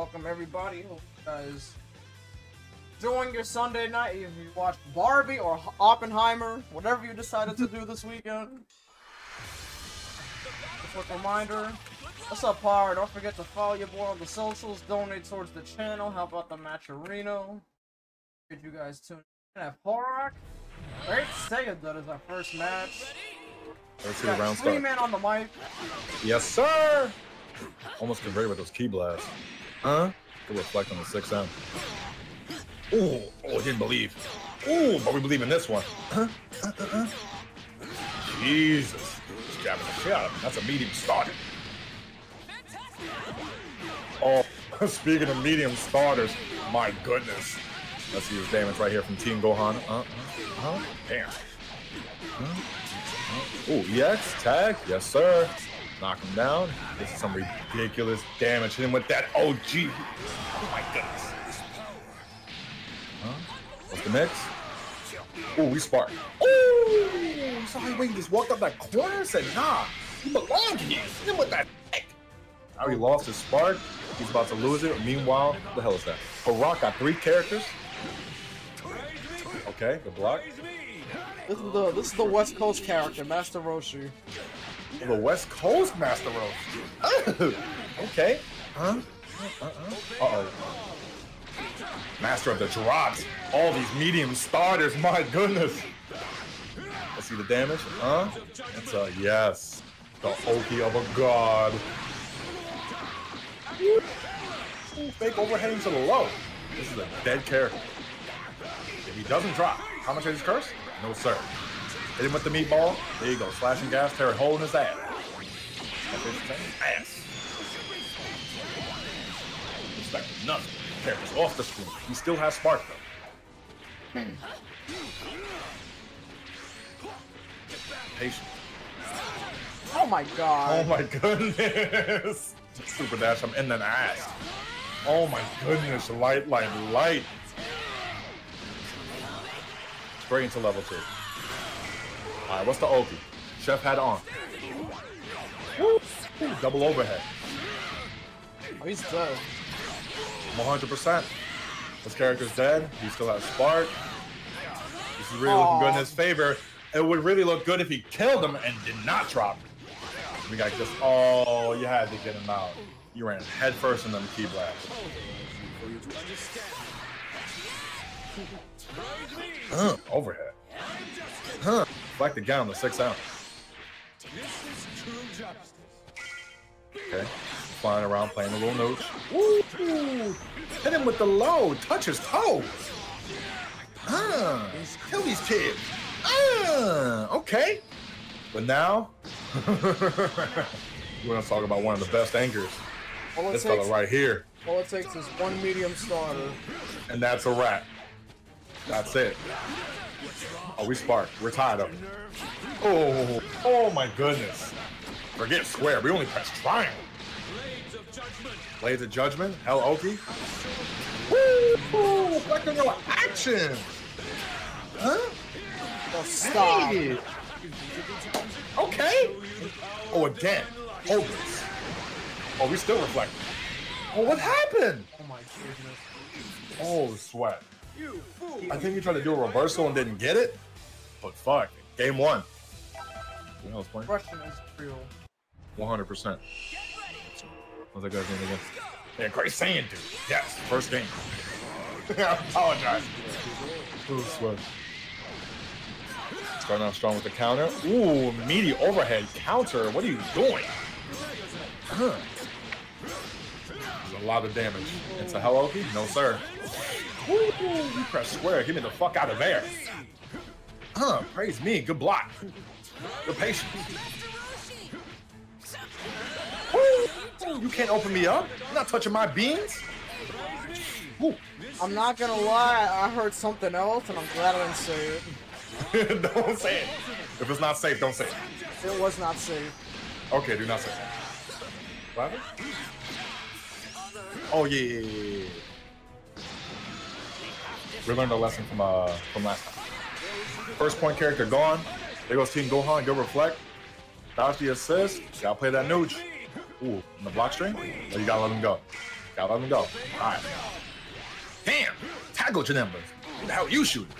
Welcome everybody. Hope you guys doing your Sunday night. If you watch Barbie or Oppenheimer, whatever you decided to do this weekend. Just a reminder. What's up, Par? Don't forget to follow your boy on the socials. Donate towards the channel. Help out the Matcharino. Did you guys tune in? Have Horak. TheGreatSaiyaDud is our first match. Let's see the round start. Tree Man on the mic. Yes, sir. Almost converted with those key blasts. Huh? Could reflect on the 6M. Ooh, oh, I didn't believe. Ooh, but we believe in this one. Jesus. Just jabbing the shit out of him. That's a medium starter. Oh, speaking of medium starters, my goodness. Let's use damage right here from Team Gohan. Damn. Ooh, EX, tag. Yes, sir. Knock him down. This is some ridiculous damage. Hit him with that OG. Oh, my goodness. What's the mix? Ooh, we spark. Ooh! So he just walked up that corner and said, nah, you belong here. Hit him with that. Now he lost his spark. He's about to lose it. Meanwhile, what the hell is that? Horak got 3 characters. Okay, good block. This is the West Coast character, Master Roshi. The West Coast Master Roshi. Okay. Uh-oh. Master of the drops. All these medium starters. My goodness. Let's see the damage. That's a yes. The Oki of a god. Ooh, fake overheading to the low. This is a dead character. If he doesn't drop, how much is his curse? No, sir. Hit him with the meatball. There you go. Slashing gas, tearing hole in his ass. Expected nothing. Character's off the screen. He still has spark, though. Patient. Oh, my God. Oh, my goodness. Super dash. I'm in an ass. Oh, my goodness. Light. Straight into level 2. All right, what's the ulti? Chef had on. Woo! Double overhead. Oh, he's dead. 100%. This character's dead. He still has spark. This is really looking good in his favor. It would really look good if he killed him and did not drop him. We got just, oh, you had to get him out. You ran head first in them key blasts. Overhead. Like the guy on the 6M. Okay, flying around playing a little note. Woo! Hit him with the low, touch his toes. Kill these kids. Okay. But now, we're gonna talk about one of the best anchors. This fella right here. All it takes is one medium starter. And that's a wrap. That's it. Oh, we spark. We're tired of it. Oh my goodness. Forget square. We only press triangle. Blades of Judgment. Hell, Oki. Woo! Reflecting your action. Huh? Oh, stop. Hey. Okay. Oh, again. Hopeless. Oh, we still reflecting. Oh, what happened? Oh, my goodness. Oh, sweat. I think he tried to do a reversal and didn't get it, but fuck, game one. You know what's playing? Russian is real. 100%. What's that guy's name again? Yeah, Great Saiyan Dude. Yes, first game. I apologize. Oh, sweat. Starting off strong with the counter. Ooh, meaty overhead counter. What are you doing? There's a lot of damage. It's a hello key? No, sir. Ooh, you press square. Get me the fuck out of there. Praise me. Good block. Good patience. Ooh, you can't open me up? You're not touching my beans? Ooh. I'm not gonna lie. I heard something else, and I'm glad I didn't say it. Don't say it. If it's not safe, don't say it. It was not safe. Okay, do not say it. What? Oh, yeah. We learned a lesson from last time. First point character gone. There goes Team Gohan. Go reflect. Dodge the assist. Gotta play that nooch. Ooh, in the block string. Oh, you gotta let him go. out on the go. Alright. Damn! Tackle Janemba. What the hell you shooting?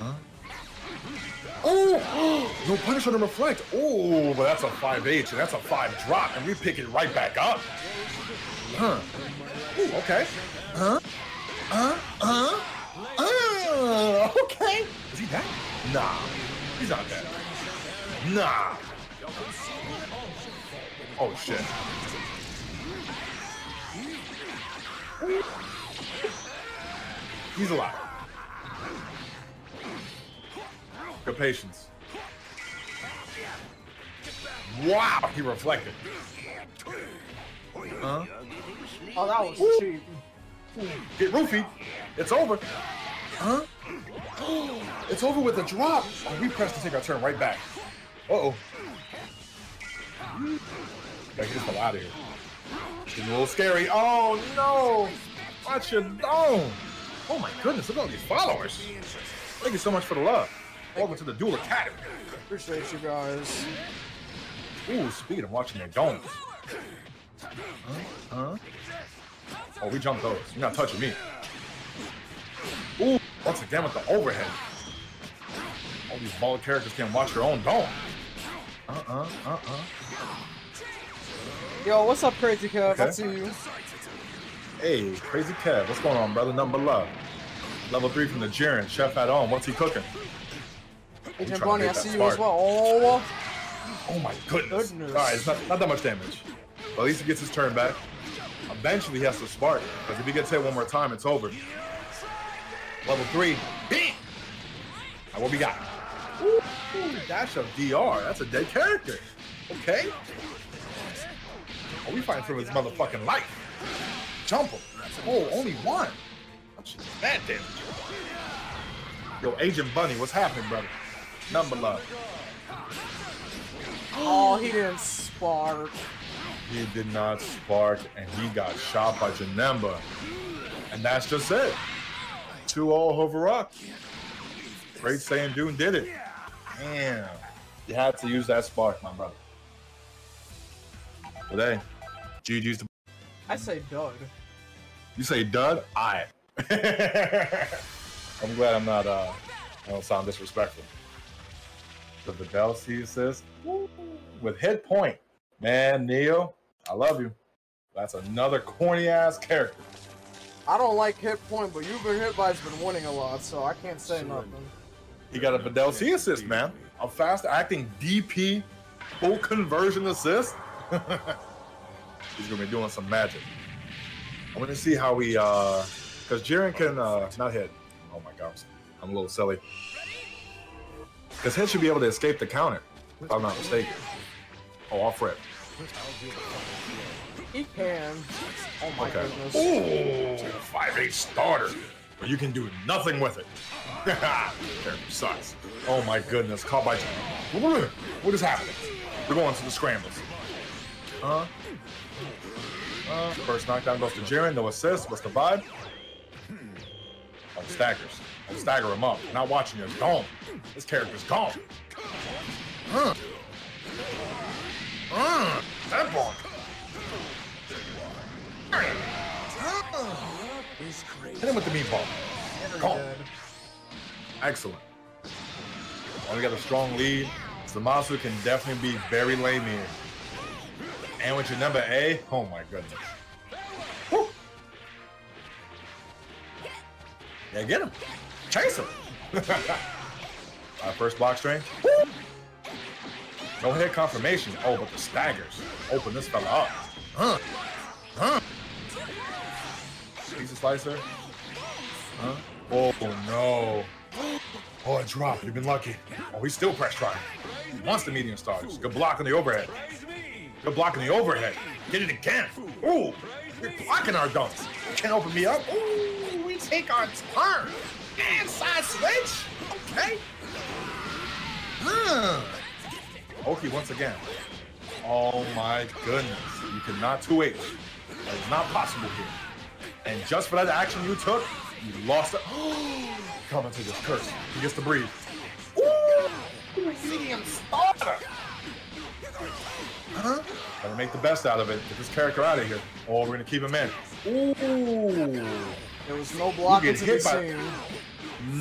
Huh? Oh! No punish on the reflect. Oh, but that's a 5H and that's a 5 drop, and we pick it right back up. Huh. Ooh, okay. Huh? Okay. Is he that? Nah. He's not that. Nah. Oh shit. He's alive. Good patience. Wow, he reflected. Huh? Oh, that was cheap. Get roofied. It's over. Huh? It's over with a drop. Oh, we press to take our turn right back. Uh-oh. Gotta get this hell out of here. It's getting a little scary. Oh, no. Watch your dome. Oh, my goodness. Look at all these followers. Thank you so much for the love. Welcome to the Duel Academy. Appreciate you guys. Ooh, speaking of watching their domes. Huh? Oh, we jumped those. You're not touching me. Ooh, once again with the overhead. All these bald characters can't watch their own dome. Yo, what's up, Crazy Kev? Okay. I see you. Hey, Crazy Kev. What's going on, brother? Number love. Level 3 from the Jiren. Chef at home. What's he cooking? Hey, Jamboni, I see you as well. Oh, oh my goodness. All right, it's not that much damage. But at least he gets his turn back. Eventually, he has to spark. Because if he gets hit one more time, it's over. Level 3. Bing! Now, what we got? Ooh, dash of DR. That's a dead character. Okay. Oh, we fighting for his motherfucking life. Jump him. Oh, only one. That damage. Yo, Agent Bunny, what's happening, brother? Number love. Oh, he didn't spark. He did not spark, and he got shot by Janemba. And that's just it. 2-0 hover up. Great Saiyan Dude did it. Damn. You had to use that spark, my brother. Today, GG's the... I say dud. You say dud? Aight. I'm glad I'm not, I don't sound disrespectful. The Videl sees this with hit point. Man, Neo, I love you. That's another corny ass character. I don't like hit point, but you've been hit by has been winning a lot, so I can't say nothing. He got a Videl C assist, man. A fast acting DP, full conversion assist. He's gonna be doing some magic. I want to see how he, because Jiren can not hit. Oh my gosh, I'm a little silly. Because hit should be able to escape the counter, if I'm not mistaken. Oh, off rip. He can. Oh my goodness. Ooh, 5H starter, but you can do nothing with it. Character sucks. Oh my goodness, caught by Jiren. What is happening? We're going to the scrambles. Huh? First knockdown goes to Jiren, no assist. What's the vibe? Don't stagger him up. Not watching you. Gone. This character's gone. That ball. Hit him with the meatball. Gone. Excellent. We got a strong lead. Zamasu can definitely be very lame here. And with your number A, oh my goodness. Woo. Yeah, get him. Chase him. Our first block string. No hit confirmation. Oh, but the staggers. Open this fella up. Piece of slicer. Huh? Oh, no. Oh, it dropped. You've been lucky. Oh, he's still press trying. He wants the medium stars. Good block on the overhead. Good block on the overhead. Get it again. Ooh, you're blocking our dunks. You can't open me up. Ooh, we take our turn. And side switch. Okay. Oki once again. Oh my goodness. You cannot 2H. That is not possible here. And just for that action you took, you lost it. Coming to this curse. He gets to breathe. Ooh, medium starter. Huh? Gotta make the best out of it. Get this character out of here. Oh, we're gonna keep him in. Ooh. There was no block into the scene.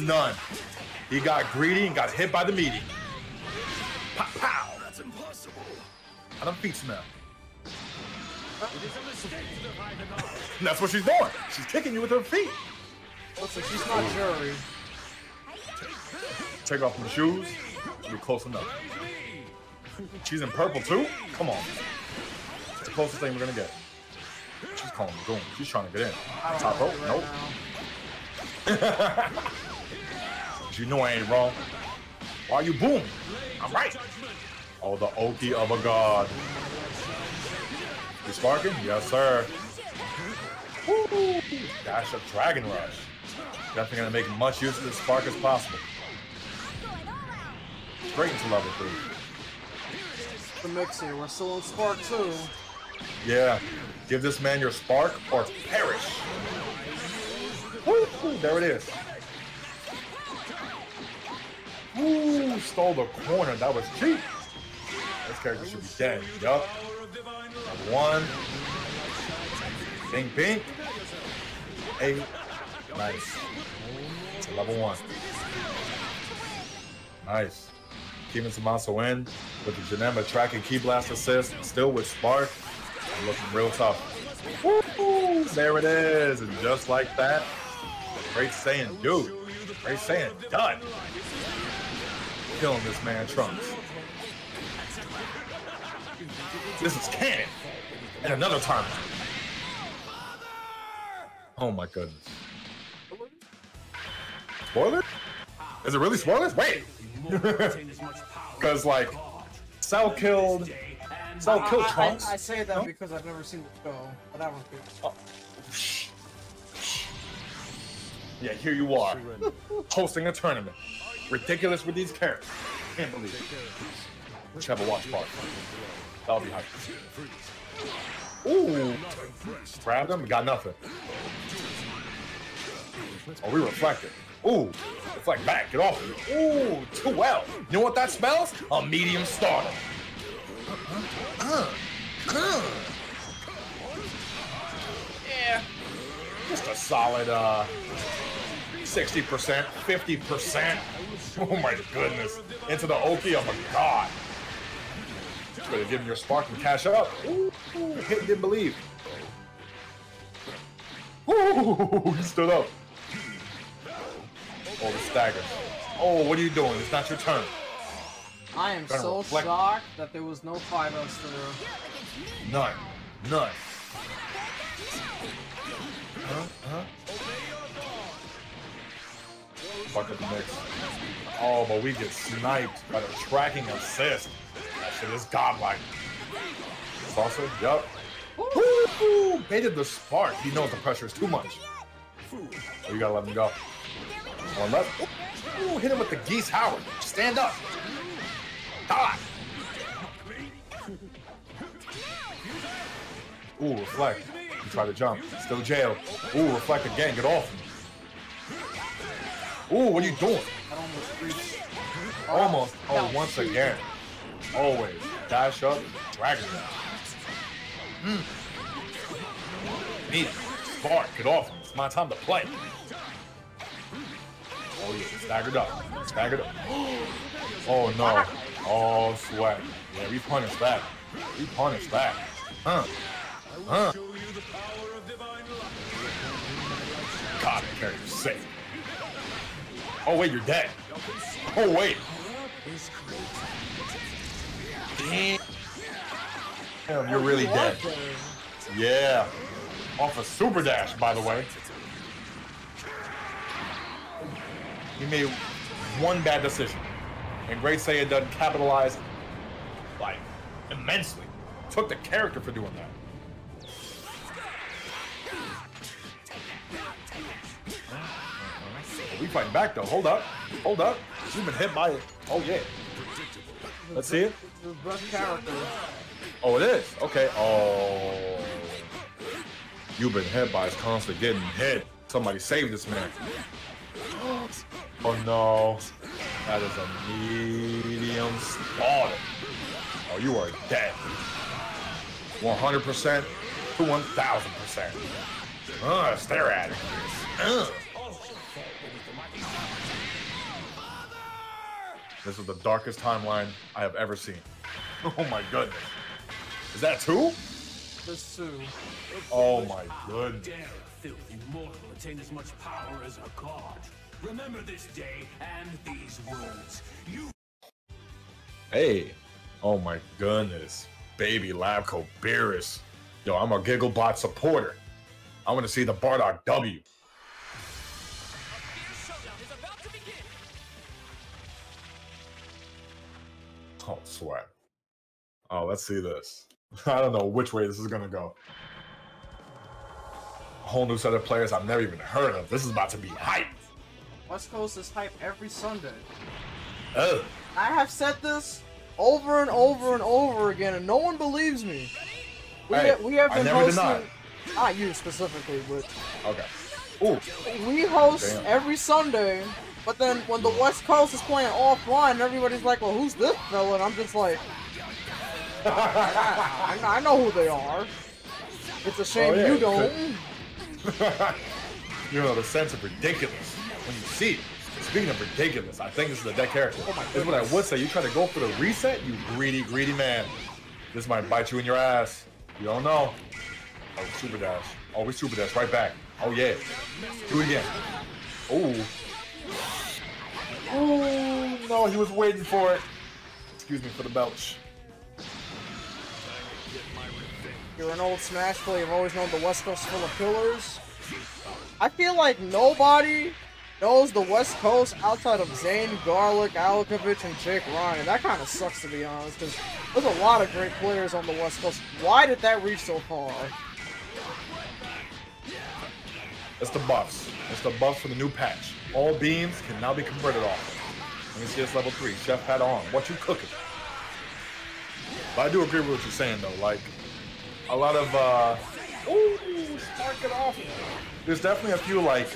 None. He got greedy and got hit by the meaty. Pow, pow. That's impossible. And I'm beating now. That's what she's doing. She's kicking you with her feet. Looks like she's not jury. Take off my shoes. You're close enough. She's in purple too? Come on. It's the closest thing we're gonna get. She's calling me goon. She's trying to get in. Top rope? Nope. You know I ain't wrong. Why you boom? I'm right. Oh, the Oki of a god. You sparking? Yes, sir. Woo! Dash of Dragon Rush. Definitely gonna make much use of this spark as possible. Straight into level 3. The mix here. We're still on spark too. Yeah. Give this man your spark or perish. Woo! There it is. Ooh, stole the corner. That was cheap. This character should be dead. Yup. One. Pink, pink. Eight. Nice. It's a level 1. Nice. Keeping Tommaso in with the Janemba track and key blast assist. Still with spark. Looking real tough. Woo! There it is. And just like that, Great Saiyan Dude. Great Saiyan Dud. Killing this man, Trunks. This is canon. And another time. Oh my goodness. Spoiler? Is it really spoilers? Wait! Because like, Cell killed Trunks. I say that because I've never seen the show, but that one's good. Oh. Yeah, here you are, hosting a tournament. Ridiculous with these characters. Can't believe it. Let's have a watch party. That'll be hype. Ooh. Grabbed him, got nothing. Oh, we reflected. Ooh. Reflect back, get off of me. Ooh, too well. You know what that spells? A medium starter. Yeah. Just a solid, 60%, 50%. Oh my goodness. Into the Oki of a god. Better give him your spark and cash up. Ooh, hit and didn't believe. Ooh, he stood up. Oh, the stagger. Oh, what are you doing? It's not your turn. I am so shocked that there was no 5-0s through. None. None. Fuck up the mix. Oh, but we get sniped by the tracking assist. That shit is godlike. Saucer, yup. Woo! Baited the spark. He knows the pressure is too much. Oh, you gotta let him go. One left. Ooh, hit him with the geese Howard. Stand up. Die. Ooh, reflect. You try to jump. Still jailed. Ooh, reflect again. Get off him. Ooh, what are you doing? Almost. Oh, once again. Always. Dash up. Dragon. Need it. Spark. Get off him. It's my time to play. Oh, yeah. Staggered up. Staggered up. Oh, no. Oh, sweat. Yeah, we punished that. We punished that. Huh. God, that character's sick. Oh wait, you're dead. Oh wait. Damn, you're really dead. Yeah. Off a super dash, by the way. He made one bad decision. And Great SaiyaDud capitalized, like, immensely. Took the character for doing that. We fighting back though. Hold up. Hold up. You've been hit by it. Oh yeah. Let's see it. Oh, it is. Okay. Oh. You've been hit by his constant getting hit. Somebody save this man. Oh no. That is a medium slaughter. Oh, you are dead. 100% to 1,000%. Stare at it. This is the darkest timeline I have ever seen. Oh my goodness. Is that two? That's two. Oh my goodness. Dare filthy mortal attain as much power as a god. Remember this day and these words. You. Hey. Oh my goodness. Baby Lab Coat Beerus. Yo, I'm a Gigglebot supporter. I want to see the Bardock W. Oh, sweat. Oh, let's see this. I don't know which way this is going to go. A whole new set of players I've never even heard of. This is about to be hyped. West Coast is hyped every Sunday. Oh. I have said this over and over and over again, and no one believes me. We have been hosting... Not you specifically, but... Okay. Ooh. We host every Sunday, but then when the West Coast is playing offline, everybody's like, well, who's this fella? And I'm just like... I know who they are. It's a shame you don't. You know, the sense of ridiculous when you see it. Speaking of ridiculous, I think this is the dead character. Oh my goodness. This is what I would say. You try to go for the reset, you greedy, greedy man. This might bite you in your ass. You don't know. Oh, super dash. Always super dash. Right back. Oh, yeah. Do it again. Oh. Oh, no. He was waiting for it. Excuse me for the belch. You're an old Smash player. You've always known the West Coast is full of killers. I feel like nobody knows the West Coast outside of Zane, Garlic, Alekovich, and Jake Ryan. That kind of sucks, to be honest, because there's a lot of great players on the West Coast. Why did that reach so far? It's the buffs. It's the buffs for the new patch. All beams can now be converted off. Let me see this level 3. Chef hat on. What you cooking? But I do agree with what you're saying, though. Like, a lot of, spark it off. There's definitely a few, like,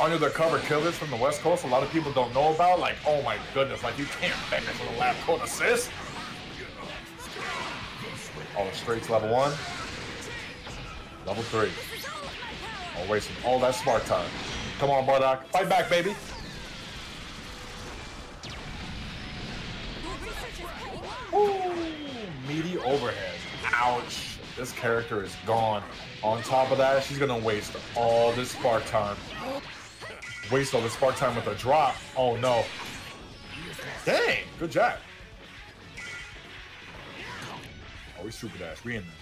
under the cover killers from the West Coast a lot of people don't know about, like, oh my goodness, like, you can't finish with a lap coat assist. Oh, straight to level 1. Level 3. Oh, wasting all that smart time. Come on, Bardock. Fight back, baby. Ooh, meaty overhead. Ouch. This character is gone. On top of that, she's gonna waste all this spark time. Waste all this spark time with a drop. Oh no. Dang, good job. Oh, we super dash. We in there.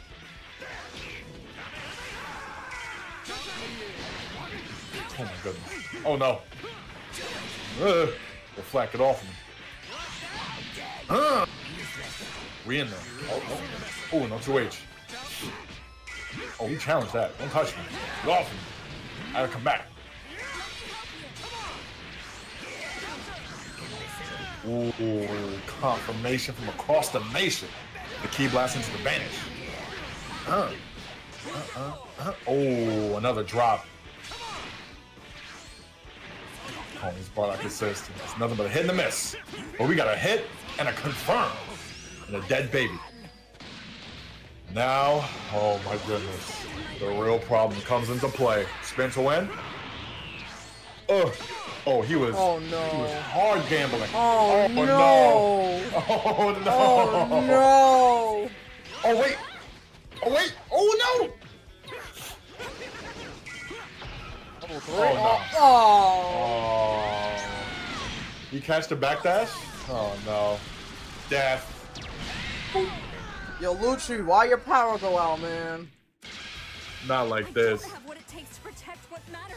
Oh my goodness. Oh no. Reflect it off me. We in there. Oh, oh. Ooh, no 2H. Oh, you challenged that. Don't touch me. Get off me. I gotta come back. Ooh, confirmation from across the nation. The key blast into the vanish. Oh, another drop. Oh, this Bardock assist. It's nothing but a hit and a miss. But we got a hit and a confirm. And a dead baby. Now, oh my goodness, the real problem comes into play. Spin to win. Ugh. Oh, he was. Oh no. He was hard gambling. Oh, oh no. Oh no. Oh no. Oh wait. Oh wait. Oh no. Oh, no. Oh. Oh. You catch the backdash? Oh no. Death. Yo, Lucci, why your power go out, man? Not like this. I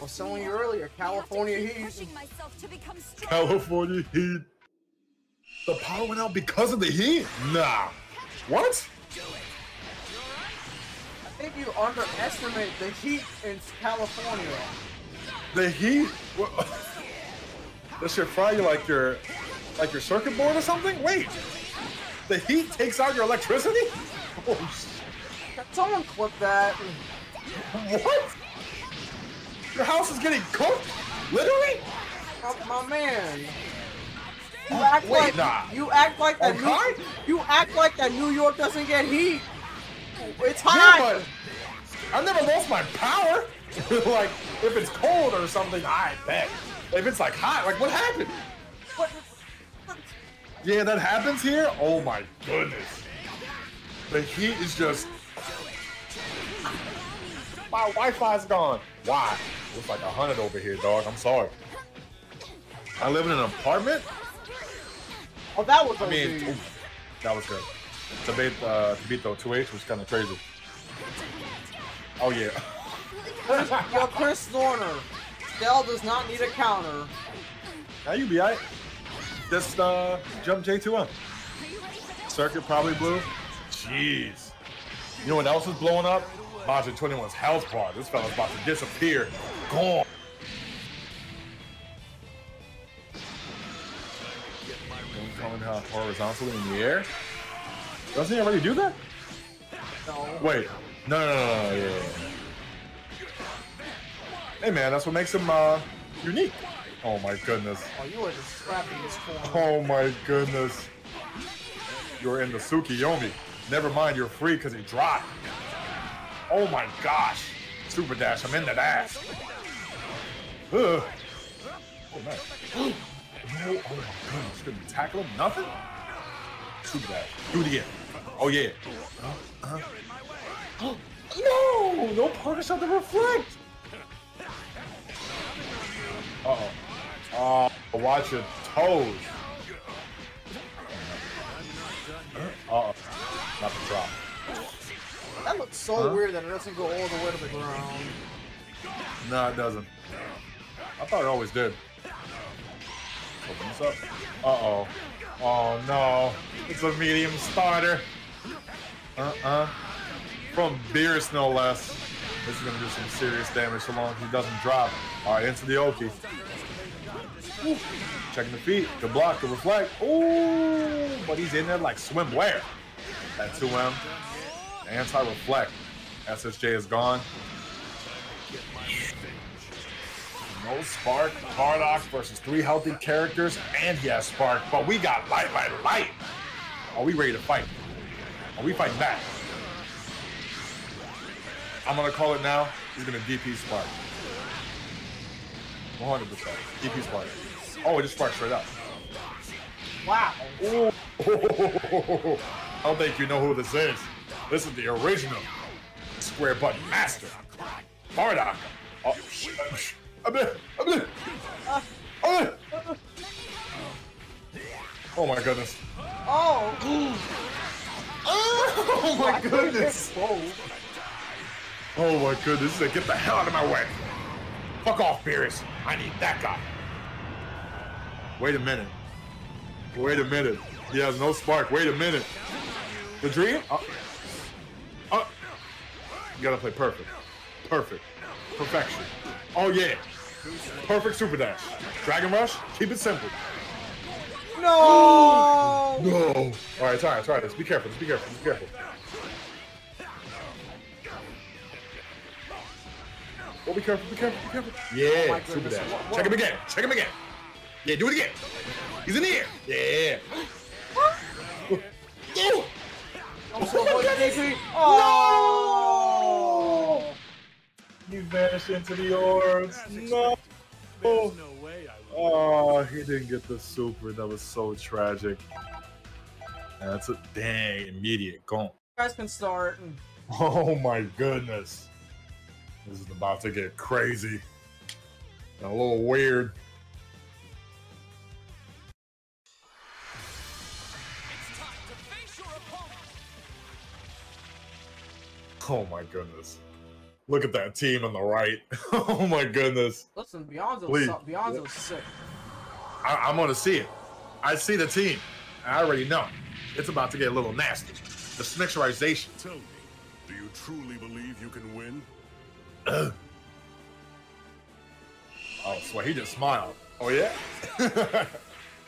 was telling you earlier, California heat. California heat. The power went out because of the heat? Nah. What? I think you underestimate the heat in California. The heat? That should fry you like your circuit board or something? Wait. The heat takes out your electricity? Oh, shit. Someone clip that. What? Your house is getting cooked? Literally? My man. You act like that New York doesn't get heat. It's hot! Yeah, but I've never lost my power. Like, if it's cold or something, I bet. If it's like hot, like what happened? What? Yeah, that happens here? Oh my goodness. The heat is just... My Wi-Fi's gone. Why? Looks like 100 over here, dog. I'm sorry. I live in an apartment? Oh, that was amazing. Mean, that was good. Vegito 2H was kind of crazy. Oh, yeah. Yo, Chris Norner. Cell does not need a counter. Now you be alright. Just jump J2M. Circuit probably blew. Jeez. You know what else is blowing up? Majin 21's health bar. This fella's about to disappear. Gone. Coming horizontally in the air. Doesn't he already do that? No. Wait. No. Yeah. Hey man, that's what makes him unique. Oh my goodness. Oh, you are just scrapping this corner. Oh my goodness. You're in the Tsukiyomi. Never mind, you're free because he dropped. Oh my gosh. Super dash, I'm in that ass. Ugh. Oh man. No, oh my goodness. Couldn't tackle him, nothing? Super dash. Do it again. Oh yeah. No! No punish on the reflect! Uh-oh. Oh, watch your toes. Uh-oh. Not the drop. That looks so weird that it doesn't go all the way to the ground. No, it doesn't. I thought it always did. Open this up. Uh-oh. Oh, no. It's a medium starter. From Beerus, no less. This is going to do some serious damage so long as he doesn't drop. All right, into the Oki. Ooh. Checking the feet. Good block, good reflect. Ooh, but he's in there like swimwear. That 2M. Anti-reflect. SSJ is gone. No spark. Bardock versus 3 healthy characters, and he has spark. But we got light. Are we ready to fight? Are we fighting back? I'm gonna call it now. He's gonna DP spark. 100%. DP spark. Oh, it just sparked straight up. Wow. Ooh. I don't think you know who this is. This is the original square button master, Bardock. Oh, oh my goodness. Oh. Oh my goodness. Oh my goodness, they get the hell out of my way. Fuck off, Beerus. I need that guy. Wait a minute. He has no spark. Wait a minute. The dream? You gotta play perfect. Perfection. Oh yeah. Perfect super dash. Dragon rush, keep it simple. No! No. Alright, try this. Be careful. Oh, be careful. Yeah, oh super dash. What? Check him again. Yeah, do it again. He's in the air. Yeah. Oh, oh. No! You vanished into the orbs. No. Oh, he didn't get the super. That was so tragic. That's a dang immediate gone. You guys can start. Oh my goodness. This is about to get crazy and a little weird. It's time to face your opponent. Oh my goodness. Look at that team on the right. Oh my goodness. Listen, Beyonzo's sick. I'm going to see it. I see the team. I already know. It's about to get a little nasty. The snitcherization. Tell me, do you truly believe you can win? Oh, swear he just smiled. Oh yeah.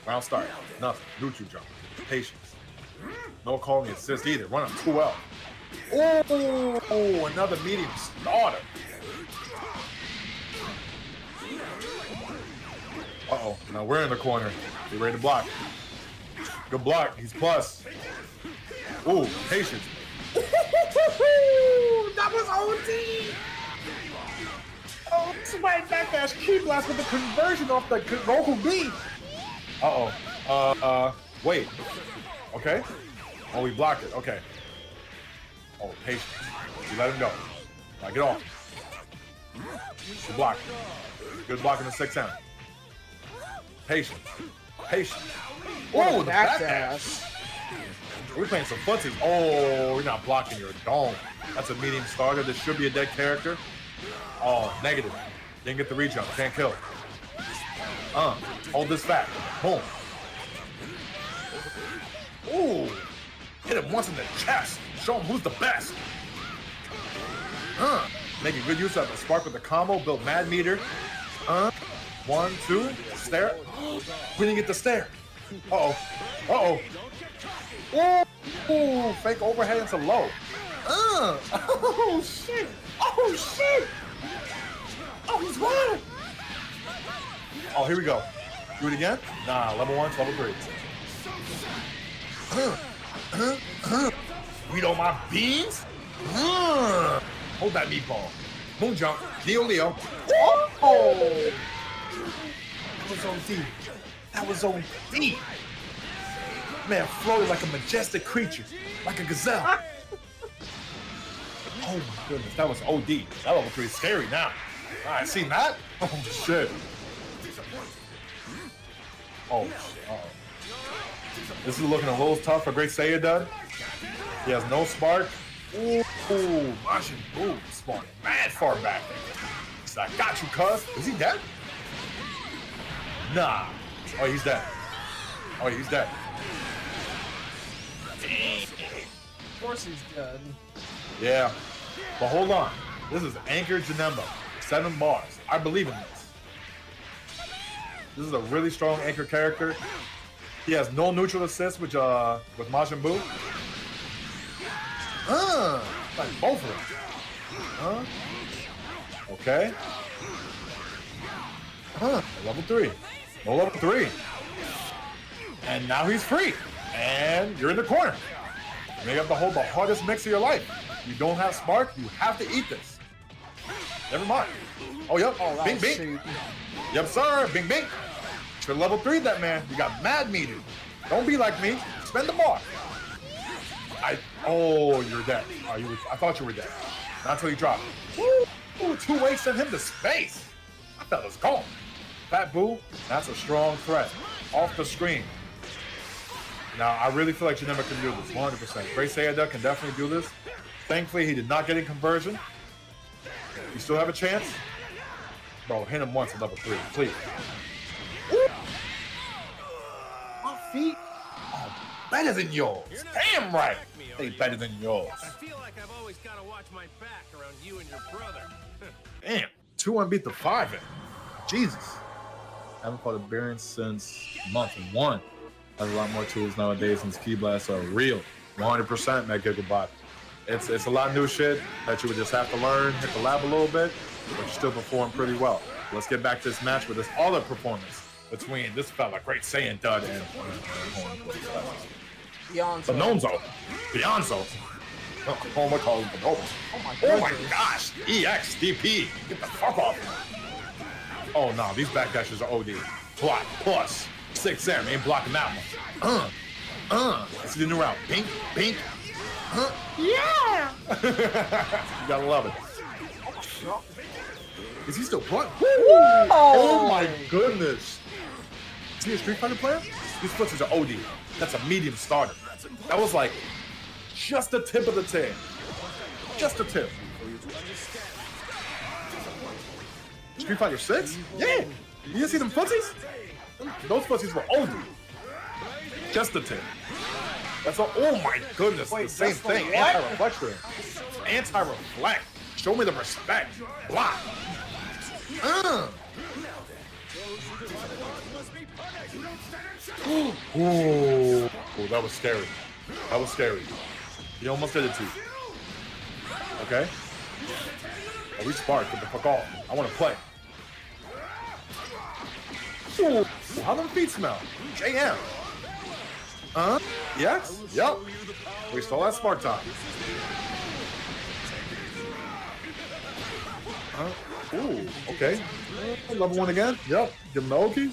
Round start. Nothing. Neutral jump. Patience. No calling assist either. Run up 2L. Oh, another medium starter. Uh-oh. Now we're in the corner. Get ready to block. Good block. He's plus. Ooh, patience. That was OD! Oh, somebody backdash Q blast with the conversion off the Goku B! Uh-oh. Wait. Okay. Oh, we blocked it. Okay. Oh, patience. You let him go. Now get off. Good block. Good block in the 6th round. Patience. Patience. Oh, the backdash. We're playing some footsies. Oh, you're not blocking your dome. That's a medium starter. This should be a dead character. Oh, negative. Didn't get the reach up. Can't kill. Hold this back. Boom. Ooh. Hit him once in the chest. Show him who's the best. Making good use of a spark with the combo. Build mad meter. 1, 2. Stare. We didn't get the stare. Uh-oh. Uh-oh. Ooh, fake overhead into low. Oh shit! Oh shit! Oh, he's running! Oh, here we go. Do it again? Nah, level 1, level 3. We know my beans? Hold that meatball. Moon jump. Neo. Oh! That was OD. That was OD. Man floated like a majestic creature, like a gazelle. Oh my goodness, that was OD. That level 3 is scary now. All right, see that? Oh shit. Oh, uh-oh. This is looking a little tough for TheGreatSaiyaDud. He has no spark. Ooh, Majin Buu spawned mad far back. He's like, got you, cuz. Is he dead? Nah. Oh, he's dead. Oh, he's dead. Of course he's dead. Yeah. But hold on. This is Anchor Janemba. 7 bars. I believe in this. This is a really strong Anchor character. He has no neutral assist with Majin Buu. Like both of them. Okay. Level 3. No level 3. And now he's free. And you're in the corner. You may have to hold the hardest mix of your life. You don't have spark, you have to eat this. Never mind. Oh, yep. Oh, bing, bing. Shoot. Yep, sir. Bing, bing. You're level 3, that man. You got mad meter. Don't be like me. Spend the bar. Oh, you're dead. Oh, I thought you were dead. Not until you dropped. Ooh, 2 ways sent him to space. I thought it was gone. Fat Boo, that's a strong threat. Off the screen. Now, I really feel like Janemba can do this, 100%. TheGreatSaiyaDud can definitely do this. Thankfully, he did not get in conversion. You still have a chance? Bro, hit him once at level 3, please. Ooh. My feet are better than yours. Damn right. They better than yours. I feel like I've always got to watch my back around you and your brother. Damn. 2-1 beat the 5-in. Jesus. I haven't fought a Baron since month 1. Has a lot more tools nowadays, and key blasts are real. 100%, Matt Gigglebot. It's a lot of new shit that you would just have to learn, hit the lab a little bit, but you still perform pretty well. Let's get back to this match with this other performance between this fella, TheGreatSaiyaDud, and Beyondzo. Beyondzo. Oh my god. Oh my gosh. EX, DP. Get the fuck off. Oh no, these backdashes are OD. Plot, plus. 6M, ain't blocking that one. It's the new route. Pink, pink. Yeah! You gotta love it. Is he still playing? Oh my goodness. Is he a Street Fighter player? These footsies are OD. That's a medium starter. That was like just the tip of the tail. Just the tip. Street Fighter 6? Yeah. You didn't see them footsies? Those pussies were older. Just the tip. That's all. Oh my goodness. Wait, the same thing. Anti-reflector. Anti-reflect. Show me the respect. Block. Ooh. Oh, that was scary. That was scary. You almost did it too. Okay. Oh, we sparked. Get the fuck off. I want to play. Ooh. How them feet smell? JM. Yes? Yep. We stole that smart time. Ooh, okay. Level 1 again. Yep. Jamelki.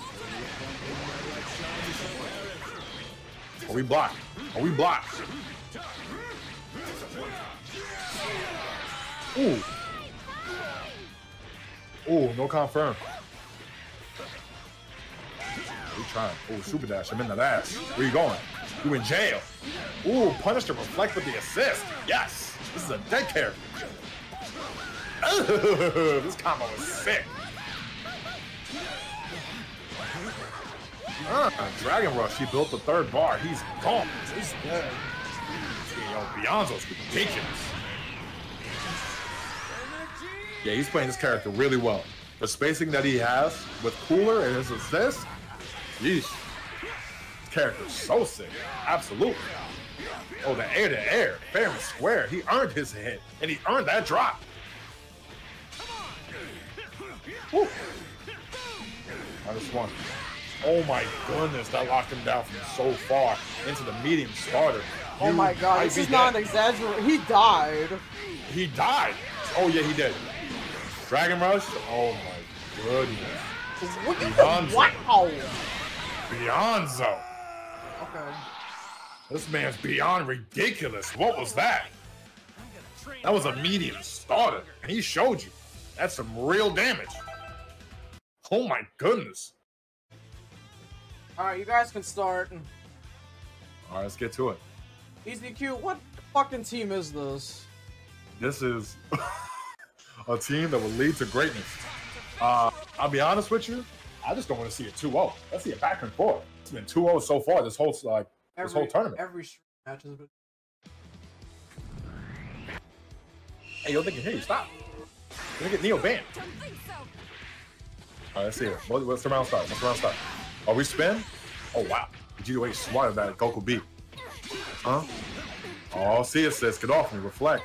Are we blocked? Are we blocked? Ooh. Ooh, no confirm. We trying. Ooh, super dash. I'm in the dash. Where you going? You in jail. Ooh, punish to reflect with the assist. Yes. This is a dead character. Oh, this combo is sick. Dragon Rush, he built the third bar. He's gone. He's dead. Yo, Beyonzo's ridiculous. Yeah, he's playing this character really well. The spacing that he has with Cooler and his assist, yeesh. This character's so sick. Absolutely. Oh, the air to air, fair and square. He earned his hit, and he earned that drop. Woo. Minus one. Oh my goodness, that locked him down from so far into the medium starter. Oh my god, this is not an exaggeration. He died. He died. Oh yeah, he did. Dragon Rush. Oh my goodness. Look at Beyondzo. Wow. Beyondzo. Okay. This man's beyond ridiculous. What was that? That was a medium starter. He showed you. That's some real damage. Oh my goodness. Alright, you guys can start. Alright, let's get to it. EZQ, what fucking team is this? This is a team that will lead to greatness. I'll be honest with you, I just don't want to see a 2-0. Let's see a back and forth. It's been 2-0 so far this whole like this whole tournament. Every match has been. Hey, yo, they can hear you. Stop. Gonna get Neo banned. So. Alright, let's see it. What's the round start? What's the round start? Oh, we spin? Oh, wow. Vegito swatted that Goku B. Huh? Oh, see it, sis. Get off me. Reflect.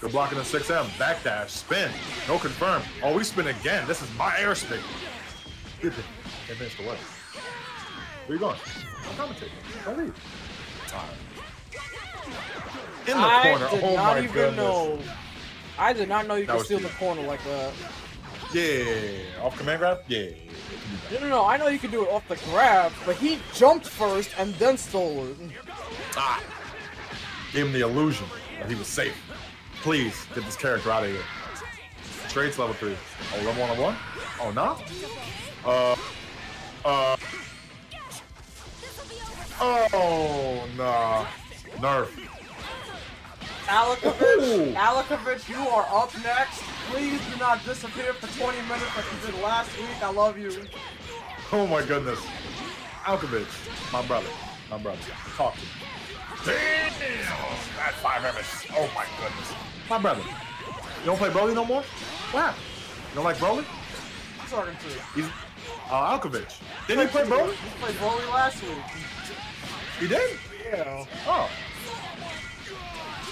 Good blocking the 6M. Backdash. Spin. No confirm. Oh, we spin again. This is my airspeed. Can't finish the way. Where you going? I'm commentating. Don't leave. Alright. In the corner. Oh, my goodness. Know. I did not know you could steal the corner like that. Yeah, off command grab? Yeah. No, I know you could do it off the grab, but he jumped first and then stole it. Ah. Gave him the illusion that he was safe. Please, get this character out of here. Traits level 3. Oh, level 1 on 1? Oh, no? Oh, nah. Nerf. Alekovich, Alekovich, you are up next. Please do not disappear for 20 minutes like you did last week. I love you. Oh my goodness. Alekovich, my brother. My brother. Talk to me. Damn! That 5 damage. Oh my goodness. My brother. You don't play Broly no more? What happened? You don't like Broly? I'm talking to you. He's Alekovich. Didn't he play Broly? He played Broly last week. He did? Yeah. Oh.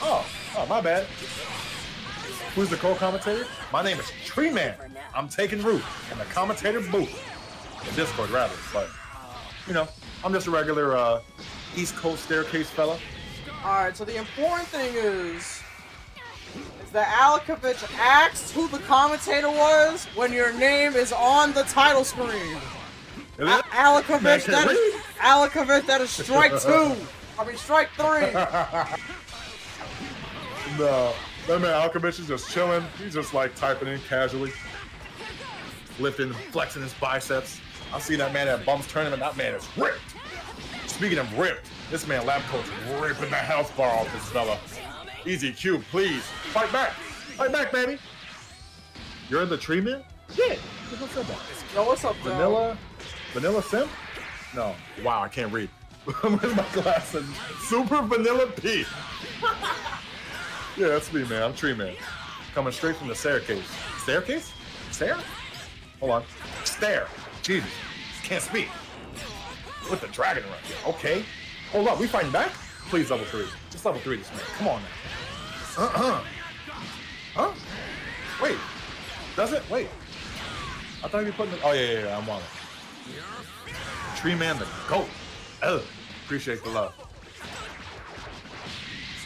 Oh, my bad. Who's the co-commentator? My name is Tree Man. I'm taking root in the commentator booth. In Discord, rather. But, you know, I'm just a regular East Coast staircase fella. Alright, so the important thing is that Alekovich asked who the commentator was when your name is on the title screen. Alekovich, that is strike 2. I mean, strike 3. No, that man Alekovich is just chilling. He's just like typing in casually, lifting, flexing his biceps. I see that man at Bum's tournament. That man is ripped. Speaking of ripped, this man lab coach ripping the health bar off this fella. EZQ, please fight back, baby. You're in the Tree Man? Yeah. What's up, man? Yo, what's up, bro? Vanilla Simp? No. Wow, I can't read. I'm in my glasses. Super Vanilla P. Yeah, that's me, man. I'm Tree Man. Coming straight from the staircase. Staircase? Stair? Hold on. Stair. Jesus. Can't speak. With the dragon right. Okay. Hold up. We fighting back? Please, level 3. Just level 3 this man. Come on now. Huh? Wait. Does it? Wait. I thought you were putting it. Oh, yeah. I'm on it. Tree Man the GOAT. Oh. Appreciate the love.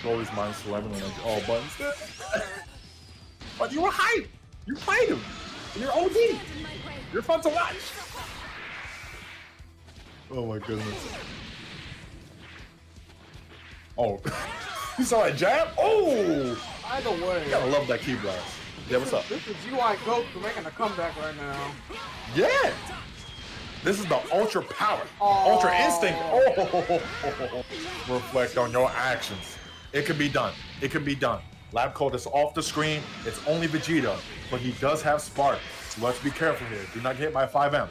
Always minus 11 on all buttons. But you were hype. You fight him. You're OD. You're fun to watch. Oh my goodness. Oh. You saw that jab? Oh! By the way. You gotta love that key blast. Yeah, what's up? This is UI Goku making a comeback right now. Yeah! This is the ultra power. Oh. Ultra instinct. Oh! Reflect on your actions. It can be done. It can be done. Lab coat is off the screen. It's only Vegeta, but he does have Spark. So let's be careful here. Do not get hit by a 5M.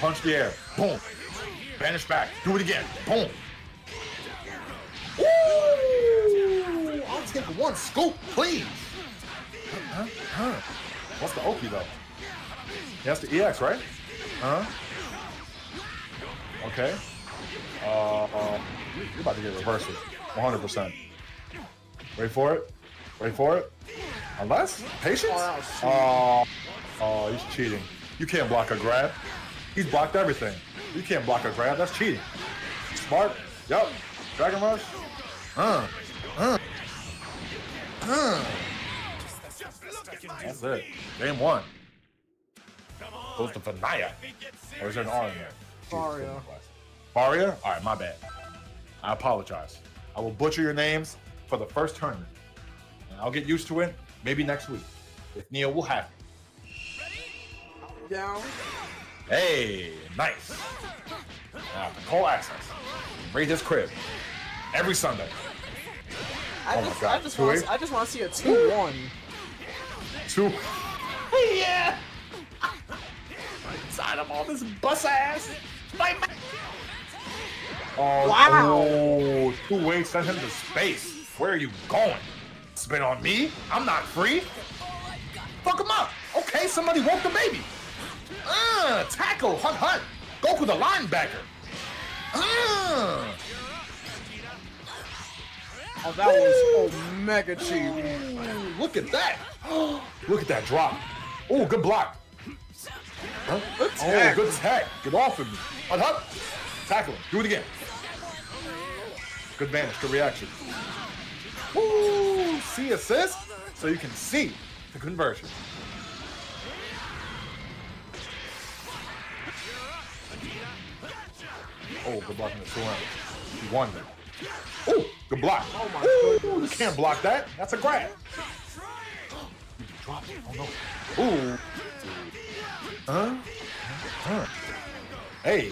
Punch the air. Boom. Vanish back. Do it again. Boom. Ooh! I'll take one scoop, please. What's the Oki, though? He has to EX, right? Huh? Okay. You're about to get reversed. 100%. Wait for it. Wait for it. Unless? Patience? Oh, he's cheating. You can't block a grab. He's blocked everything. You can't block a grab. That's cheating. Smart. Yup. Dragon Rush. That's it. Game one. Goes to Vanaya. Or is there an R in there? Faria. Faria? Alright, my bad. I apologize. I will butcher your names for the first tournament. And I'll get used to it. Maybe next week. If Neo will have me. Down. Hey, nice. Now, Cole Access. Raid his crib. Every Sunday. I just want to see a 2-1. 2. Yeah. Inside of all this bus ass. Wow. Oh, 2 ways sent him to space. Where are you going? Spit on me? I'm not free. Fuck him up. Okay, somebody woke the baby. Tackle, hunt. Goku the linebacker. Oh, that was Omega cheap. Look at that. Look at that drop. Oh, good block. Huh? Oh, good tag. Get off of me. Hunt. Tackle him. Do it again. Good vanish. Good reaction. Woo! See assist, so you can see the conversion. Oh, good block in the 2-1. He won there. Oh, good block. Oh my God. You can't block that. That's a grab. You can drop it. Oh no. Ooh. Hey,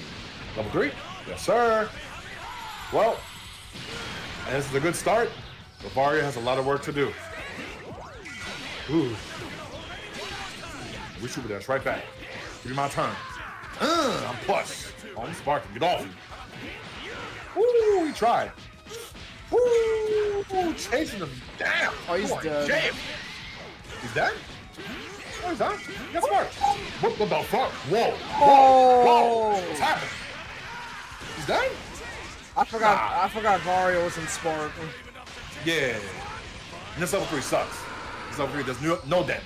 level 3. Yes, sir. Well, this is a good start. But Varia has a lot of work to do. Ooh. We shoot with us right back. Give me my turn. I'm plus. Oh, I'm sparking. Get off. Ooh, he tried. Ooh, chasing him down. Oh, he's dead. Jam. He's dead? Oh, he's not. That's smart. What the fuck? Whoa. Whoa. What's happening? He's dead? I forgot Varia was in spark. Yeah. And this level 3 sucks. This level 3 does no damage.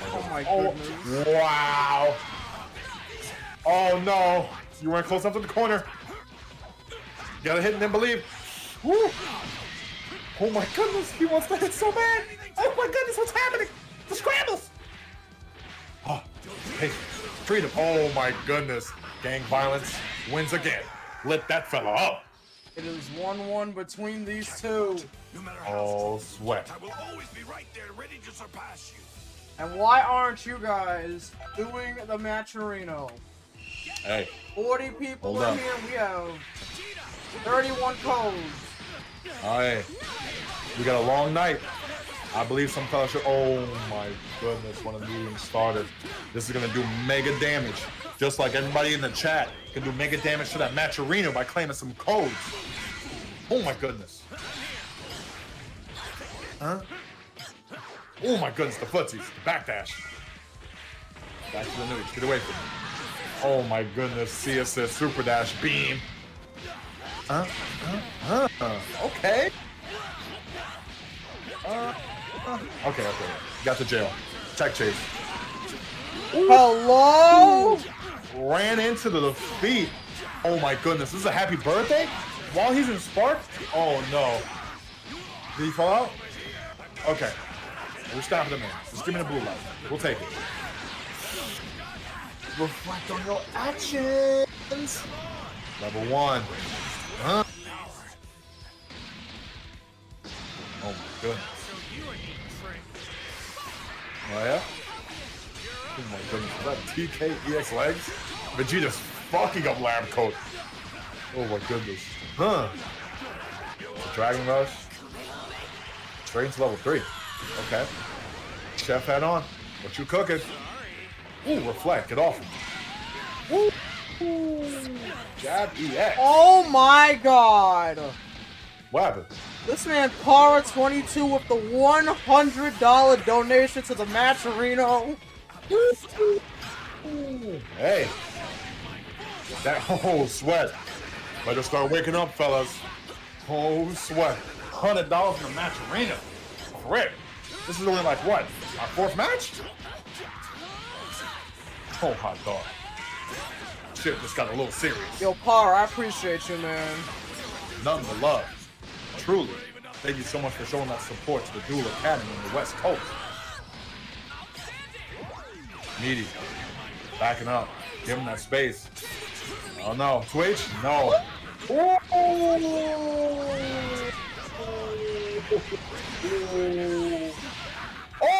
Oh my goodness. Wow. Oh no. You weren't close enough to the corner. You gotta hit and then believe. Woo. Oh my goodness. He wants to hit so bad. Oh my goodness. What's happening? The scrambles. Oh, hey, freedom. Oh my goodness. Gang violence wins again. Lit that fella up. It is 1-1 between these two. Oh, sweat. I will always be right there, ready to surpass you. And why aren't you guys doing the Matcherino? Hey. 40 people in here. We have 31 codes. All right. We got a long night. I believe some fella should. Oh my goodness, when the meeting started. This is going to do mega damage. Just like everybody in the chat can do mega damage to that Matcherino by claiming some codes. Oh my goodness. Huh? Oh my goodness, the footsies, the backdash. Back to the nukes, get away from me. Oh my goodness, CSS, super dash, beam. Okay. Okay. Got the jail. Tech chase. Ooh. Hello? Ran into the defeat. Oh my goodness, this is a happy birthday? while he's in spark? Oh no. Did he fall out? Okay. We're stopping him in. Just give me the blue light. We'll take it. Reflect on your actions. Level 1. Huh? Oh my goodness. Oh yeah? Oh my goodness, that TK EX legs? Vegeta's fucking up lab coat. Oh my goodness. Huh. Dragon Rush. Straight into level 3. Okay. Chef hat on. What you cooking? Ooh, reflect. Get off him. Ooh. Jab EX. Oh my god. What happened? This man Para22 with the $100 donation to the Matcherino. Hey. That whole sweat. Better start waking up, fellas. Oh, sweat. $100 in a match arena. Rip. This is only like what? Our 4th match? Oh, hot dog. Shit, this got a little serious. Yo, Par, I appreciate you, man. Nothing but love. Truly. Thank you so much for showing that support to the Duel Academy on the West Coast. Meaty. Backing up. Give him that space. Oh no, Twitch? No. Oh,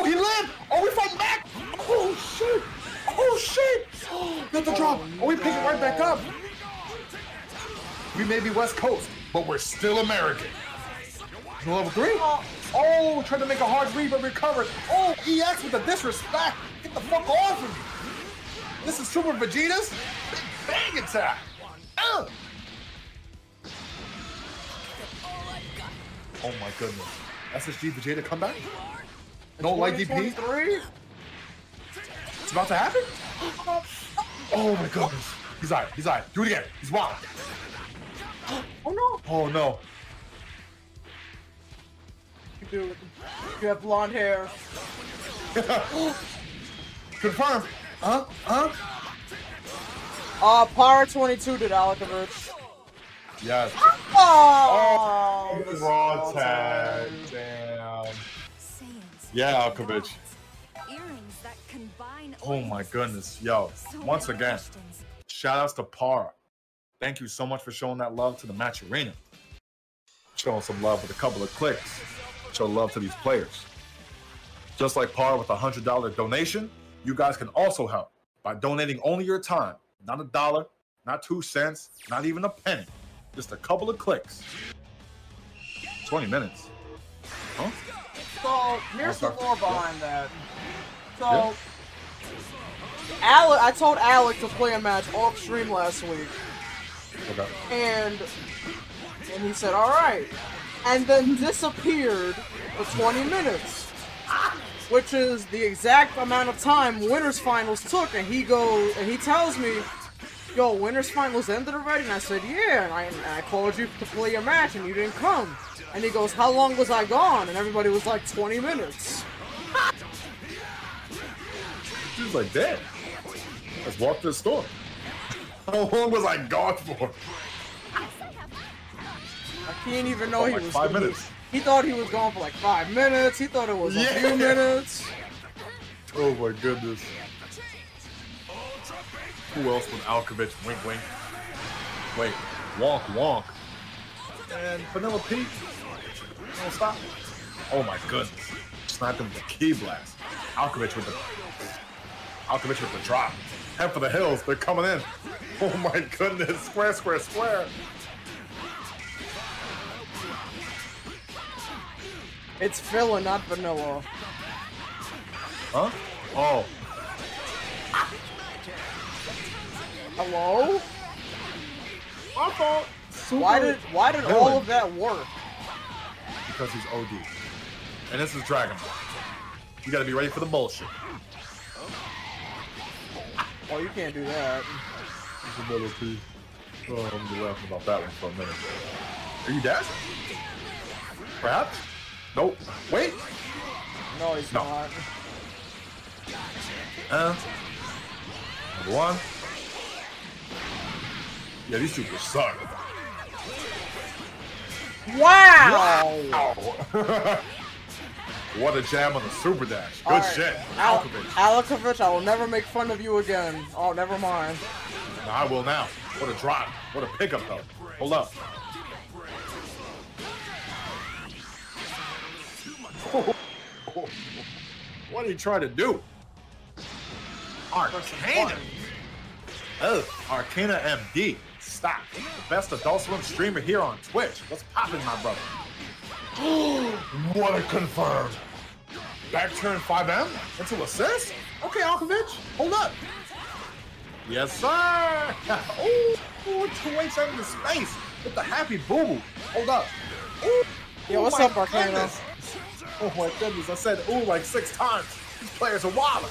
he lived! Oh, we fought back! Oh shit! Oh shit! Oh, that's a drop! Oh, we picked it right back up! We may be West Coast, but we're still American. Level 3? Oh, tried to make a hard read but recovered. Oh, EX with the disrespect! Get the fuck off of me! This is Super Vegeta's? Bang attack! Oh my goodness. SSG Vegeta comeback? Don't like DP? It's about to happen? Oh my goodness. He's alright. He's alright. Do it again. He's wild. Oh no. Oh no. You do it. You have blonde hair. Confirm. Huh? Huh? Para22 did Alekovich. Yes. Oh! Oh, raw tag. Damn. Yeah, Alekovich. Oh my goodness, yo. Once again, shout outs to Para. Thank you so much for showing that love to the match arena. Showing some love with a couple of clicks. Show love to these players. Just like Para with a $100 donation, you guys can also help by donating only your time. Not a dollar, not 2 cents, not even a penny. Just a couple of clicks. 20 minutes. Huh? So, there's some more behind that. So, yeah. Alec, I told Alec to play a match off stream last week. Okay. And he said, all right. And then disappeared for 20 minutes. Which is the exact amount of time Winners Finals took, and he goes and he tells me, "Yo, Winners Finals ended already." And I said, "Yeah." And I called you to play your match, and you didn't come. And he goes, "How long was I gone?" And everybody was like, "20 minutes." He was like, "Damn, let's walk to the store." How long was I gone for? I can't even know. Oh, like he was 5 minutes. He thought he was gone for like 5 minutes. He thought it was a few minutes. Oh my goodness. Who else with Alekovich? Wink, wink. Wait, wonk, wonk. And Vanilla Pete. Don't stop. Oh my goodness. Snapped him with a key blast. Alekovich with the drop. Head for the hills. They're coming in. Oh my goodness. Square, square, square. It's filler, not vanilla. Huh? Oh. Hello? My fault. Why did villain. All of that work? Because he's OD. And this is Dragon Ball. You gotta be ready for the bullshit. Oh, you can't do that. It's a little too. Oh, I'm gonna be laughing about that one for a minute. Are you dead? Perhaps? Nope. Wait. No, he's not. Number 1. Yeah, these two just suck. Wow! Wow. What a jam on the super dash. Good shit. Alekovich, I will never make fun of you again. Oh, never mind. No, I will now. What a drop. What a pickup, though. Hold up. What did he try to do? Arcana. Oh, Arcana MD. Stop. The best Adult Swim streamer here on Twitch. What's poppin', my brother? What a confirm. Back turn 5M into assist? Okay, Alekovich, hold up. Yes, sir. Oh, 2H out into space with the happy boo-boo. Hold up. Ooh. Yeah, what's up, Arcana? Oh my goodness, I said ooh like 6 times. These players are wild.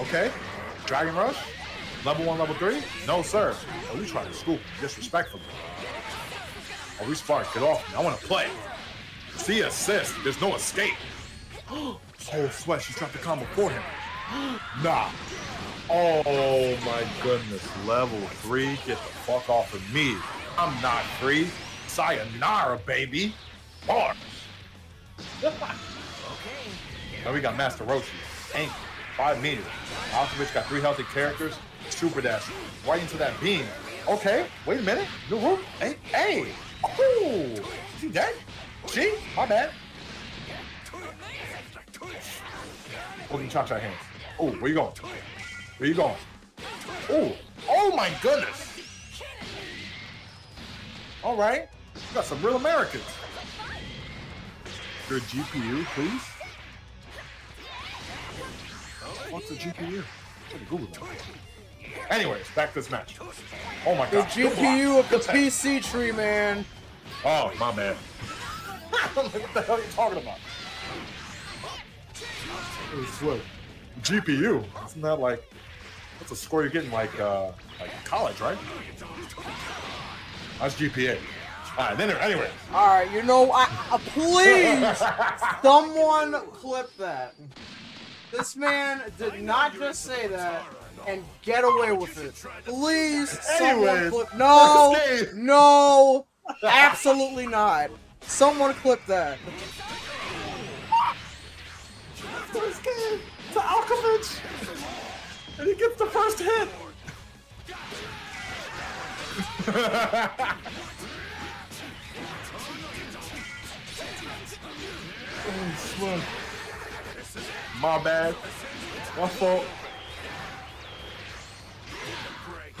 Okay, Dragon Rush. Level 1, level 3? No, sir. Are we trying to scoop disrespectfully? Are we spark? Get off me. I want to play. See assist. There's no escape. Oh, sweat. She dropped the combo for him. Nah. Oh, my goodness. Level 3. Get the fuck off of me. I'm not free. Sayonara, baby. Bars. Okay. Now we got Master Roshi. Angry. 5 meters. Alekovich got 3 healthy characters. Super dash right into that beam. Okay, wait a minute. New room. Hey, hey. Oh, see that? She? My bad. Holding cha-cha hands. Oh, where you going? Where you going? Oh, oh my goodness. All right, we got some real Americans. Your GPU, please. What's the GPU? Google that. Anyways, back to this match. Oh my god. The GPU of the PC Tree Man. Oh, my man. What the hell are you talking about? GPU? Isn't that like, what's a score you're getting like college, right? That's GPA. Alright, then anyway. Alright, you know, please, someone clip that. This man did not just say that and get away with it. Please, someone clip. No, no, absolutely not. Someone clip that. This game to Alekovich, and he gets the first hit. Oh, slug. My bad. My fault.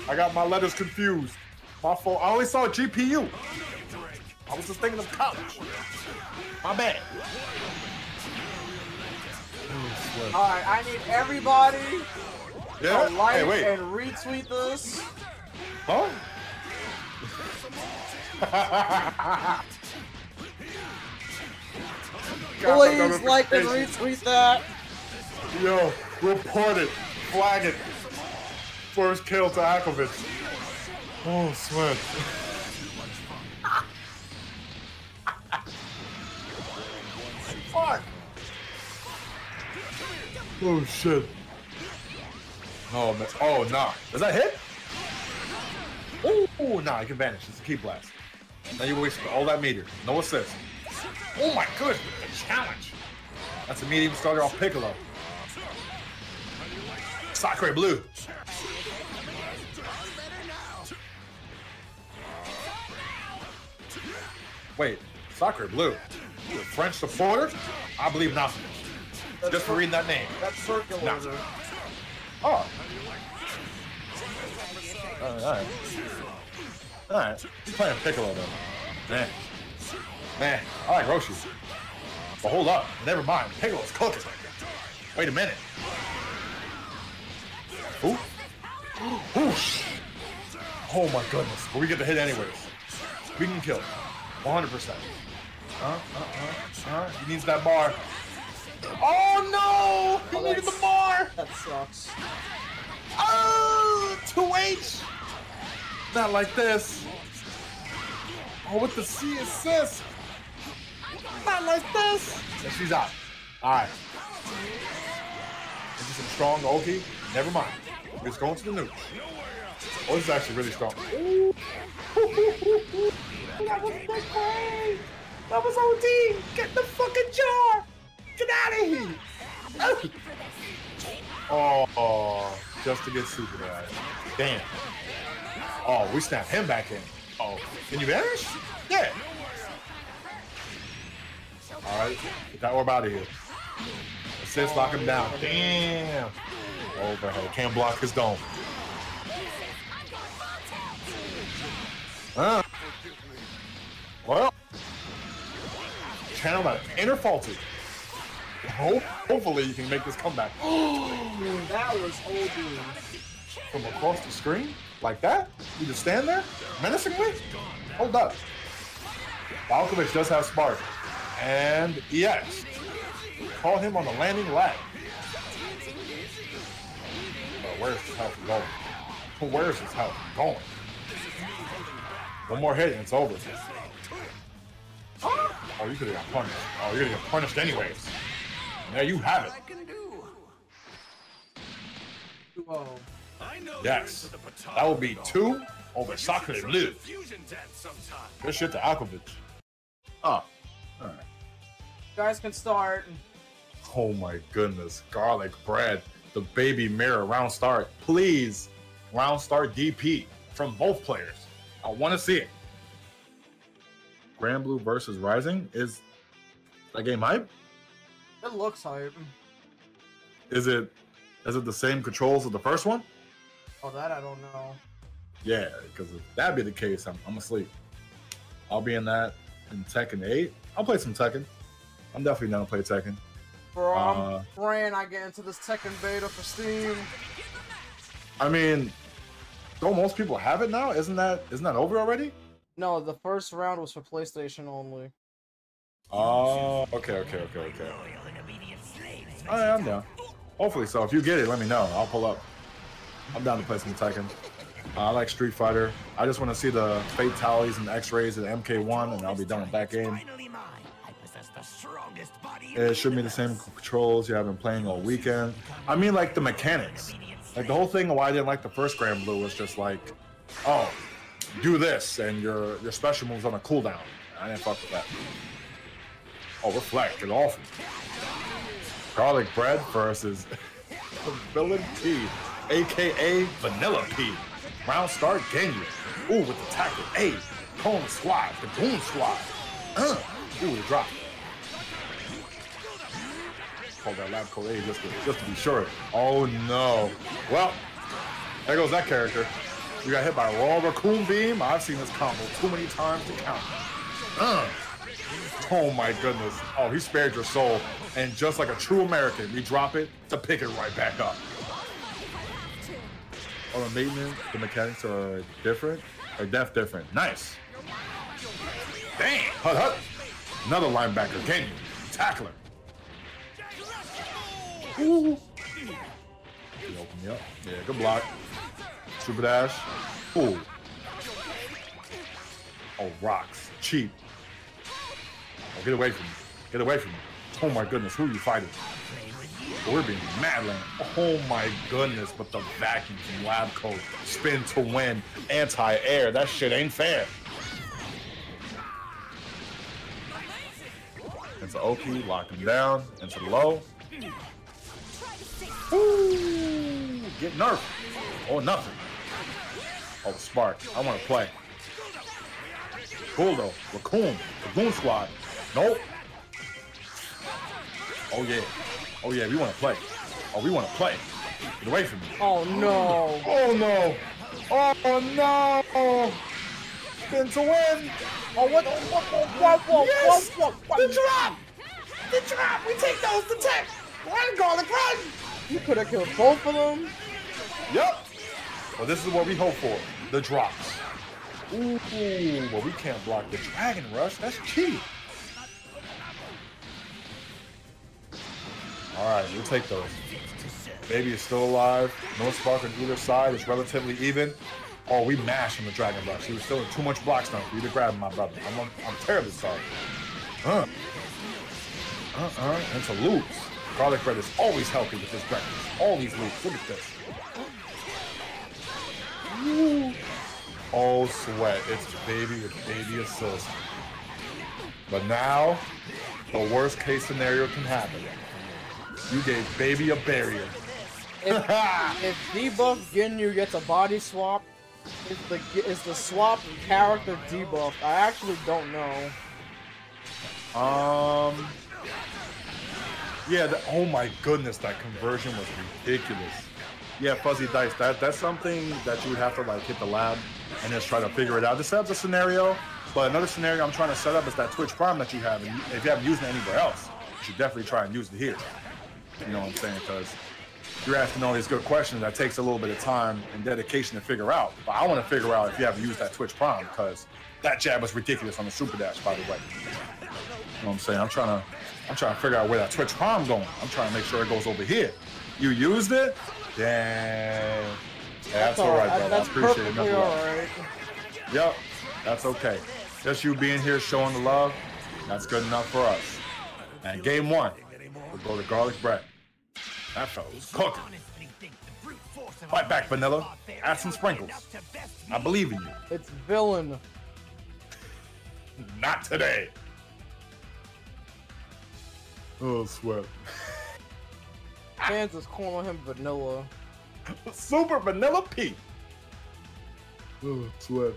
I got my letters confused. My fault. I only saw GPU. I was just thinking of college. My bad. All right, I need everybody to like and retweet this. Huh? Please like and retweet that. Yo, report it. Flag it. First kill to Alekovich. Oh, sweat. Fuck. Oh, shit. Oh, man. Oh, nah. Does that hit? Oh, nah. You can vanish. It's a key blast. Now you wasted all that meter. No assist. Oh my goodness, the challenge. That's a medium starter off Piccolo. Sacre Blue. Wait, Sacre Blue? You're a French supporter? I believe nothing. That's just for reading that name. That's circular. Nah. Oh. Alright. Alright. He's playing Piccolo though. Damn. Man, I like Roshi. But hold up, never mind. Piccolo's cooking. Wait a minute. Ooh. Ooh. Oh my goodness. But we get the hit anyways. We can kill. 100%. He needs that bar. Oh no! He needed the bar! That sucks. Oh! 2H! Not like this. Oh, with the C assist. Not like this. Yeah, she's out. All right. This is some strong Oki. Never mind. We're just going to the nuke. Oh, this is actually really strong. Ooh. that was my brain! That was OD! Get the fucking jar! Get out of here! Oh, just to get super out. Damn. Oh, we snapped him back in. Oh, can you vanish? Yeah. All right, get that orb out of here. Assist, lock him down. Damn. Overhead, can't block his dome. Well, channel that inner faulty. Hopefully you can make this comeback. Oh, that was old dude. From across the screen? Like that? You just stand there? Menacingly? Hold up. Alekovich does have spark. And yes. Call him on the landing lag. But where's his health going? Where's his health going? One more hit and it's over. Oh, you could have got punished. Oh, you're gonna get punished anyways. There you have it. Whoa. Yes. That will be 2 over Sakura Blue. Good shit to Alekovich. Oh. Alright. Guys can start. Oh my goodness. Garlic Bread. The baby mirror. Round start. Please. Round start DP from both players. I want to see it. Granblue versus Rising. Is that game hype? It looks hype. Is it the same controls as the first one? Oh, that I don't know. Yeah, because if that be the case, I'm asleep. I'll be in that in Tekken 8. I'll play some Tekken. I'm definitely down to play Tekken. Bro, I'm praying I get into this Tekken beta for Steam. I mean, don't most people have it now? Isn't that over already? No, the first round was for PlayStation only. Oh, okay. All right, I'm down. Hopefully so. If you get it, let me know. I'll pull up. I'm down to play some Tekken. I like Street Fighter. I just want to see the fatalities and X-rays of MK1, and I'll be done with that game. It should be the same controls you have been playing all weekend. I mean, like the mechanics. Like the whole thing why I didn't like the first Granblue was just like, oh, do this, and your special move's on a cooldown. I didn't fuck with that. Oh, reflect. It's awful. Garlic Bread versus Villain P, a.k.a. Vanilla P. Round start Ginyu. Ooh, with the tackle. A. Cone squad. The goon squad. Ooh, the drop. Hold that lab code A just to be sure. Oh, no. Well, there goes that character. You got hit by a raw raccoon beam. I've seen this combo too many times to count. Oh my goodness. Oh, he spared your soul. And just like a true American, we drop it to pick it right back up. On the maintenance, the mechanics are different. Or def different. Nice. Damn. Hut hut. Another linebacker. Can you? Tackler. Ooh. He opened me up. Yeah, good block. Super dash. Ooh. Oh, rocks. Cheap. Oh, get away from me. Get away from me. Oh my goodness, who are you fighting? We're being madland. Oh my goodness, but the vacuum from Lab Coat. Spin to win. Anti-air. That shit ain't fair. Into Oki, lock him down. Into low. Ooh, get nerfed. Oh, nothing. Oh, spark. I want to play. Cool though. Raccoon. Raccoon squad. Nope. Oh yeah. Oh yeah, we want to play. Oh, we want to play. Get away from me. Oh no. Oh no. Oh no. Spin to win. Oh what? What? Yes. What? The drop. The drop. We take those to tech. Run, Garlic, run. You could have killed both of them. Yep. Well, this is what we hope for. The drops. Ooh, well, we can't block the Dragon Rush. That's cheap. Alright, we'll take those. Baby is still alive. No spark on either side. It's relatively even. Oh, we mashed on the Dragon Rush. He was still in too much block stun for you to grab him, my brother. I'm terribly sorry. And to lose. Garlic Bread is always healthy with this breakfast. All these loops. Look at this. Ooh. all sweat. It's baby assist. But now, the worst case scenario can happen. You gave baby a barrier. If debuff Ginyu gets a body swap, is the swap character debuff? I actually don't know. Yeah, oh my goodness, that conversion was ridiculous. Yeah, Fuzzy Dice, that's something that you would have to like hit the lab and just try to figure it out. This is a scenario, but another scenario I'm trying to set up is that Twitch Prime that you have, and if you haven't used it anywhere else, you should definitely try and use it here. You know what I'm saying? Because you're asking all these good questions that takes a little bit of time and dedication to figure out. But I want to figure out if you haven't used that Twitch Prime, because that jab was ridiculous on the Super Dash, by the way. You know what I'm saying? I'm trying to figure out where that Twitch Prime going. I'm trying to make sure it goes over here. You used it? Damn. Yeah, that's all right, brother. I appreciate it. All right. Yep, that's okay. Just you being here, showing the love, that's good enough for us. And game one, we'll go to Garlic Bread. That fella's cooking. Fight back, Vanilla. Add some sprinkles. I believe in you. It's villain. Not today. Oh, sweat. Fans is calling him Vanilla. Super Vanilla P. Oh, sweat.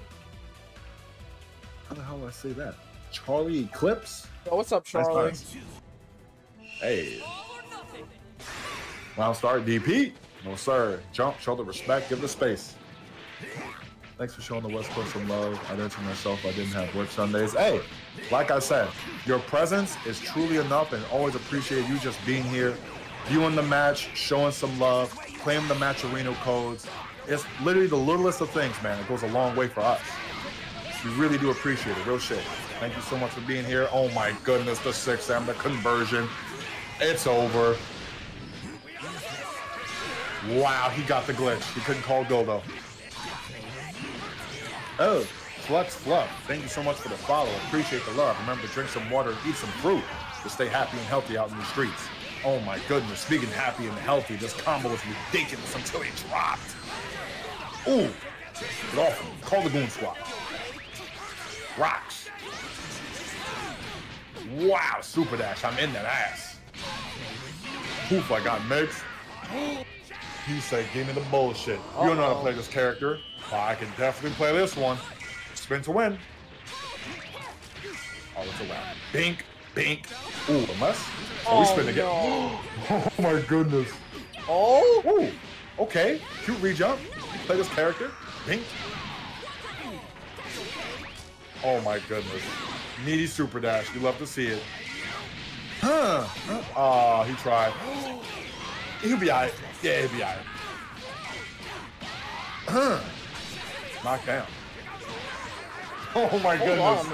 How the hell do I say that? Charlie Eclipse? Oh, what's up, Charlie? Nice. Hey. Round start, DP. No, sir. Jump, show the respect, give the space. Thanks for showing the West Coast some love. I did it to myself. I didn't have work Sundays. Hey, like I said, your presence is truly enough, and always appreciate you just being here, viewing the match, showing some love, claiming the match arena codes. It's literally the littlest of things, man. It goes a long way for us. We really do appreciate it. Real shit. Thank you so much for being here. Oh my goodness, the 6M, the conversion. It's over. Wow, he got the glitch. He couldn't call Goldo. Oh, Flux Fluff, thank you so much for the follow. Appreciate the love. Remember to drink some water and eat some fruit to stay happy and healthy out in the streets. Oh my goodness, speaking happy and healthy, this combo was ridiculous until he dropped. Ooh, get off him. Call the Goon Squad. Rocks. Wow, Super Dash, I'm in that ass. Poof, I got mixed. He said, give me the bullshit. Uh-oh. You don't know how to play this character. Well, I can definitely play this one. Spin to win. Oh, it's a wrap. Bink, bink. Ooh, a mess. Oh, we spin again. No. Oh, my goodness. Oh. Ooh, okay. Cute re-jump. Play this character. Bink. Oh, my goodness. Needy Super Dash. You love to see it. Huh. Oh, he tried. He'll be all right. Yeah, he'll be all right. Knocked down. Oh my goodness.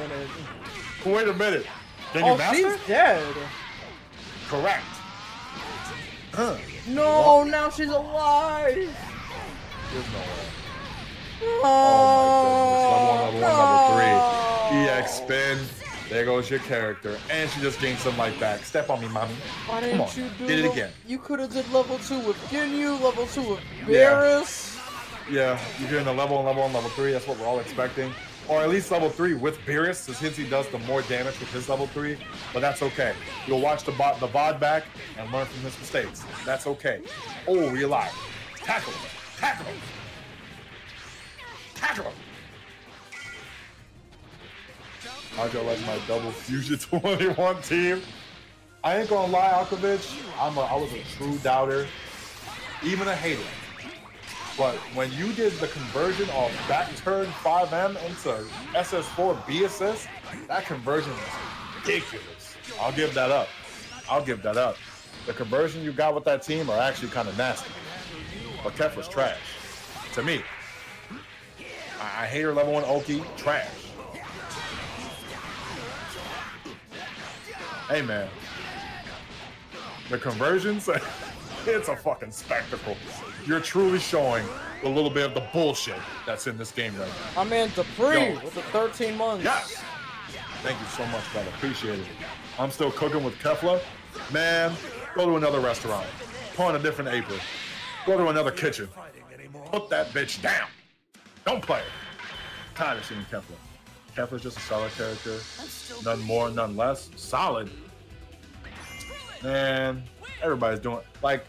Wait a minute. Can you master? She's dead. Correct. No, now she's alive. There's no way. Oh my goodness. Level 1, level 1, level 3. EX spin. There goes your character, and she just gained some life back. Step on me, mommy. Why didn't Come on. You do did it again. You could have did level 2 with Ginyu, level 2 with Beerus. Yeah, you're doing the level 1, level 1, level 3. That's what we're all expecting. Or at least level 3 with Beerus, since he does the more damage with his level 3. But that's okay. You'll watch the VOD back and learn from his mistakes. That's okay. Oh, you're alive. Tackle him. Tackle him. Tackle him. How'd y'all like my double Fusion 21 team? I ain't gonna lie, Alekovich, I was a true doubter, even a hater. But when you did the conversion of back turn 5M into SS4 B assist, that conversion was ridiculous. I'll give that up. I'll give that up. The conversion you got with that team are actually kind of nasty. But Kef was trash. To me. I hate her level 1 Oki, trash. Hey man, the conversions, it's a fucking spectacle. You're truly showing a little bit of the bullshit that's in this game right now. I'm in Dupree with the 13 months. Yes. Thank you so much, brother. Appreciate it. I'm still cooking with Kefla. Man, go to another restaurant. Put on a different apron. Go to another kitchen. Put that bitch down. Don't play it. tired of seeing Kefla. Kefla's just a solid character. None more, none less. Solid. Man, everybody's doing like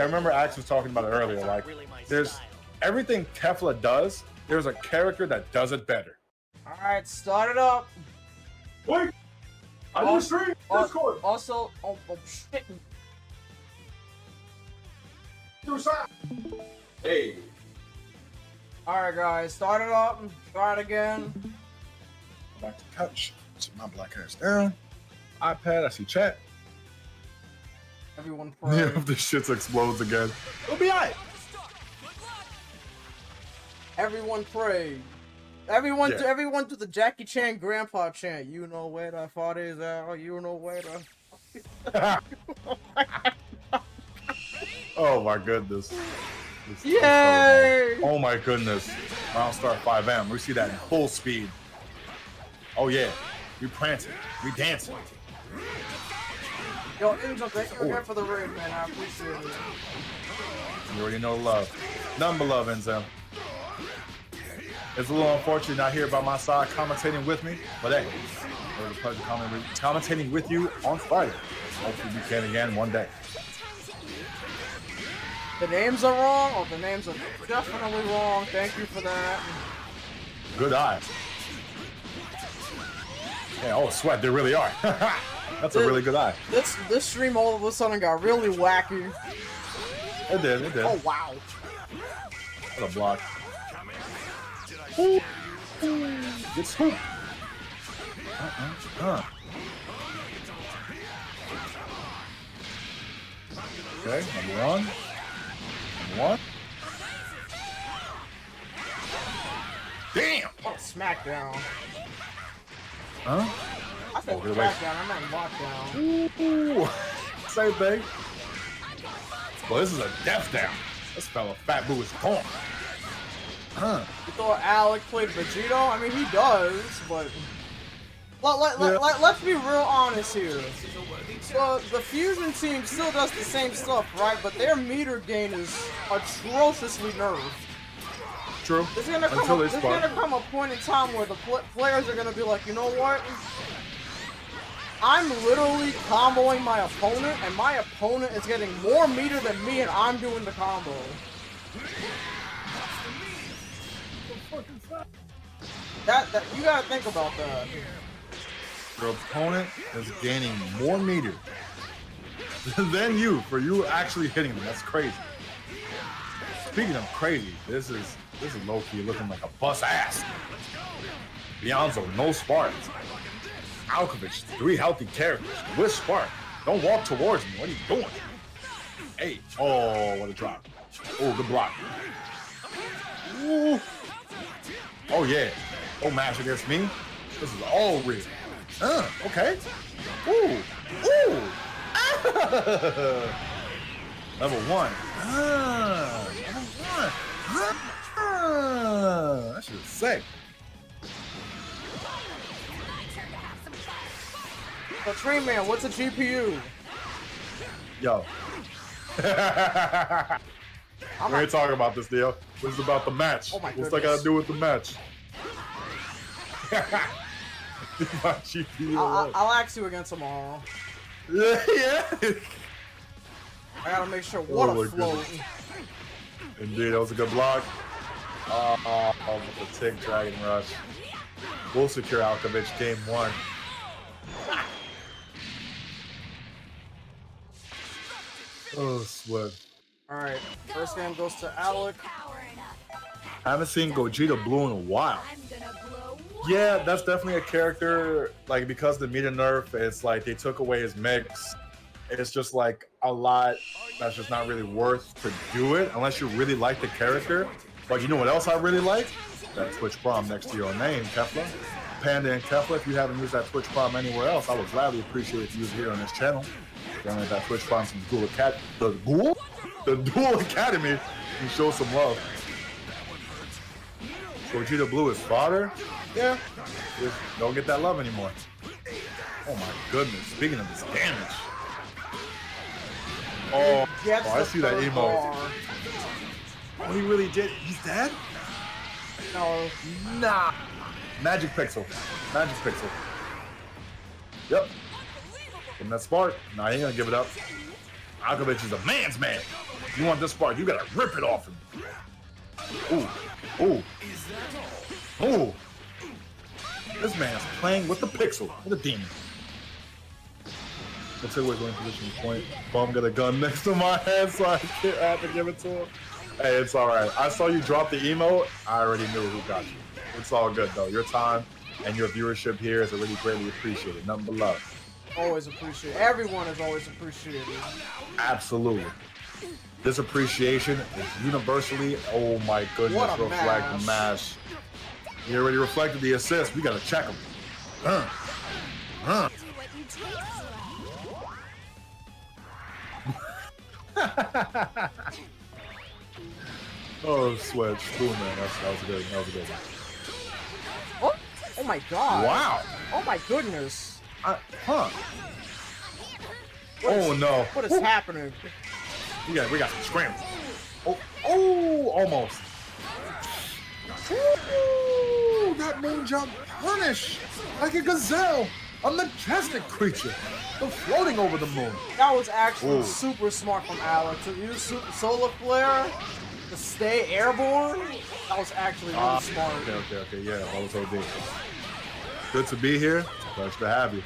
I remember Axe was talking about it earlier. Like, there's everything Kefla does, there's a character that does it better. Alright, start it up. Wait! I do stream Discord! Also, oh shit. Hey. Alright guys, start it up, try it again. Back to the couch, sit my black ass down. iPad, I see chat. Everyone pray. Yeah, if this shit explodes again, it'll be alright. Everyone pray. Everyone, yeah. Everyone do the Jackie Chan grandpa chant. You know where the father is at, you know where the... Oh my goodness. This Yay! Oh my goodness. Round start 5M. We see that in full speed. Oh yeah. We prancing. We dancing. Yo, Angel, thank you again for the raid, man. I appreciate it. You already know love. None but love, Enzo. It's a little unfortunate not here by my side commentating with me, but hey, it was a pleasure commentating with you on Friday. Hopefully we can again one day. The names are wrong, or the names are definitely wrong. Thank you for that. Good eye. Yeah, oh sweat, they really are. That's a really good eye. This stream all of a sudden got really wacky. It did, it did. Oh wow. What a block. Ooh, ooh, it's hoop. Okay, number one. What? Damn! Oh, Smackdown. Huh? I said Smackdown, I'm not Lockdown. Ooh, same thing. Well, this is a death down. This fella Fat Boo is gone. Huh. You thought Alec played Vegito? I mean, he does, but... Let's be real honest here. So, the Fusion team still does the same stuff, right? But their meter gain is atrociously nerfed. True. There's gonna come a point in time where the players are gonna be like, you know what? I'm literally comboing my opponent, and my opponent is getting more meter than me, and I'm doing the combo. That you gotta think about that. Your opponent is gaining more meter than you for you actually hitting them. That's crazy. Speaking of crazy, this is low-key looking like a bus ass. Beyondzo, no spark. Alekovich, 3 healthy characters with spark. Don't walk towards me. What are you doing? Hey, oh, what a drop. Oh, good block. Ooh. Oh yeah. Oh, mash against me. This is all real. Okay. Ooh. Ooh. Level 1. Level 1. That shit is sick. The Tree Man, what's a GPU? Yo. We ain't talking about this, Neo. This is about the match. Oh my goodness. What's that got to do with the match? I'll axe you again tomorrow. Yeah. I gotta make sure water flows. Indeed, that was a good block. With the Tick Dragon Rush. We'll secure Alekovich game 1. Oh, sweat. Alright, first game goes to Alec. I haven't seen Gogeta Blue in a while. Yeah, that's definitely a character, like, because the meter nerf, it's like they took away his mix. It's just like a lot that's just not really worth to do it unless you really like the character. But you know what else I really like? That Twitch Prom next to your name, Kefla. Panda and Kefla, if you haven't used that Twitch Prom anywhere else, I would gladly appreciate if you use it here on this channel. Granted, that Twitch Prom from Duel Academy, the Duel Academy, and show some love. Gogeta Blue is fodder. Yeah, just don't get that love anymore. Oh my goodness, speaking of this damage. Oh, I see that emote. Oh, he really did. He's dead? No. Nah. Magic Pixel. Magic Pixel. Yep. Give him that spark. Nah, he ain't gonna give it up. Alekovich is a man's man. You want this spark, you gotta rip it off him. Ooh. Ooh. Ooh. This man's playing with the pixel. With a demon. Let's say we're going to position point. Bum got a gun next to my head, so I can't have to give it to him. Hey, it's all right. I saw you drop the emote. I already knew who got you. It's all good, though. Your time and your viewership here is already greatly appreciated. Nothing but love. Always appreciated. Everyone is always appreciated. Absolutely. This appreciation is universally, oh my goodness, reflect mash. He already reflected the assist. We got to check him. Oh, Switch. Cool, man. That was good. Oh my god. Wow. Oh my goodness. No. What is happening? We got some scramble. Oh, almost. Ooh, that moon jump punish like a gazelle, a majestic creature, floating over the moon. That was actually super smart from Alex. To use solar flare to stay airborne. That was actually really smart. Okay. Yeah, that was OD. Good to be here. Pleasure to have you.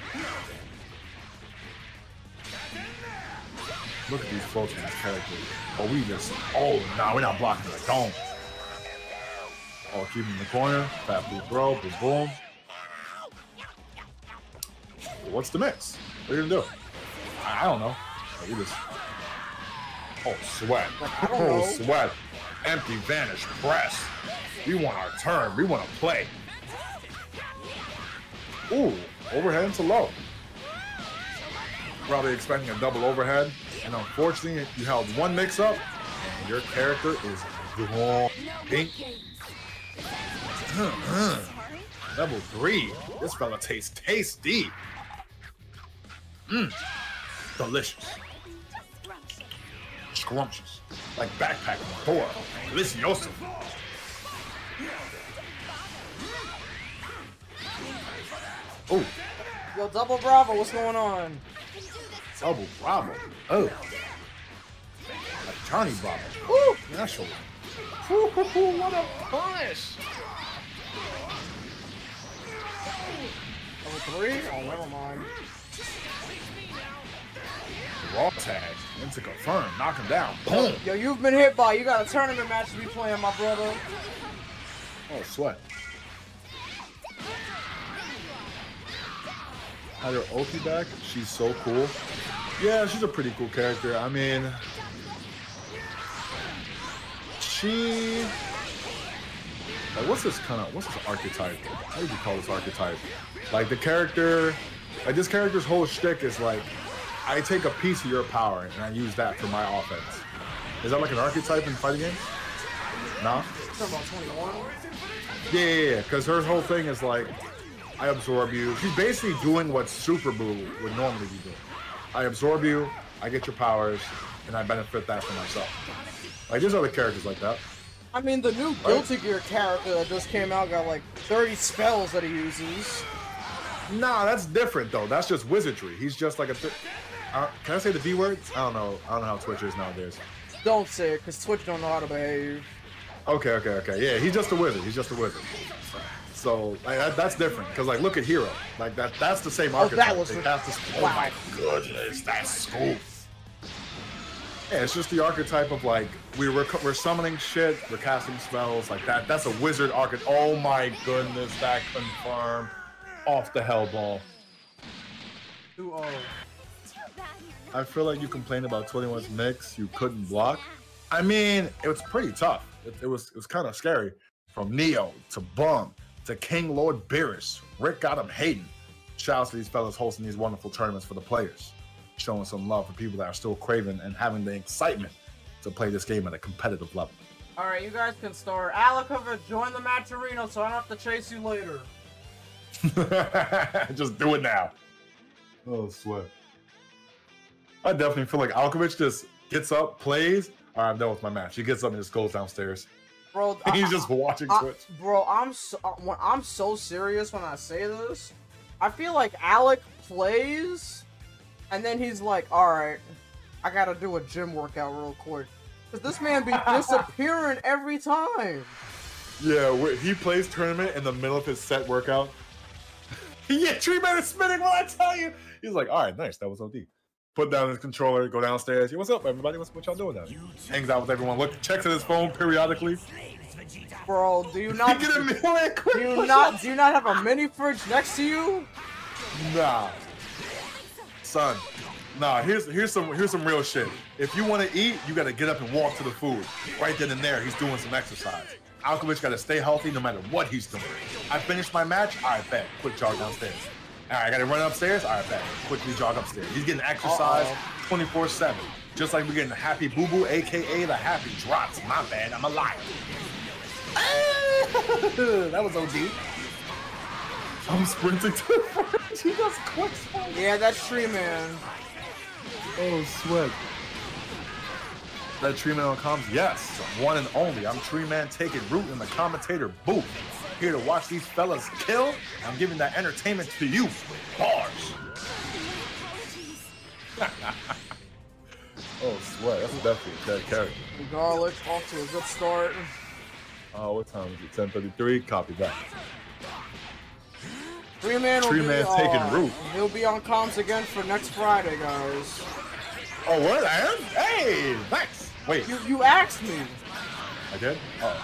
Look at these folks in this character. Oh, we just... Oh, nah, we're not blocking it. Don't. Oh, keep him in the corner. Fat blue throw. Boom, boom. Well, what's the mix? What are you going to do? I don't know. Oh, we just... Oh, sweat. Oh, sweat. Empty vanish press. We want our turn. We want to play. Ooh, overhead to low. Probably expecting a double overhead. And unfortunately, you held one mix-up, and your character is gone. Pink. Level 3. This fella tastes tasty. Delicious. Scrumptious. Like backpack on door. Delicioso. Ooh. Yo, Double Bravo, what's going on? Double Bravo. Oh. Like Johnny Bravo. Ooh. National. Ooh, what a punish. Level 3? Oh, never mind. Raw tag. And to confirm. Knock him down. Boom. Yo, you've been hit by. You got a tournament match to be playing, my brother. Oh, sweat. Had her ulti back. She's so cool. Yeah, she's a pretty cool character. I mean, she... Like, what's this archetype? How would you call this archetype? Like, the character... Like, this character's whole shtick is like, I take a piece of your power and I use that for my offense. Is that like an archetype in fighting games? No? Talking about 21? Yeah. Because her whole thing is like, I absorb you. She's basically doing what Super Buu would normally be doing. I absorb you, I get your powers, and I benefit that for myself. Like, there's other characters like that. I mean, the new Guilty Gear character that just came out got like 30 spells that he uses. Nah, that's different though. That's just wizardry. He's just like a... can I say the D word? I don't know how Twitch is nowadays. Don't say it, because Twitch don't know how to behave. Okay. Yeah, he's just a wizard. So like, that's different, because like, look at Hero, like that's the same archetype. Wow. Oh my goodness, that's cool. Yeah, it's just the archetype of like we're summoning shit, we're casting spells like that. That's a wizard archetype. Oh my goodness, that confirmed off the hell ball. 2-0. I feel like you complained about 21's mix. You couldn't block. I mean, it was pretty tough. It was kind of scary. From Neo to Bum to King Lord Beerus, Rick got him hating. Shouts to these fellas hosting these wonderful tournaments for the players, showing some love for people that are still craving and having the excitement to play this game at a competitive level. All right, you guys can start. Alekovich, join the match arena so I don't have to chase you later. Just do it now. Oh, sweat. I definitely feel like Alekovich just gets up, plays. All right, I'm done with my match. He gets up and just goes downstairs. Bro, he's just watching Twitch. Bro, I'm so serious when I say this. I feel like Alec plays, and then he's like, all right, I gotta do a gym workout real quick. Cause this man be disappearing every time. Yeah, he plays tournament in the middle of his set workout. Yeah, Tree Man is spinning, what I tell you. He's like, all right, nice, that was OD. Put down his controller, go downstairs. Hey, what's up, everybody? What y'all doing now? Hangs out with everyone. Look, checks at his phone periodically. Bro, do you not get a meal? Do you not have a mini fridge next to you? Nah, son. Nah, here's some real shit. If you want to eat, you gotta get up and walk to the food. Right then and there, he's doing some exercise. Alekovich gotta stay healthy no matter what he's doing. I finished my match. All right, bet. Quick jog downstairs. All right, I gotta run upstairs. All right, back. Quickly jog upstairs. He's getting exercise 24/7, just like we're getting the Happy Boo Boo, aka the Happy Drops. My bad, I'm a liar. That was OD. I'm sprinting to the front. He does quick sprints. Yeah, that's Tree Man. Oh, sweat. That Tree Man on comms. Yes, one and only. I'm Tree Man taking root in the commentator booth. Here to watch these fellas kill. I'm giving that entertainment to you. Bars. Oh, sweat. That's definitely a dead character. Garlic, off to a good start. Oh, what time is it? 10:33. Copy that. Tree Man's taking root. He'll be on comms again for next Friday, guys. Oh, what? I am? Hey, thanks. Wait. You asked me. I did? Oh.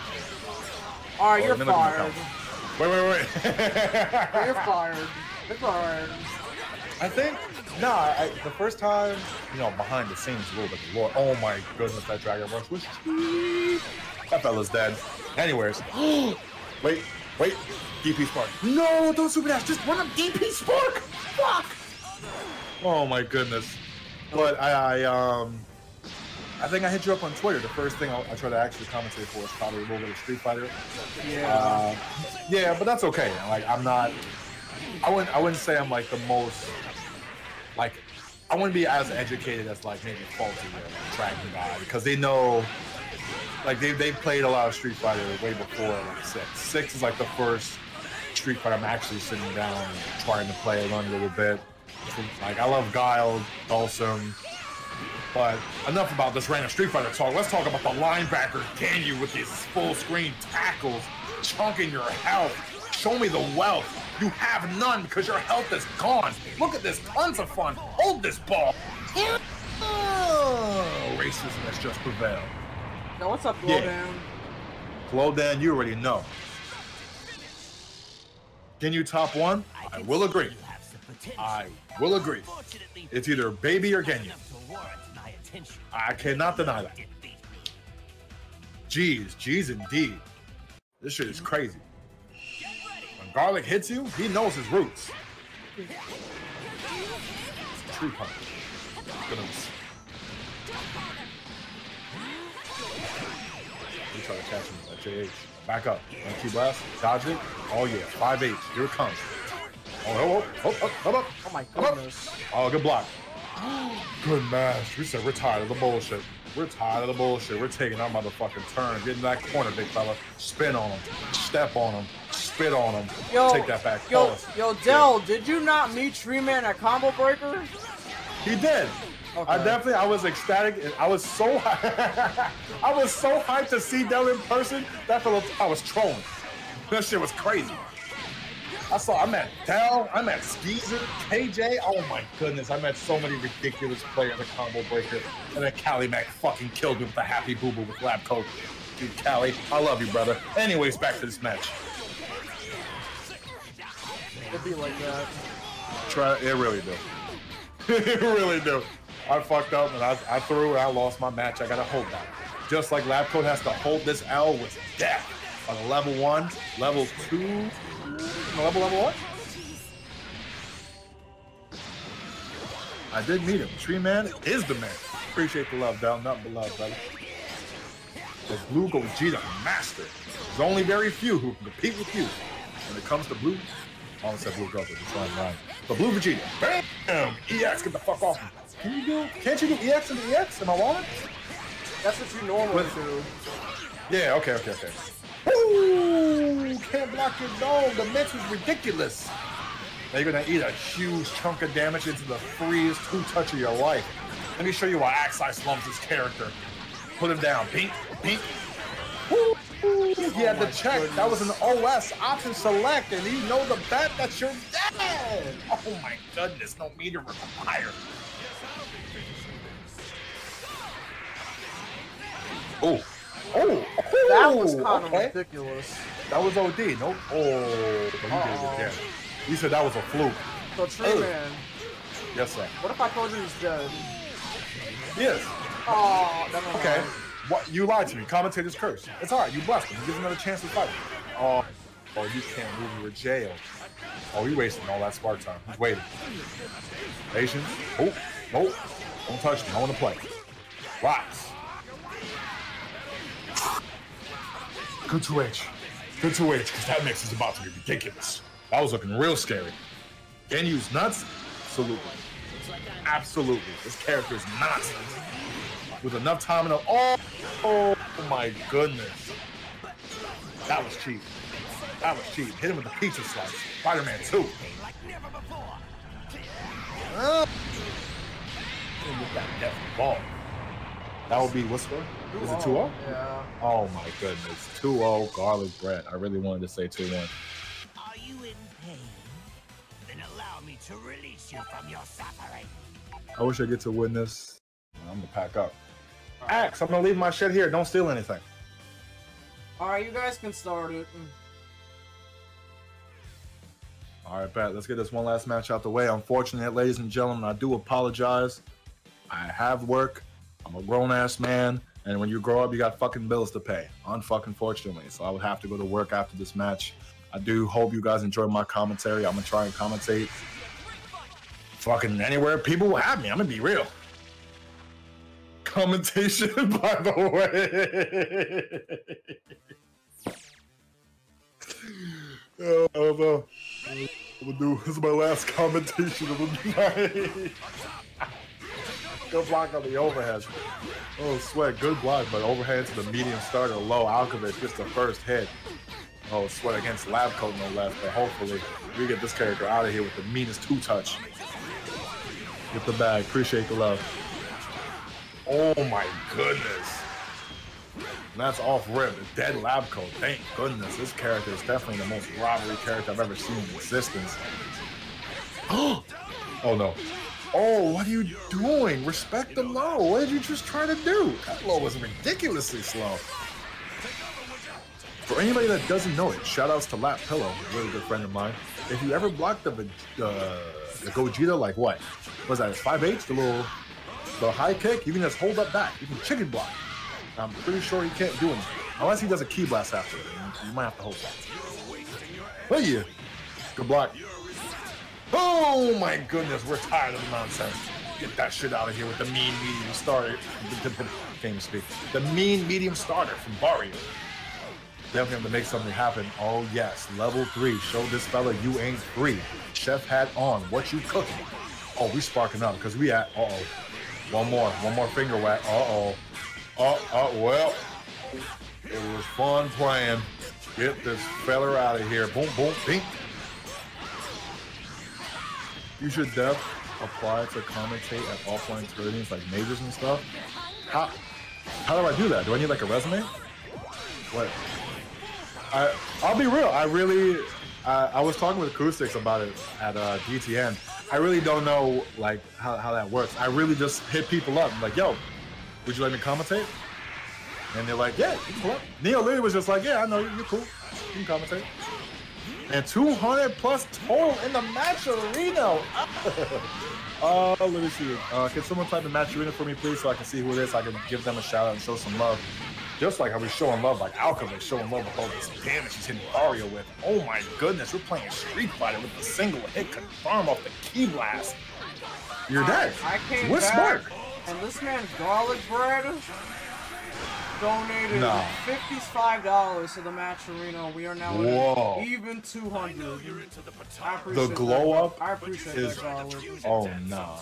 All right, you're fired. Wait. You're fired. You're fired. I think, the first time, behind the scenes a little bit. Lord, oh my goodness, that Dragon Rush was cheap. That fella's dead. Anyways, wait, DP Spark. No, don't super dash, just run up DP Spark. Fuck. Oh my goodness. But I think I hit you up on Twitter. The first thing I try to actually commentate for is probably a little bit of Street Fighter. Yeah. Yeah, but that's okay. Like I wouldn't say I'm like the most, like, I wouldn't be as educated as like maybe Faulty or Dragon Guy, because they know, like they've played a lot of Street Fighter way before like Six. Six is like the first Street Fighter I'm actually sitting down and trying to play it on a little bit. Like I love Guile, Dulcim. But enough about this random Street Fighter talk. Let's talk about the linebacker Ginyu with his full screen tackles, chunking your health. Show me the wealth. You have none because your health is gone. Look at this, tons of fun. Hold this ball. Oh, racism has just prevailed. Now what's up, Glowdan? Yeah. Glowdan, you already know. Ginyu top one? I will agree. I will agree. It's either Baby or Ginyu. I cannot deny that. Jeez indeed. This shit is crazy. When Garlic hits you, he knows his roots. Tree punch. Goodness. You try to catch him at JH. Back up. One key blast. Dodge it. Oh yeah. 5H. Here it comes. Oh, oh my goodness. Oh, good block. Good match. We said we're tired of the bullshit. We're tired of the bullshit. We're taking our motherfucking turn. Get in that corner, big fella. Spin on him. Step on him. Spit on him. Yo, take that back. Yo, Del, did you not meet Tree Man at Combo Breaker? He did. Okay. I was ecstatic. I was so high. I was so hyped to see Del in person. That fella, I was trolling. That shit was crazy. I met Del, I met Skeezer, KJ, oh my goodness, I met so many ridiculous players at Combo Breaker, and then Callie Mac fucking killed me with the Happy Boo Boo with Lab Coat. Dude, Callie, I love you, brother. Anyways, back to this match. It'd be like that. It really do. It really do. I fucked up, and I threw, and I lost my match. I gotta hold that. Just like Lab Coat has to hold this L with death on level 1, level 2, Level what? I did meet him. Tree Man is the man. Appreciate the love, Del. Nothing but love, brother. The Blue Gogeta master. There's only very few who can compete with you when it comes to blue. I almost said blue girl, but it's not mine. The Blue Vegeta. Bam! EX, get the fuck off. Can't you do EX into EX in my wallet? That's what you normally do. Yeah, okay, okay, okay. Woo! Can't block your dog. The mix is ridiculous. Now you're gonna eat a huge chunk of damage into the freeze two touch of your life. Let me show you why Axie slumps his character. Put him down. Pink, pink. Woo! He had to check. Goodness. That was an OS option select, and he knows the bet that you're dead. Oh my goodness, no meter required. Oh, oh, oh, that was kind of ridiculous. That was OD. Nope. Oh, but he did it again. He said that was a fluke. So Tree Man. Yes, sir. What if I told you he's dead? Yes. Oh, that was okay. Nice. What, you lied to me. Commentator's curse. It's all right. You blessed him. You give him another chance to fight. Oh, oh, you can't move. You're in jail. Oh, you wasting all that spark time. He's waiting. Patience. Oh, nope. Don't touch me. I want to play. Rocks. Good 2H. Good 2H, because that mix is about to be ridiculous. That was looking real scary. Ginyu's nuts? Absolutely. Absolutely. This character is nuts. With enough time and oh, oh my goodness. That was cheap. That was cheap. Hit him with the pizza slice. Spider-Man 2. Hit him with that death ball. That would be what's for? Is it 2-0? Yeah. Oh my goodness. 2-0 garlic bread. I really wanted to say 2-1. Are you in pain? Then allow me to release you from your suffering. I wish I get to win this. I'm gonna pack up. Axe, I'm gonna leave my shit here. Don't steal anything. Alright, you guys can start it. Alright, Pat, let's get this one last match out the way. Unfortunately, ladies and gentlemen, I do apologize. I have work. I'm a grown-ass man. And when you grow up, you got fucking bills to pay. Unfucking fortunately. So I would have to go to work after this match. I do hope you guys enjoyed my commentary. I'm gonna try and commentate fucking anywhere people will have me. I'm gonna be real. Commentation, by the way. Oh, no. This is my last commentation of the night. Good block on the overhead. Oh, Sweat, good block, but overhead to the medium starter, low. Alekovich gets the first hit. Oh, Sweat against Lab Coat, no left, but hopefully we get this character out of here with the meanest two touch. Get the bag. Appreciate the love. Oh my goodness. And that's off rip. The dead Lab Coat. Thank goodness. This character is definitely the most robbery character I've ever seen in existence. Oh no. Oh, what are you doing? Respect the low. What did you just try to do? That low was ridiculously slow. For anybody that doesn't know it, shout outs to Lap Pillow, a really good friend of mine. If you ever blocked the Gogeta, like what? Was that 5H? The little the high kick, you can just hold up back. You can chicken block. I'm pretty sure he can't do anything. Unless he does a key blast after it. You might have to hold that. But yeah, good block. Oh my goodness, we're tired of the nonsense. Get that shit out of here with the mean medium starter. The mean medium starter from Varia. Definitely have to make something happen. Oh yes, level 3. Show this fella you ain't free. Chef hat on. What you cooking? Oh, we sparking up because we at uh-oh. One more finger whack. Uh-oh. Well, it was fun playing. Get this fella out of here. Boom, boom, pink. You should def apply to commentate at offline tournaments like majors and stuff. How do I do that? Do I need like a resume? What? I'll be real. I was talking with Acoustics about it at DTN. I really don't know like how that works. I really just hit people up. I'm like, yo, would you let me commentate? And they're like, yeah, you can come up. Neo literally was just like, yeah, I know you. You're cool. You can commentate. And 200 plus total in the match arena. Oh, let me see. Can someone type the match arena for me, please, so I can see who it is, so I can give them a shout out and show some love. Just like how we're showing love, like Alchemy showing love with all this damage he's hitting Aria with. Oh my goodness, we're playing Street Fighter with a single hit confirm off the key blast. You're dead. I came we're back, smart. And this man Garlic Bread donated $55 to the match arena. We are now at even 200. The glow up is. Oh no.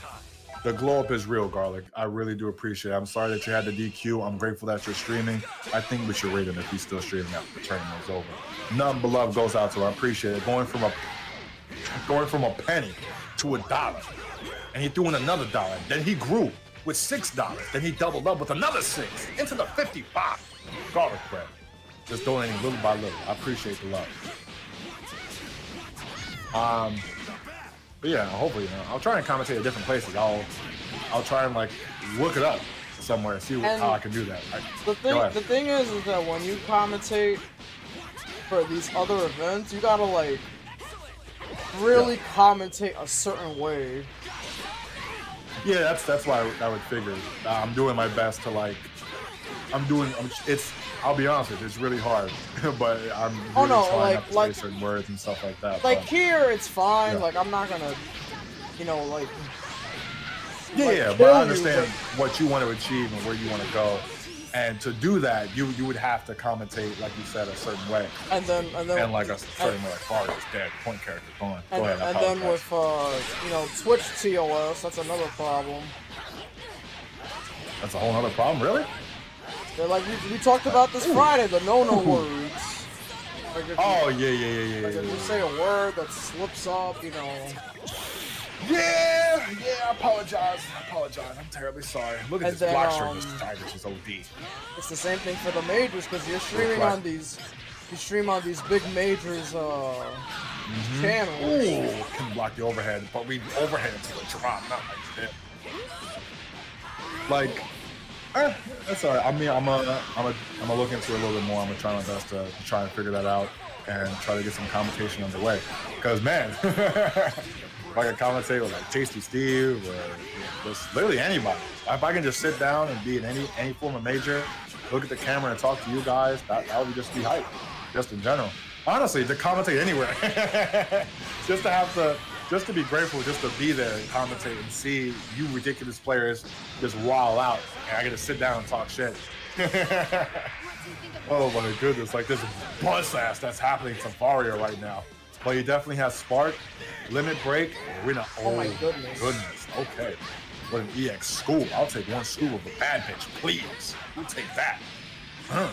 The glow up is real, Garlic. I really do appreciate it. I'm sorry that you had the DQ. I'm grateful that you're streaming. I think we should rate him if he's still streaming after the tournament is over. Nothing but love goes out to him. I appreciate it. Going from a penny to $1. And he threw in another $1. Then he grew with $6. Then he doubled up with another $6 into the 55. Garlic Bread. Just donating little by little. I appreciate the love. But yeah, hopefully, you know, I'll try and commentate at different places. I'll try and like look it up somewhere and see how I can do that. Like, the thing is that when you commentate for these other events, you gotta like really commentate a certain way. Yeah, that's why I would figure. I'm doing my best to like. I'll be honest with you, it's really hard, but I'm really trying not to say certain words and stuff like that. Like, here, it's fine. Yeah. Like, I'm not gonna, you know, like... Yeah, but I understand what you want to achieve and where you want to go. And to do that, you would have to commentate, like you said, a certain way. And like a certain way, like, Far is dead, point character, gone. Go ahead, and then with, you know, Twitch TOS, that's another problem. That's a whole other problem, really? They're like, we talked about this Friday, the no-no words. Like if you say a word that slips up, you know. I apologize. I'm terribly sorry. Look at this block string. This tiger is OD. It's the same thing for the majors, because you're streaming on these, you stream on these big majors channels. Ooh, can block the overhead, but we overhead to the drop, not like that. Like. That's all right. I mean, I'm a look into it a little bit more. I'm gonna try my best to try and figure that out and try to get some commentation underway. Cause man, if I can commentate with like Tasty Steve or just literally anybody, if I can just sit down and be in any form of major, look at the camera and talk to you guys, that would just be hype. Just in general, honestly, to commentate anywhere, just to be grateful, just to be there and commentate and see you ridiculous players just wild out. And I get to sit down and talk shit. Oh my goodness, like this buzz ass that's happening to Varia right now. Well, you definitely have Spark, Limit Break, we're not, oh my goodness. Okay, what an EX school. I'll take one school of a bad bitch, please. We'll take that. Huh.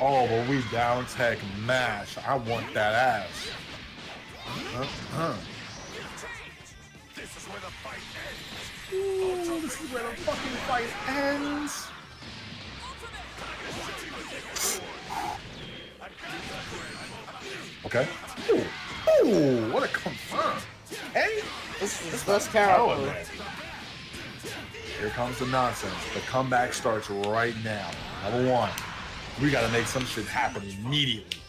Oh, but we down tech mash. I want that ass. This is where the fight ends. Ooh, this is where the fucking fight ends. Okay. Ooh, ooh, what a confirm. Hey, this is the best character. Here comes the nonsense. The comeback starts right now. Number one, we gotta make some shit happen immediately.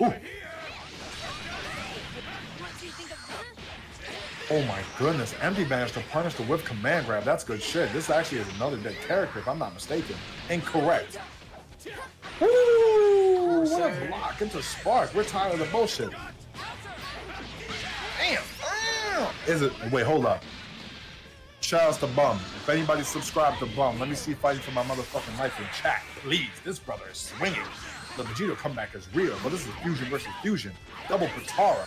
Ooh. Oh my goodness, empty banish to punish the whip command grab. That's good shit. This actually is another dead character, if I'm not mistaken. Incorrect. Ooh, what a block into Spark. We're tired of the bullshit. Damn. Is it? Wait, hold up. Shoutouts to Bum. If anybody subscribed to Bum, let me see fighting for my motherfucking life in chat. Please, this brother is swinging. The Vegito comeback is real, but this is fusion versus fusion. Double Patara.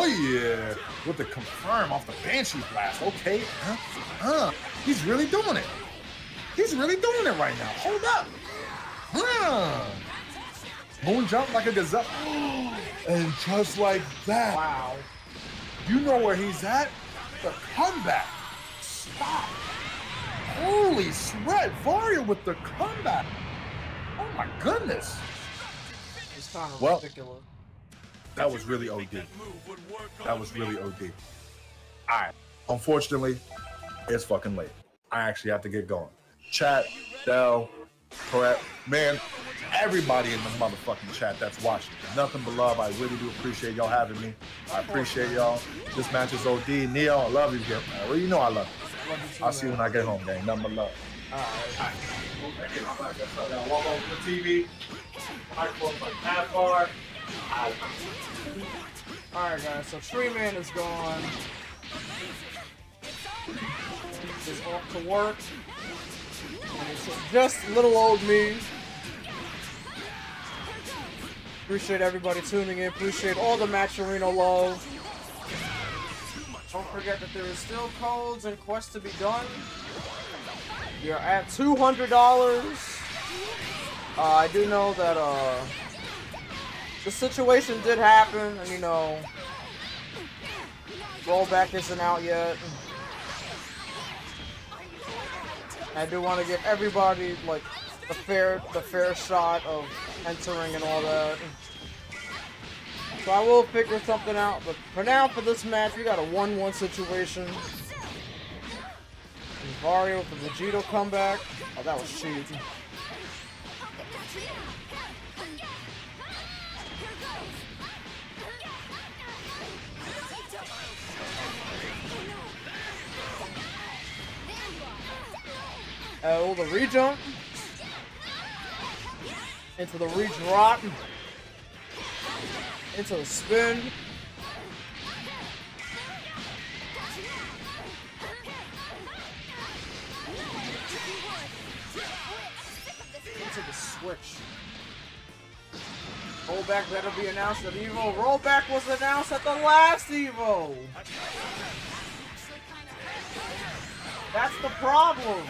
Oh yeah, with the confirm off the Banshee blast. Okay, he's really doing it. He's really doing it right now. Hold up. Moon jump like a gazelle, and just like that. Wow. You know where he's at? The comeback. Stop. Holy sweat, Varia with the comeback. Oh my goodness! It's kind of ridiculous. That was really OD. That was really OD. Alright. Unfortunately, it's fucking late. I actually have to get going. Chat, Del, Correct, man, everybody in the motherfucking chat that's watching. Nothing but love. I really do appreciate y'all having me. I appreciate y'all. This match is OD. Neo, I love you, girl. Well, you know I love you. I'll see you when I get home, gang. Nothing but love. Alright. I walk over to the TV. Microphone's like half bar. Alright guys, so Tree Man is gone. He's off to work. And it's just little old me. Appreciate everybody tuning in. Appreciate all the Matcharino love. Don't forget that there is still codes and quests to be done. You're at $200. I do know that the situation did happen, and you know, rollback isn't out yet. I do want to give everybody like the fair shot of entering and all that. So I will figure something out, but for now, for this match, we got a 1-1 situation. Vario with the Vegito comeback. Oh, that was cheap. Oh, the rejump. Into the redrop. Into the spin. Into the switch. Rollback better be announced at Evo. Rollback was announced at the last Evo. That's the problem.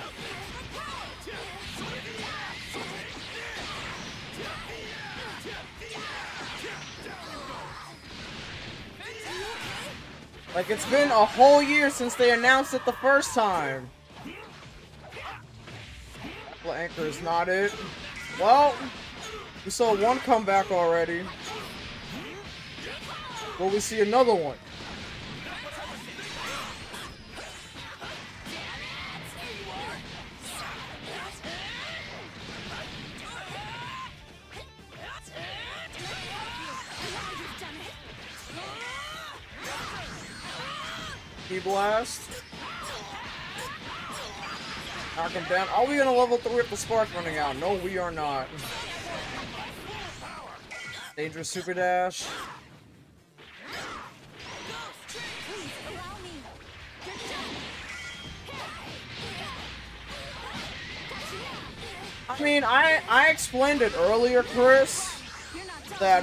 Like, it's been a whole year since they announced it the first time. Well, anchor is not it. Well, we saw one comeback already. Will we see another one? Blast. Knock him down. Are we gonna level 3 with the spark running out? No, we are not. Dangerous super dash. I mean, I explained it earlier, Chris, that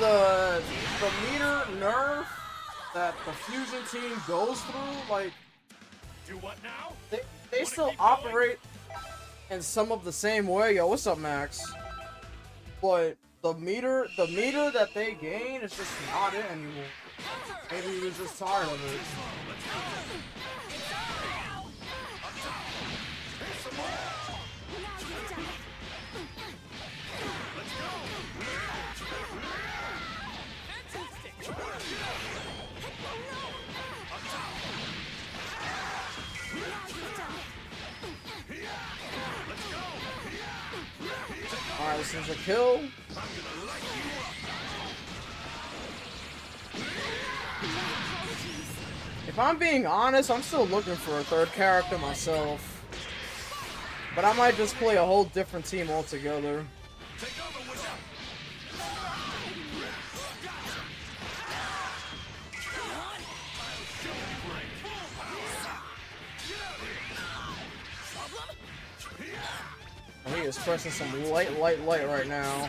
the meter nerf that the fusion team goes through, like, do what now? They still operate in some of the same way. Yo, what's up, Max? But the meter that they gain is just not it anymore. Maybe he was just tired of it. Alright, this is a kill. If I'm being honest, I'm still looking for a third character myself. But I might just play a whole different team altogether. He is pressing some light right now.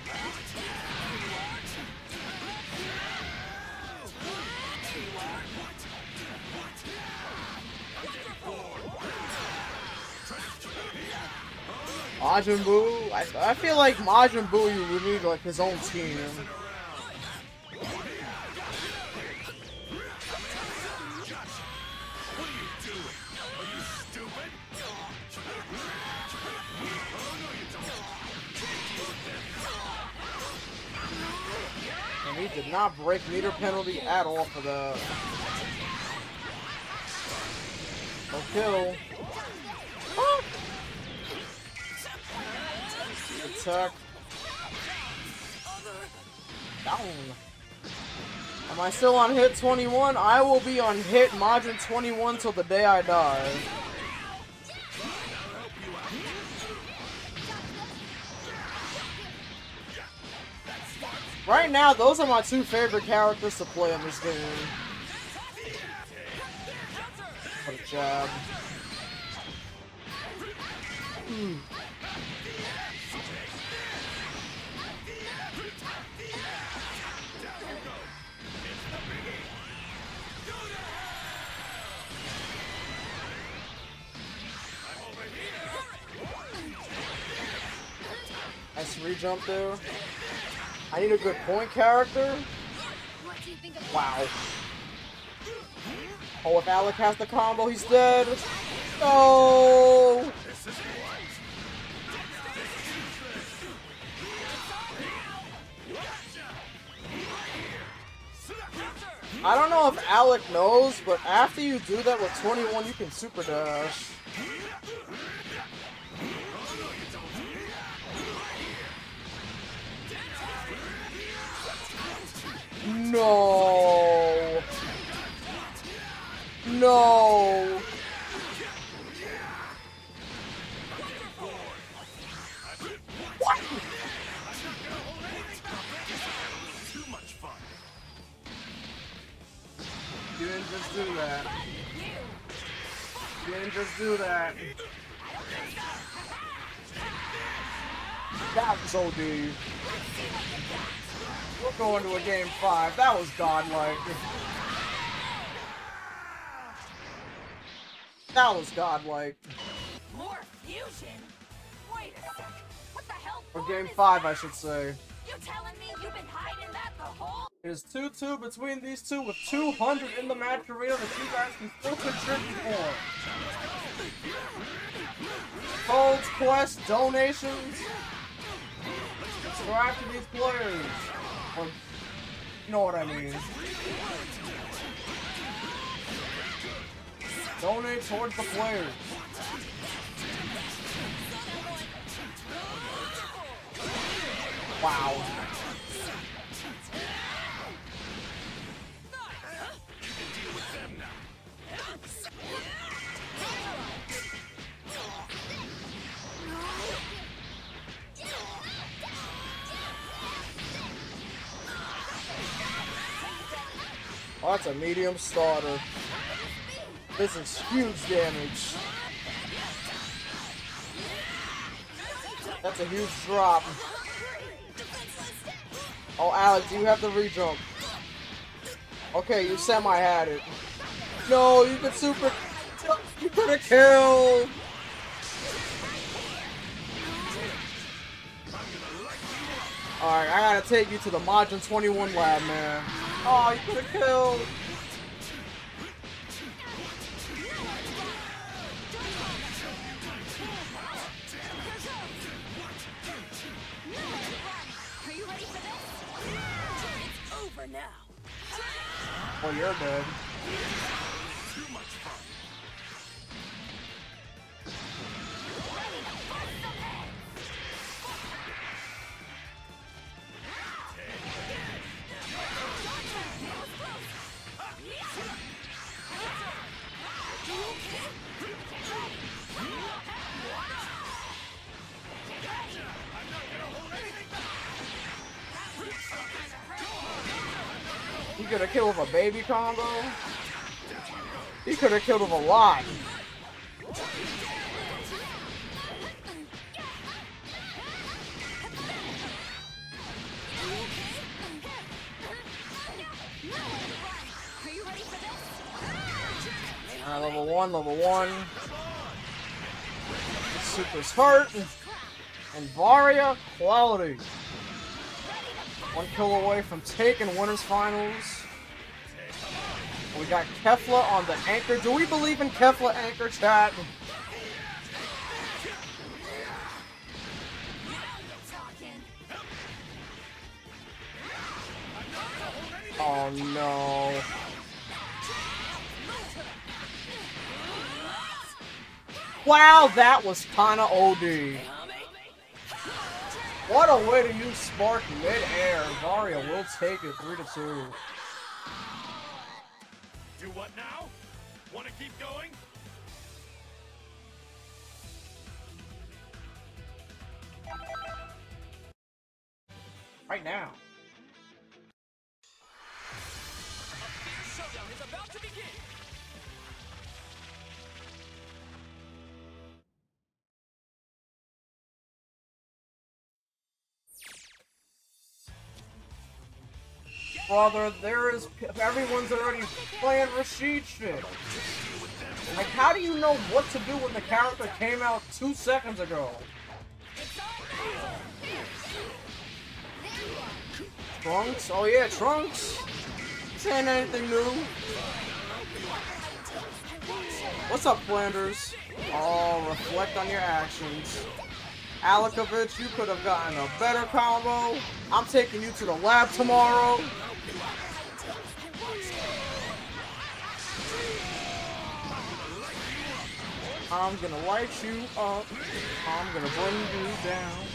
Majin Buu. I feel like Majin Buu, you would need like his own team. Did not break meter penalty at all for the kill. Oh. Attack. Down. Am I still on hit 21? I will be on hit Majin 21 till the day I die. Right now, those are my two favorite characters to play in this game. What a jab. nice re-jump there. I need a good point character. Wow. Oh, if Alec has the combo, he's dead. No! I don't know if Alec knows, but after you do that with 21, you can super dash. No! No! What? You didn't just do that. You didn't just do that. That was OD. We're going to a game 5. That was godlike. That was godlike. More fusion? Wait a second. What the hell? Or game 5, I should say. You're telling me you've been hiding that the whole... It is 2-2 between these two with 200 in the match arena that you guys can still contribute for. Folds, quests, donations. Subscribe to these players. Or, you know what I mean. Donate towards the players. Wow. Oh, that's a medium starter. This is huge damage. That's a huge drop. Oh, Alex, you have the re-jump. Okay, you semi-had it. No, you could super... You could've killed! Alright, I gotta take you to the Majin 21 lab, man. Oh, you could've killed! Now. Oh, you're dead. Too much fun. He could have killed with a baby combo. He could have killed with a lot. Alright, level 1. The super's hurt. And VariaQlty. 1 kill away from Tekken winners finals. We got Kefla on the anchor. Do we believe in Kefla anchor, chat? Oh no. Wow, that was kinda OD. What a way to use Spark mid-air. Varia will take it 3-2. Do what now? Want to keep going? Right now. A fierce showdown is about to begin. Brother, there is... Everyone's already playing Rashid shit. Like, how do you know what to do when the character came out 2 seconds ago? Trunks? Oh yeah, Trunks! Saying anything new? What's up, Flanders? Oh, reflect on your actions. Alekovich, you could have gotten a better combo. I'm taking you to the lab tomorrow. I'm gonna light you up. I'm gonna bring you down.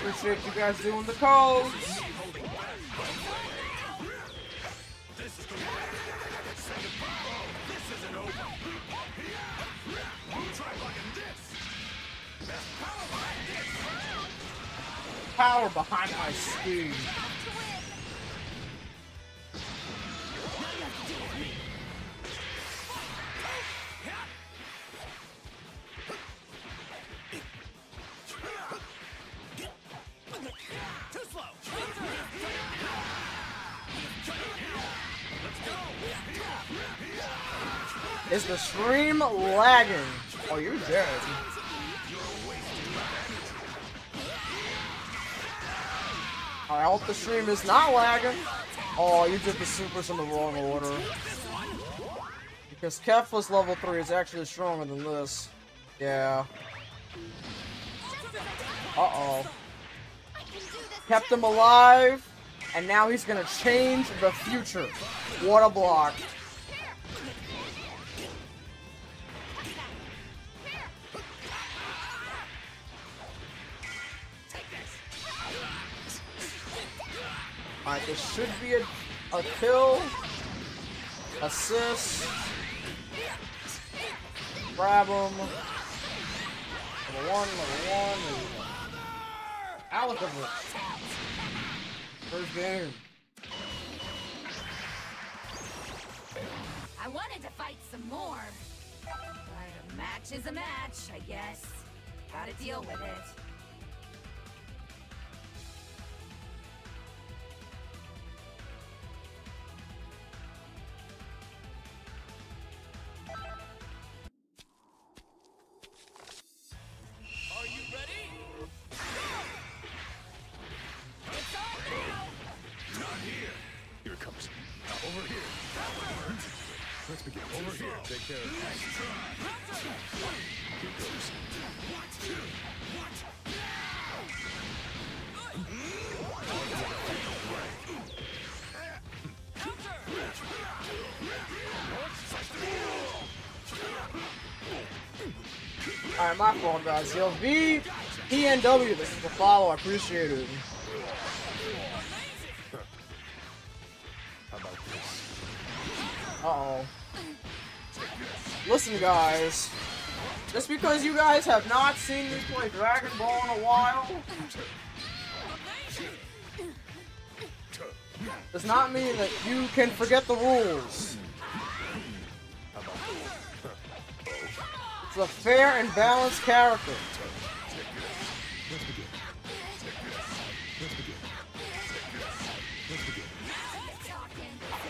Appreciate you guys doing the calls. Power behind my speed. Is the stream lagging? Oh, you're dead. I hope the stream is not lagging. Oh, you did the supers in the wrong order. Because Kefla's level 3 is actually stronger than this. Yeah. Uh-oh. Kept him alive, and now he's gonna change the future. What a block. Alright, this should be a kill, assist, grab him, number one, Alekovich, first game. I wanted to fight some more, but a match is a match, I guess. Gotta deal with it. Alright, my fault, guys. Yo, VPNW, this is the follow. I appreciate it. How about this? Uh-oh. Listen, guys. Just because you guys have not seen me play Dragon Ball in a while does not mean that you can forget the rules. It's a fair and balanced character.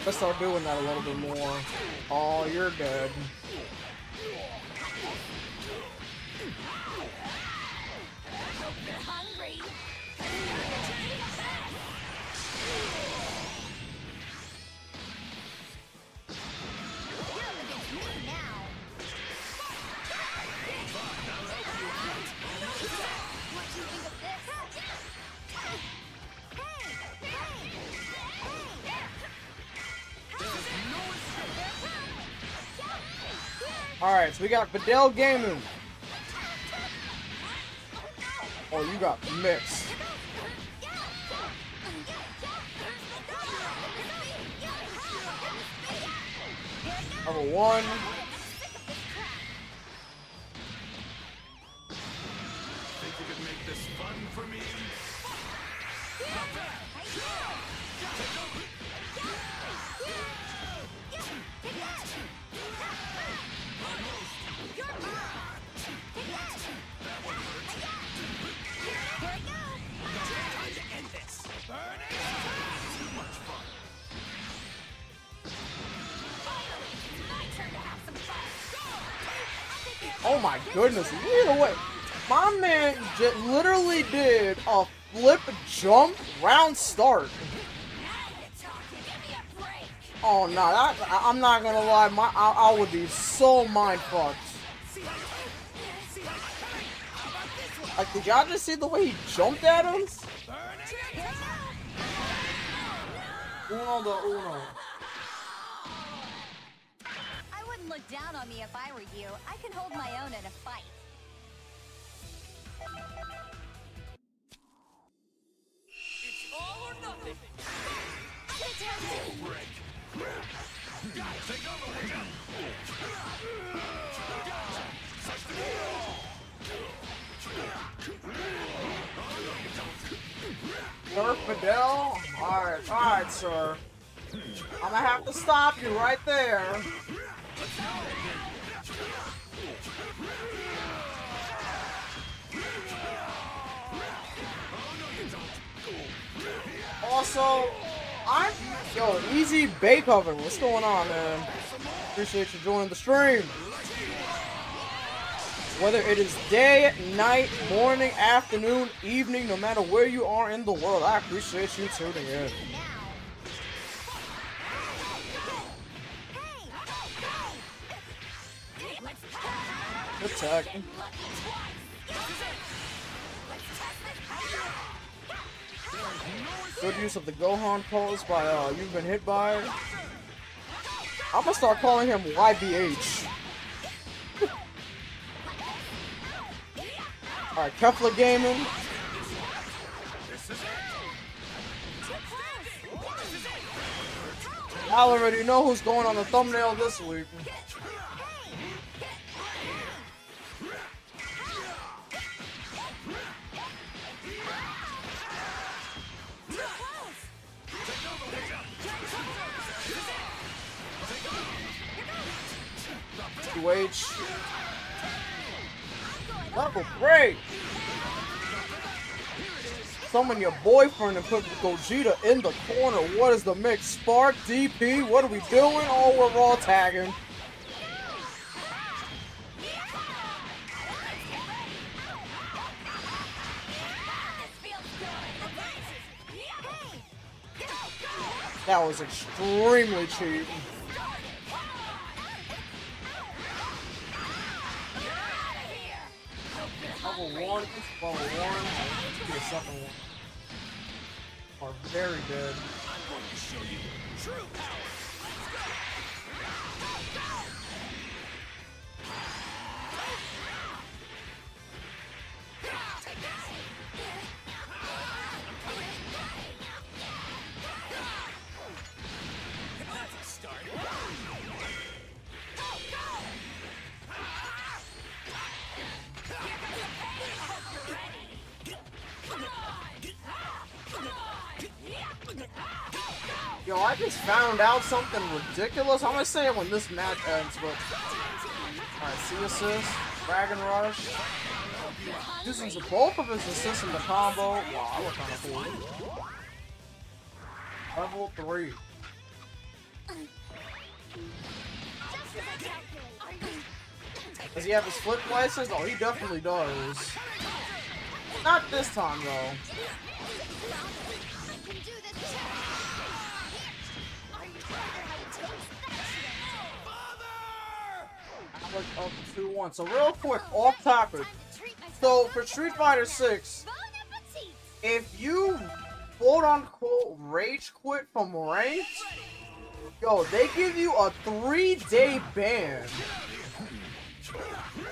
Let's start doing that a little bit more. Oh, you're dead. Alright, so we got Videl Gaming. Oh, you got mixed. Number one. Think you could make this fun for me? Here I go! my goodness. Either way, my man literally did a flip jump round start. Oh no, nah, I'm not gonna lie, I would be so mind fucked. Like, did y'all just see the way he jumped at him? Uno de uno. I wouldn't look down on me if I were you. I can hold my own in a fight. It's all or nothing. Nerf Videl? Alright, sir. I'm gonna have to stop you right there. Also, yo, easy bay cover. What's going on, man? Appreciate you joining the stream. Whether it is day, night, morning, afternoon, evening, no matter where you are in the world, I appreciate you tuning in. Good tech. Good use of the Gohan pose by, you've been hit by. I'm gonna start calling him YBH. Alright, Kefla Gaming. I already know who's going on the thumbnail this week. QH. Level break! Summon your boyfriend and put Gogeta in the corner. What is the mix? Spark, DP, what are we doing? Oh, we're raw tagging. That was extremely cheap. Level one, the second one are very good. I'm going to show you true power. Let's go. Go. That's a start. Yo, I just found out something ridiculous. I'm gonna say it when this match ends, but... Alright, C-assist, Dragon Rush. Using both of his assists in the combo. Wow, I look kinda cool. Level 3. Does he have his flip license? Oh, he definitely does. Not this time, though. Like, up 2-1. So real quick, off topic. So for Street Fighter 6, if you quote unquote rage quit from ranked, yo, they give you a 3-day ban.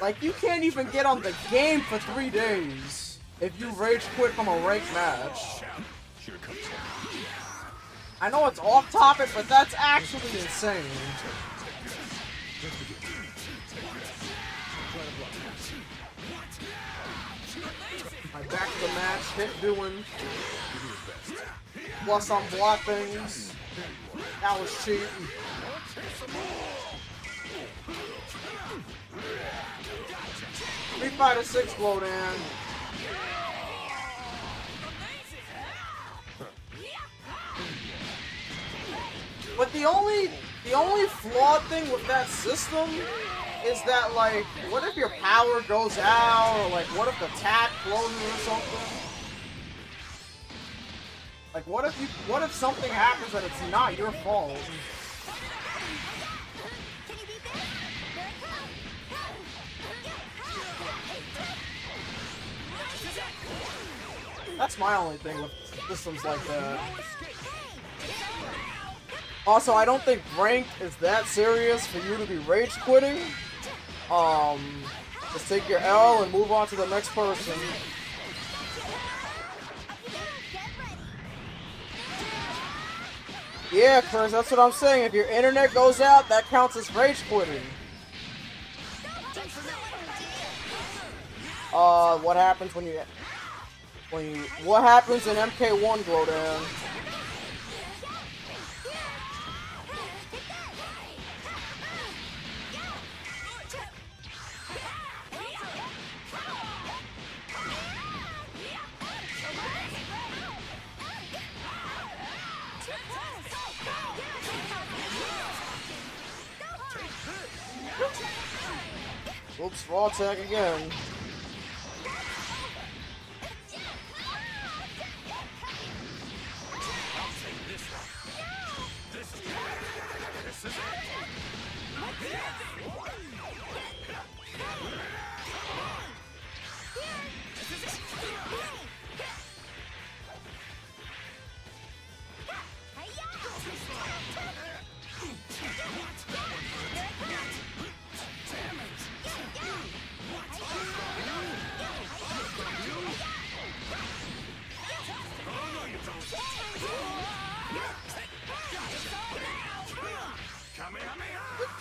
Like, you can't even get on the game for 3 days if you rage quit from a ranked match. I know it's off topic, but that's actually insane. Back to the match, hit doing. Plus, I'm blocking. That was cheap. Street Fighter 6 blowdown. But the only flawed thing with that system is that, like, what if your power goes out, or, like, what if the tap closes or something? Like, what if something happens that it's not your fault? That's my only thing with systems like that. Also, I don't think ranked is that serious for you to be rage quitting. Just take your L and move on to the next person. Yeah, Chris, that's what I'm saying. If your internet goes out, that counts as rage quitting. What happens when you... what happens in MK1 Glowdown? Oops, raw tag again.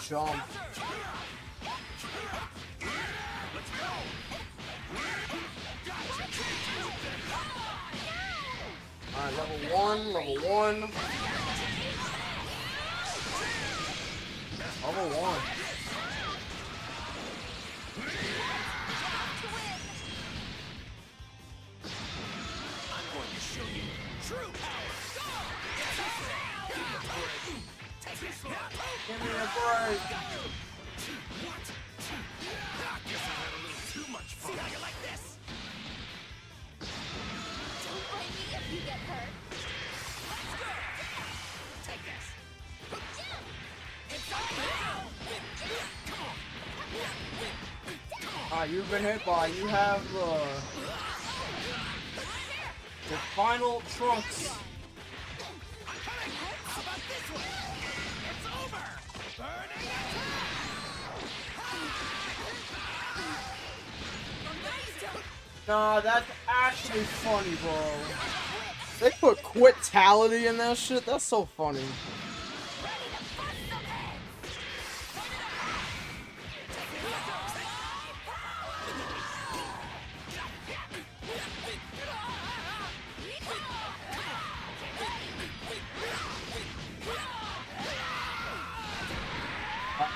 Jump. Alright, level one. I'm going to show you true power. Give me a break. You've been hit by. You have the final Trunks. Nah, that's actually funny, bro. They put quitality in that shit? That's so funny.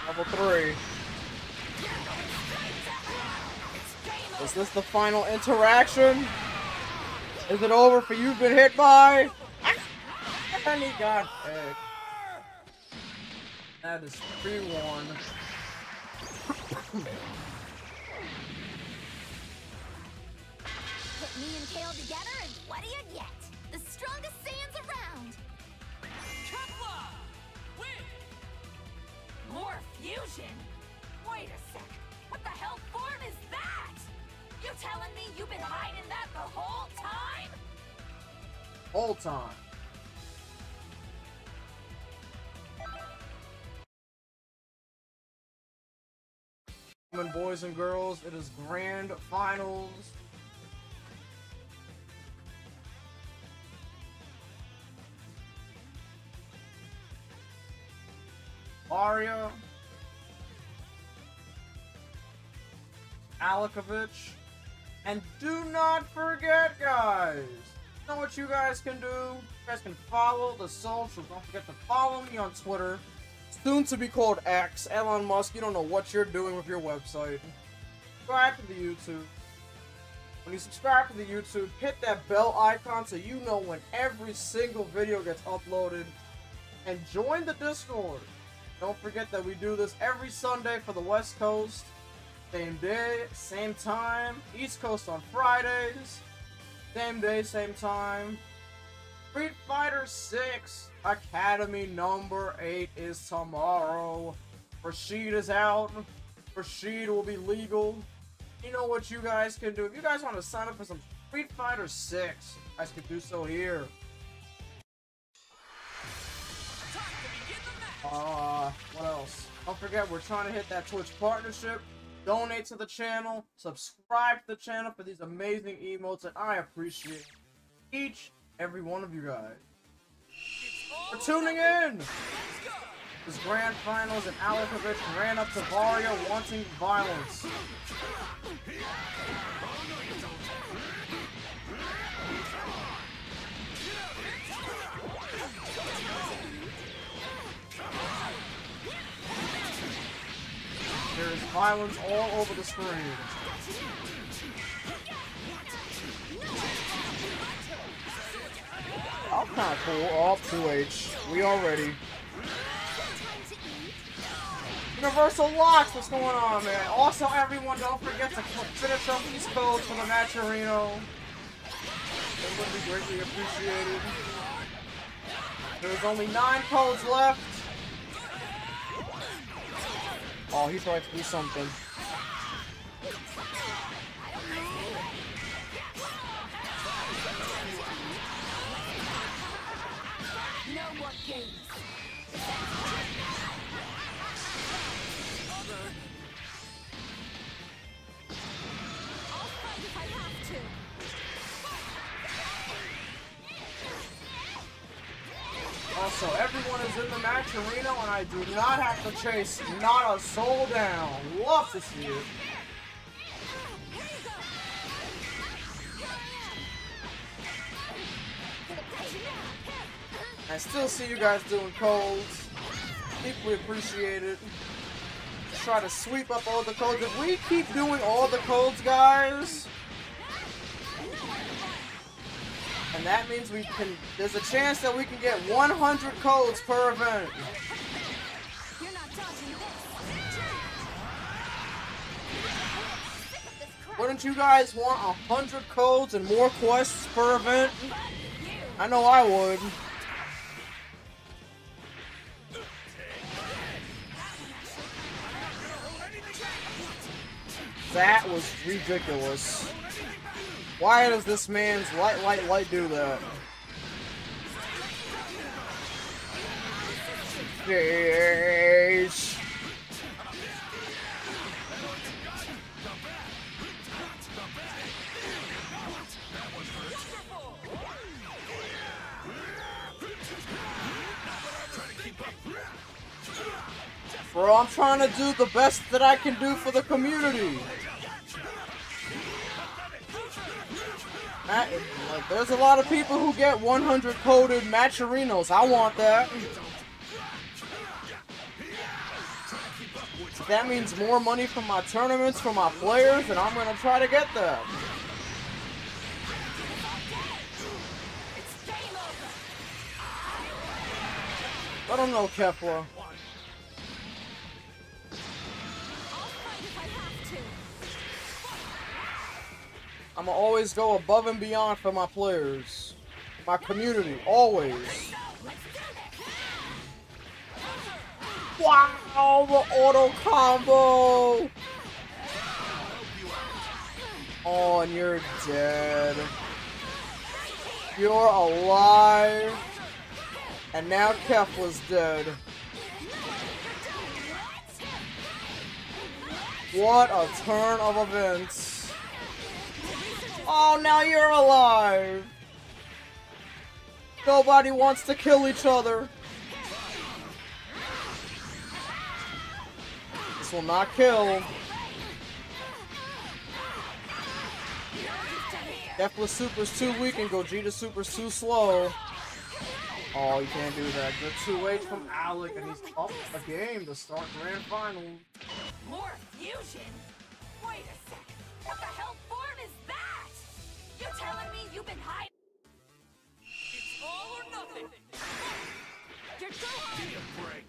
Level 3. Is this the final interaction? Is it over for you've been hit by? And he got hit. That is 3-1. Put me and Kale together and what do you get? The strongest Saiyans around. Kefla! Win! More fusion? Wait a sec. What the hell form is that? You telling me you've been hiding that the whole time? Whole time. Boys and girls, it is grand finals. Aria. Alekovich. And do not forget, guys, you know what you guys can do? You guys can follow the socials. Don't forget to follow me on Twitter, soon to be called X. Elon Musk, you don't know what you're doing with your website. Subscribe to the YouTube. When you subscribe to the YouTube, hit that bell icon so you know when every single video gets uploaded. And join the Discord. Don't forget that we do this every Sunday for the West Coast. Same day, same time. East Coast on Fridays. Same day, same time. Street Fighter 6 Academy number 8 is tomorrow. Rashid is out. Rashid will be legal. You know what you guys can do? If you guys want to sign up for some Street Fighter 6, you guys can do so here. What else? Don't forget, we're trying to hit that Twitch partnership. Donate to the channel, subscribe to the channel for these amazing emotes, and I appreciate each and every one of you guys for tuning in. This grand finals, and Alekovich ran up to Varia wanting violence. There is violence all over the screen. I'm kind of cool. Oh, 2H. We are ready. Universal locks. What's going on, man? Also, everyone, don't forget to finish up these codes for the Matcherino. It would be greatly appreciated. There's only 9 codes left. Oh, he tried to do something. No more games. I'll fight if I have to. Also, everyone is in the match arena, and I do not have to chase not a soul down. Love to see it. I still see you guys doing codes. Deeply appreciate it. Let's try to sweep up all the codes. If we keep doing all the codes, guys, and that means we can, there's a chance that we can get 100 codes per event. Wouldn't you guys want 100 codes and more quests per event? I know I would. That was ridiculous. Why does this man's light do that? Jeez. Bro, I'm trying to do the best that I can do for the community. Like, there's a lot of people who get 100 coded Matcherinos. I want that. That means more money for my tournaments, for my players, and I'm gonna try to get that. I don't know, Kefla. I'm gonna always go above and beyond for my players, my community, always. Wow, the auto combo! Oh, and you're dead. You're alive. And now Kefla's dead. What a turn of events. Oh, now you're alive! Nobody wants to kill each other. This will not kill. Kefla Super's too weak and Gogeta Super's too slow. Oh, you can't do that. Good 2H from Alec, and he's up a game to start Grand Final. More fusion? Wait a sec. What the hell? You're telling me you've been hiding? It's all or nothing. You're too hard. Give me a break.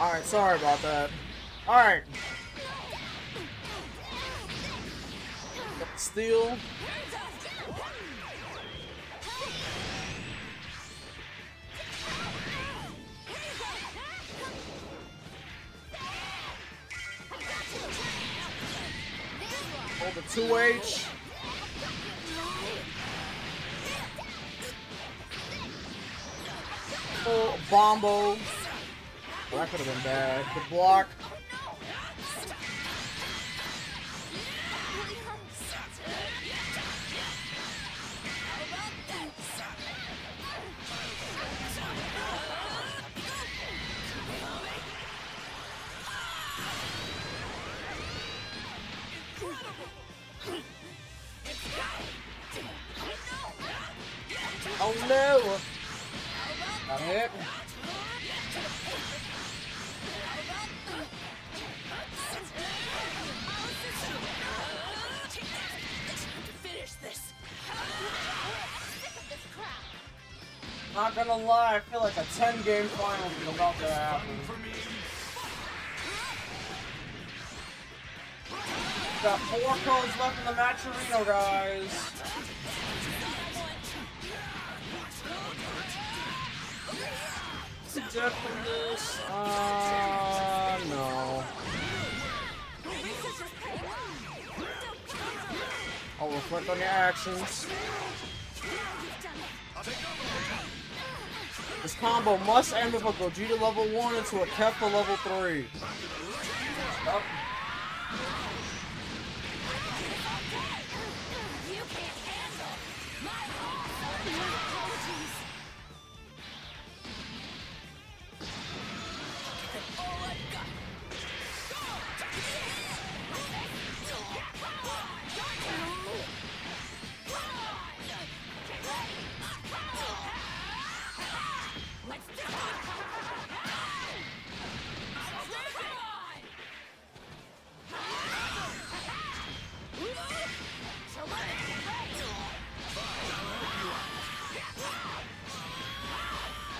Alright, sorry about that. Alright. Steal. Over 2H. Oh, Bombo. Oh, that could have been bad. The block. Oh no! Got hit. Not gonna lie, I feel like a 10-game final would be about to happen. Got 4 codes left in the Matcherino, guys. Death from this? No. I'll reflect on your actions. This combo must end with a Gogeta level 1 into a Kefla level 3. Yep.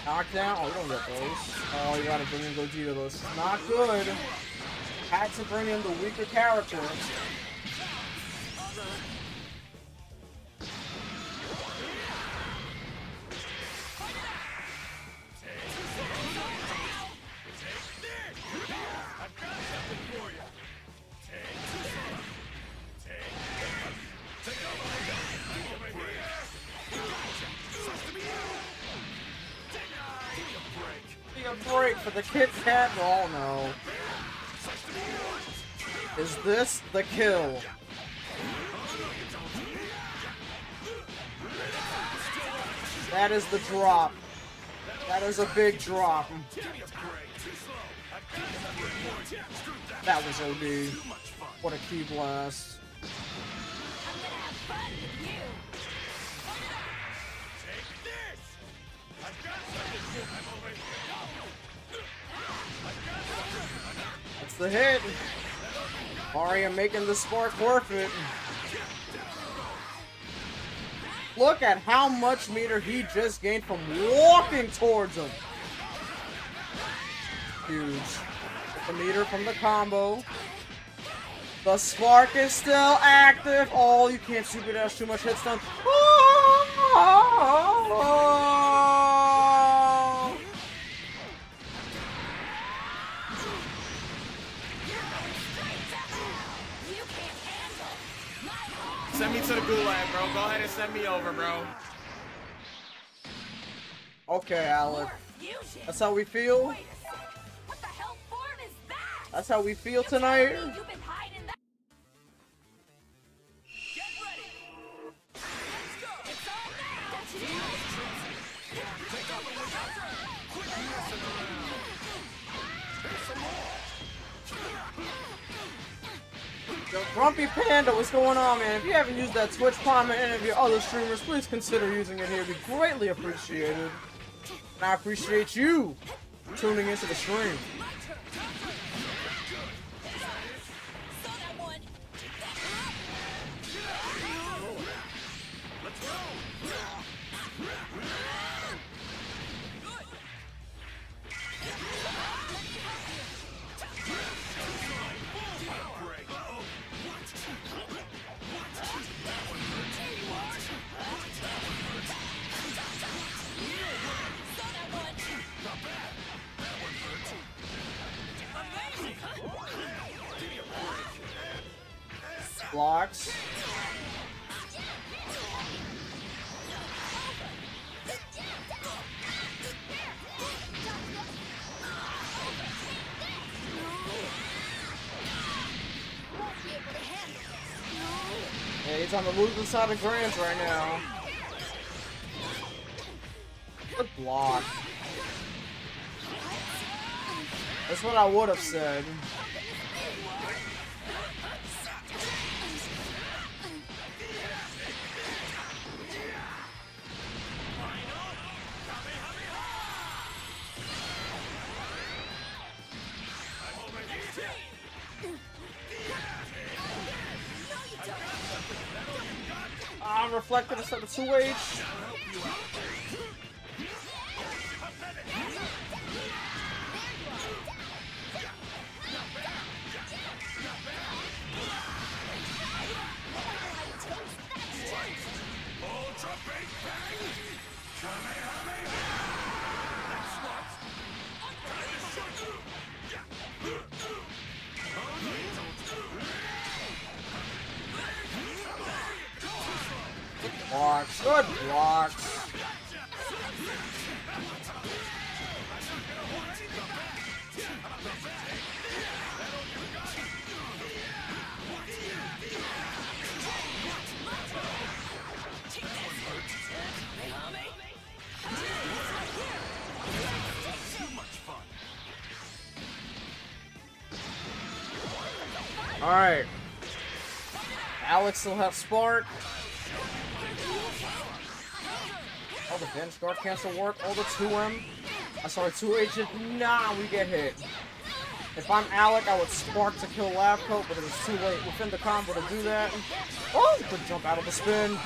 Knockdown? Oh, we don't get those. Oh, you gotta bring in Gogeta. Those is not good. Had to bring in the weaker character. Oh no. Is this the kill? That is the drop. That is a big drop. That was OD. What a key blast. The hit. Mario making the spark worth it. Look at how much meter he just gained from walking towards him. Huge. The meter from the combo. The spark is still active. Oh, you can't super dash too much hit stun. Send me to the gulag, bro. Go ahead and send me over, bro. Okay, Alec. That's how we feel? What the hell form is that? That's how we feel tonight? You've been hiding that. Get ready. Let's go. It's all now. Yo, Grumpy Panda, what's going on, man? If you haven't used that Twitch Prime and any of your other streamers, please consider using it here. It'd be greatly appreciated. And I appreciate you tuning into the stream. blocks. Yeah, he's on the losing side of Grants right now. Good block. That's what I would have said. I'm reflecting instead of 2H. Good blocks. All right. Alex will have spark. Oh, the bench guard cancel work. Oh, the 2M. I saw a 2H. Nah, we get hit. If I'm Alec, I would spark to kill Labcoat, but it was too late within the combo to do that. Oh, good jump out of the spin.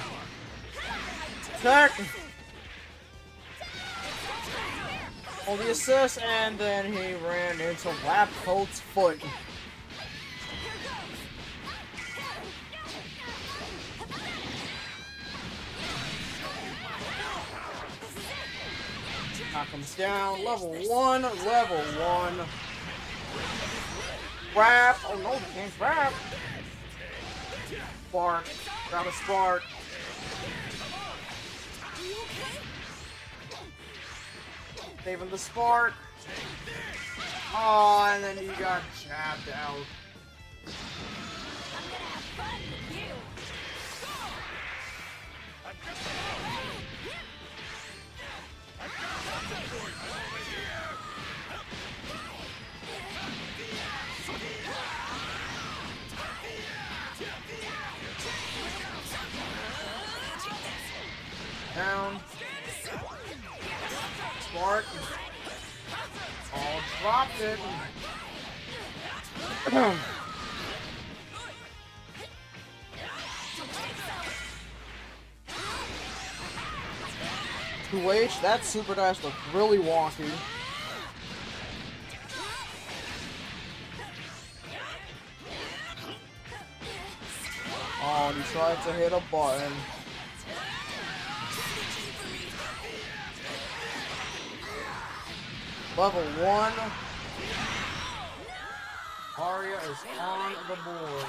Tech. Oh, the assist, and then he ran into Labcoat's foot. Comes down. Level 1. Level 1. Wrap. Oh no, the game's wrap. Spark. Grab a spark. Saving the spark. Oh, and then you got jabbed out. Down. Spark. All dropped it. QH, that super dash looked really wonky. Oh, and he tried to hit a button. Level 1. Aria is on the board.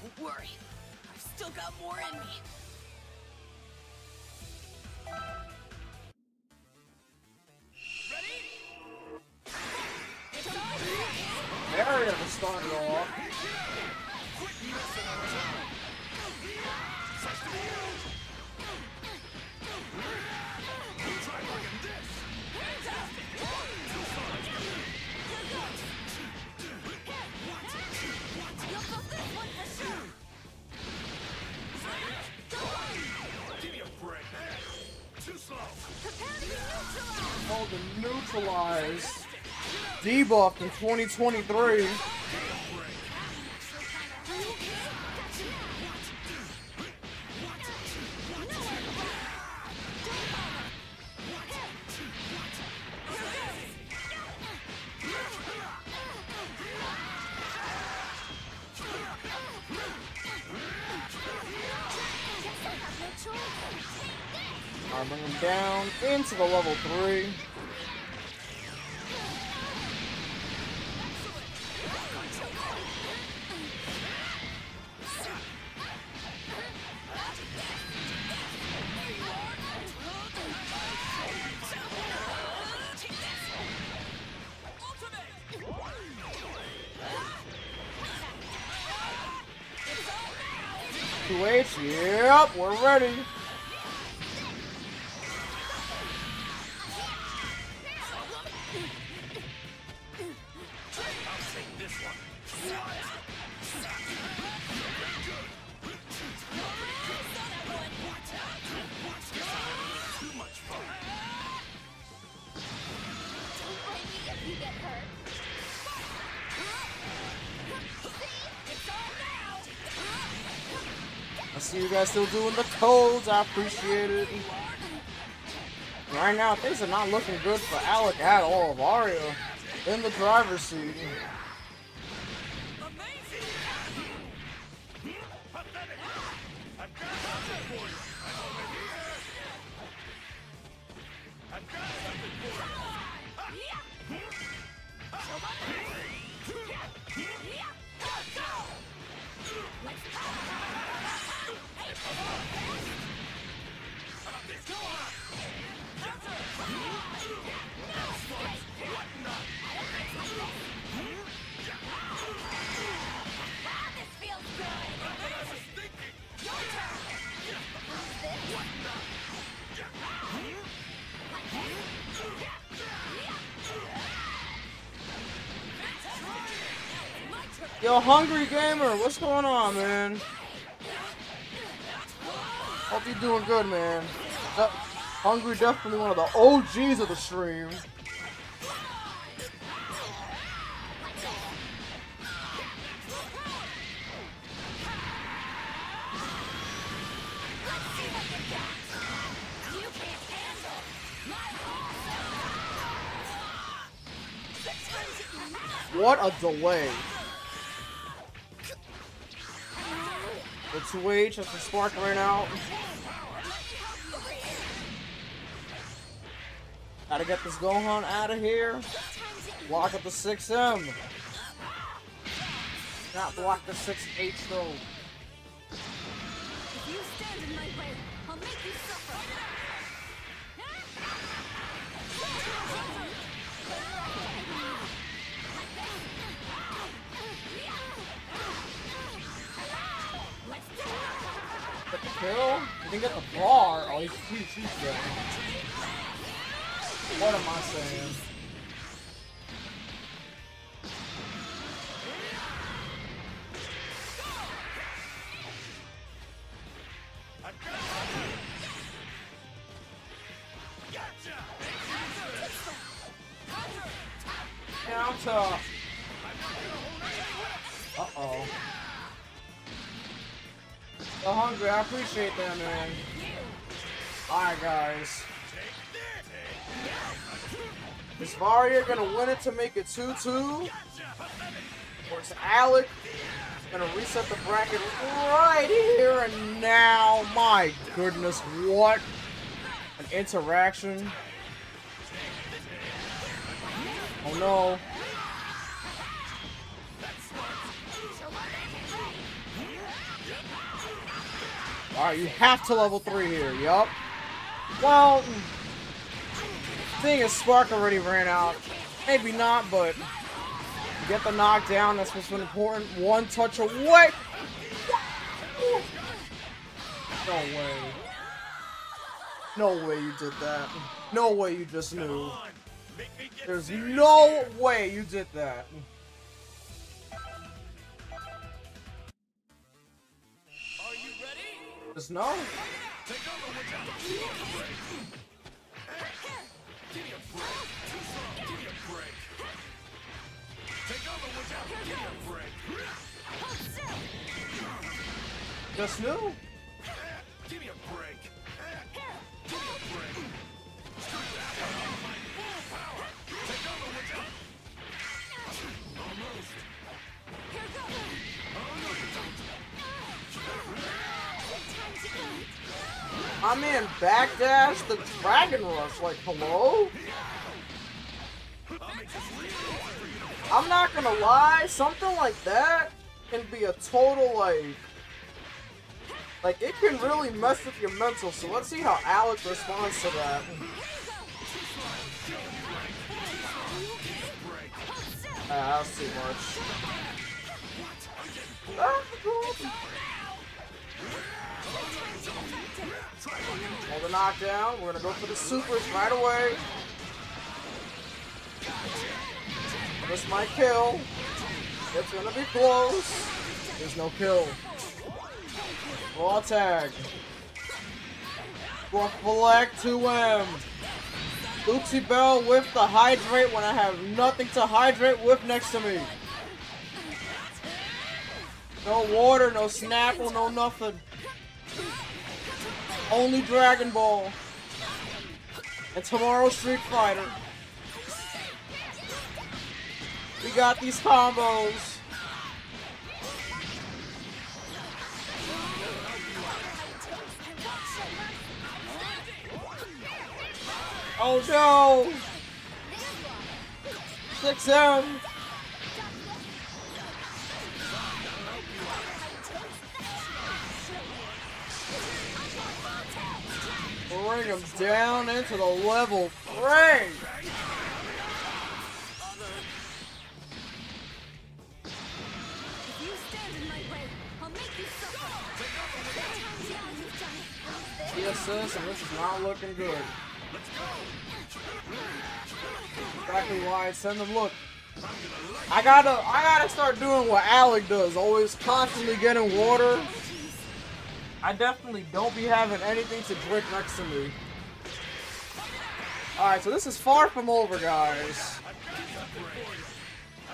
Don't worry. I've still got more in me. Ready? Aria is starting off. Quit messing around. Called the neutralize debuff in 2023. Alright, bring him down into the level 3. 2H. Yep, we're ready. See you guys still doing the codes. I appreciate it. Right now, things are not looking good for Alec at all. Mario in the driver's seat. Yo, Hungry Gamer, what's going on, man? Hope you're doing good, man. Hungry, definitely one of the OGs of the stream. What a delay. The 2H has been sparking right now. Gotta get this Gohan out of here. Block up the 6M. Not block the 6H though. If you stand in my way, I'll make you suffer. Kill? He didn't get the bar. Oh, he's dead. What am I saying? Yeah, I'm tough. Uh-oh. So Hungry, I appreciate that, man. Alright, guys. Is Varia gonna win it to make it 2-2? Or is Alec gonna reset the bracket right here and now? My goodness, what an interaction. Oh no. Alright, you have to level 3 here, yup. Well, thing is, Spark already ran out. Maybe not, but you get the knockdown, that's what's been important. One touch away! No way. No way you did that. No way you just knew. There's no way you did that. Just no. Just no. Give me a break. My man backdash the Dragon Rush, like, hello? I'm not gonna lie, something like that can be a total, like, it can really mess with your mental, so let's see how Alec responds to that. That's too much. Hold the knockdown. We're gonna go for the supers right away. This might kill. It's gonna be close. There's no kill. Raw tag. Rock Black 2M. Oopsie Bell with the hydrate when I have nothing to hydrate with next to me. No water, no Snapple, no nothing. Only Dragon Ball. And tomorrow Street Fighter. We got these combos. Oh no! 6M! Bring him down into the level 3! Assist, and this is not looking good. Exactly why I send them. Look, I gotta start doing what Alec does, always constantly getting water. I definitely don't be having anything to drink next to me. Alright, so this is far from over, guys.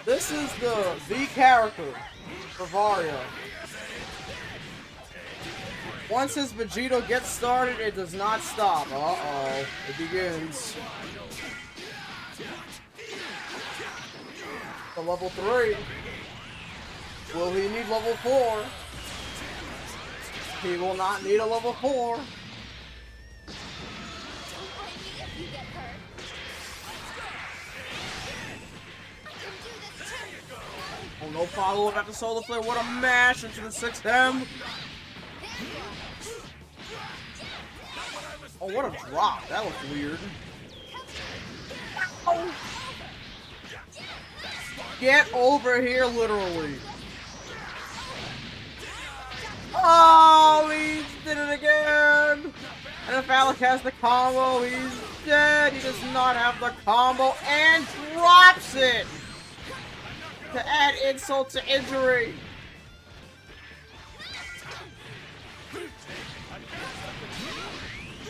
This is the character for Varia. Once his Vegito gets started, it does not stop. Uh-oh. It begins. The level 3. Will he need level 4? He will not need a level 4. Oh, no follow-up after Solar Flare. What a mash into the 6M. Oh, what a drop. That looked weird. Oh. Get over here, literally. Oh, he did it again. And if Alec has the combo, he's dead. He does not have the combo and drops it. To add insult to injury.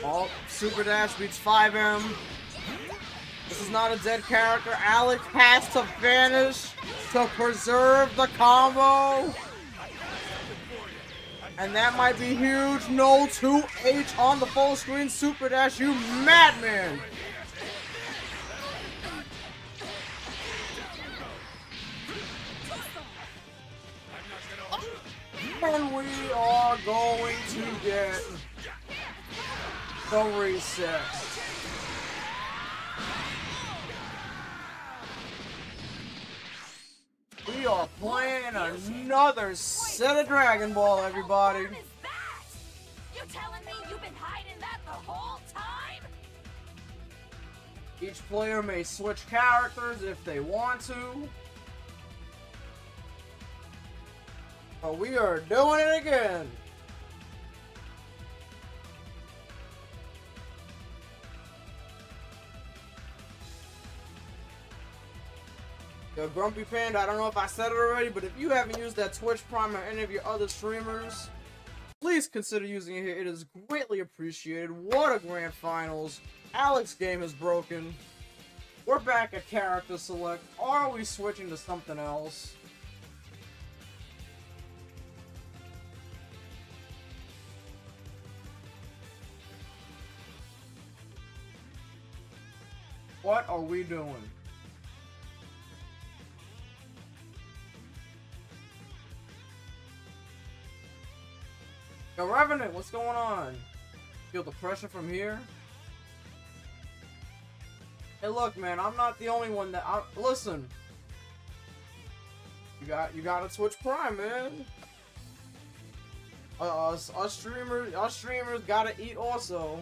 Oh, Super Dash beats 5M. This is not a dead character. Alex has to vanish to preserve the combo. And that might be huge. No 2H on the full screen. Super Dash, you madman. And we are going to get the reset. We are playing another set of Dragon Ball, everybody. You telling me you've been hiding that the whole time? Each player may switch characters if they want to. But we are doing it again. Yo, Grumpy Panda, I don't know if I said it already, but if you haven't used that Twitch Prime or any of your other streamers, please consider using it here. It is greatly appreciated. What a grand finals. Alex's game is broken. We're back at character select. Are we switching to something else? What are we doing? Yo, Revenant, what's going on? Feel the pressure from here? Hey, look, man, I'm not the only one that listen. You got to Twitch Prime, man. Us streamers gotta eat also.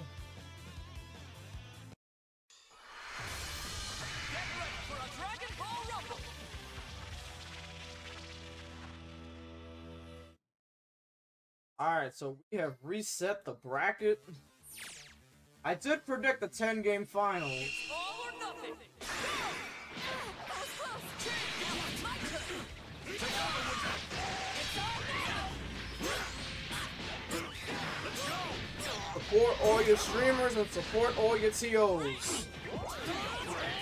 Alright, so we have reset the bracket. I did predict the 10-game final. It's all or nothing. Support all your streamers and support all your TOs.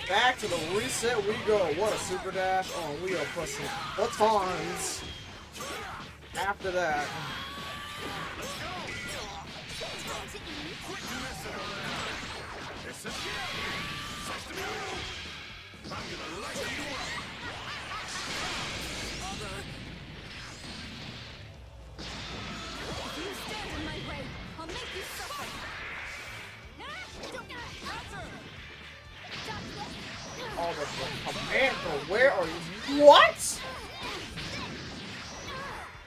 Back to the reset we go. What a super dash. Oh, we are pushing batons after that. Oh, the command, where are you? What?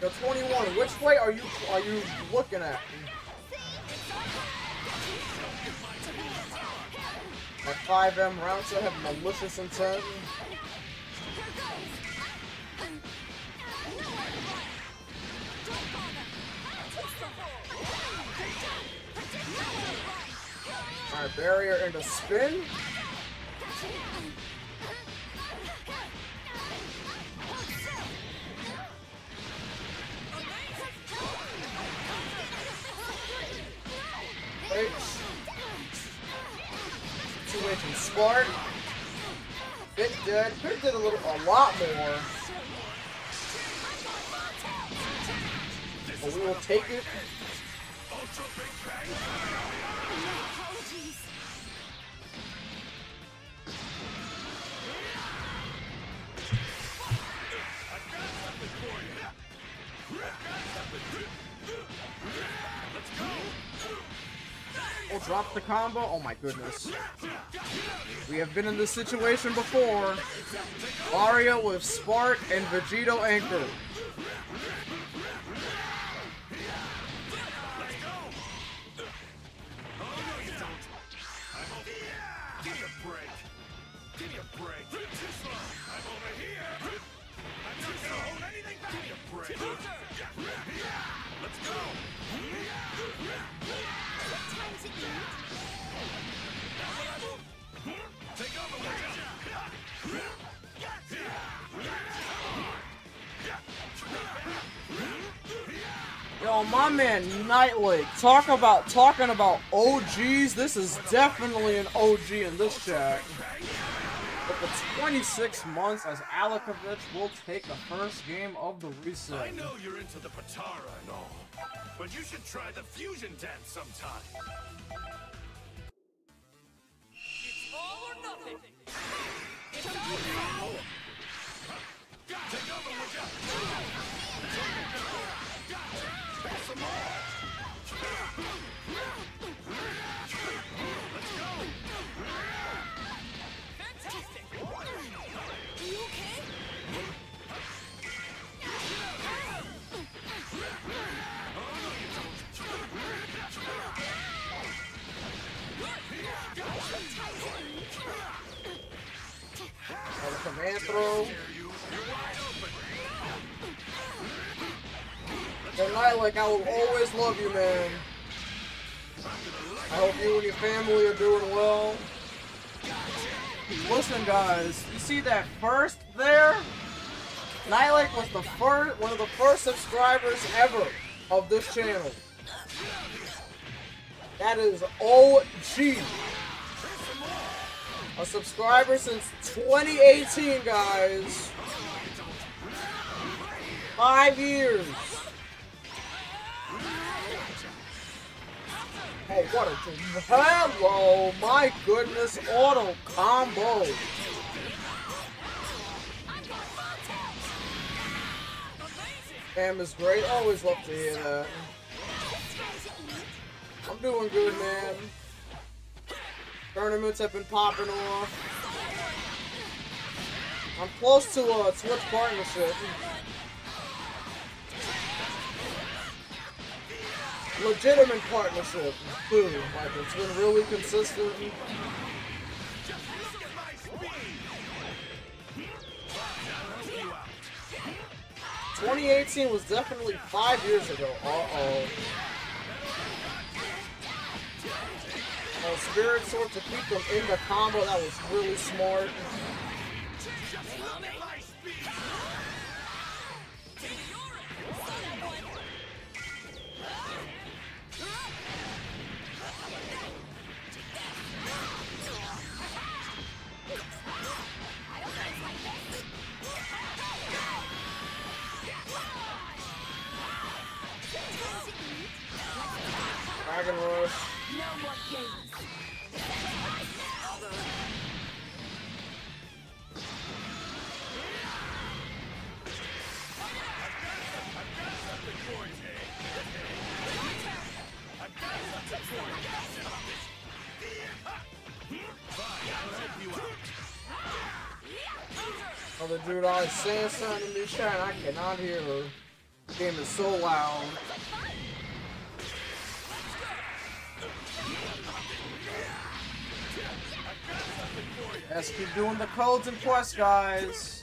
The 21. Which way are you looking at? At 5M rounds, I have malicious intent. Alright, barrier into spin. Wait. Two-way from Spark. Bit dead. Bit did a lot more. But we will take it. Oh, drop the combo. Oh my goodness. We have been in this situation before. Mario with Spark and Vegito Anchor. Yo, my man Nightwake, talking about OGs. This is definitely an OG in this chat. But for 26 months, as Alekovich will take the first game of the reset. I know you're into the Patara and all, but you should try the fusion dance sometime. It's all or nothing. It's all or nothing. Take over with you. Command throw. But Nightwake, I will always love you, man. I hope you and your family are doing well. Listen, guys, you see that first there? Nightwake was one of the first subscribers ever of this channel. That is OG. A subscriber since 2018, guys. 5 years. Oh, what a hello! My goodness, auto combo. Damn is great. Always love to hear that. I'm doing good, man. Tournaments have been popping off. I'm close to a Twitch partnership. Legitimate partnership, too. Like, it's been really consistent. 2018 was definitely 5 years ago. Uh-oh. Spirit Sword to keep them in the combo. That was really smart. Dragon Rush. No more games. Oh, the dude always saying something to me, Sharon. I cannot hear her. The game is so loud. Let's keep doing the codes and quests, guys.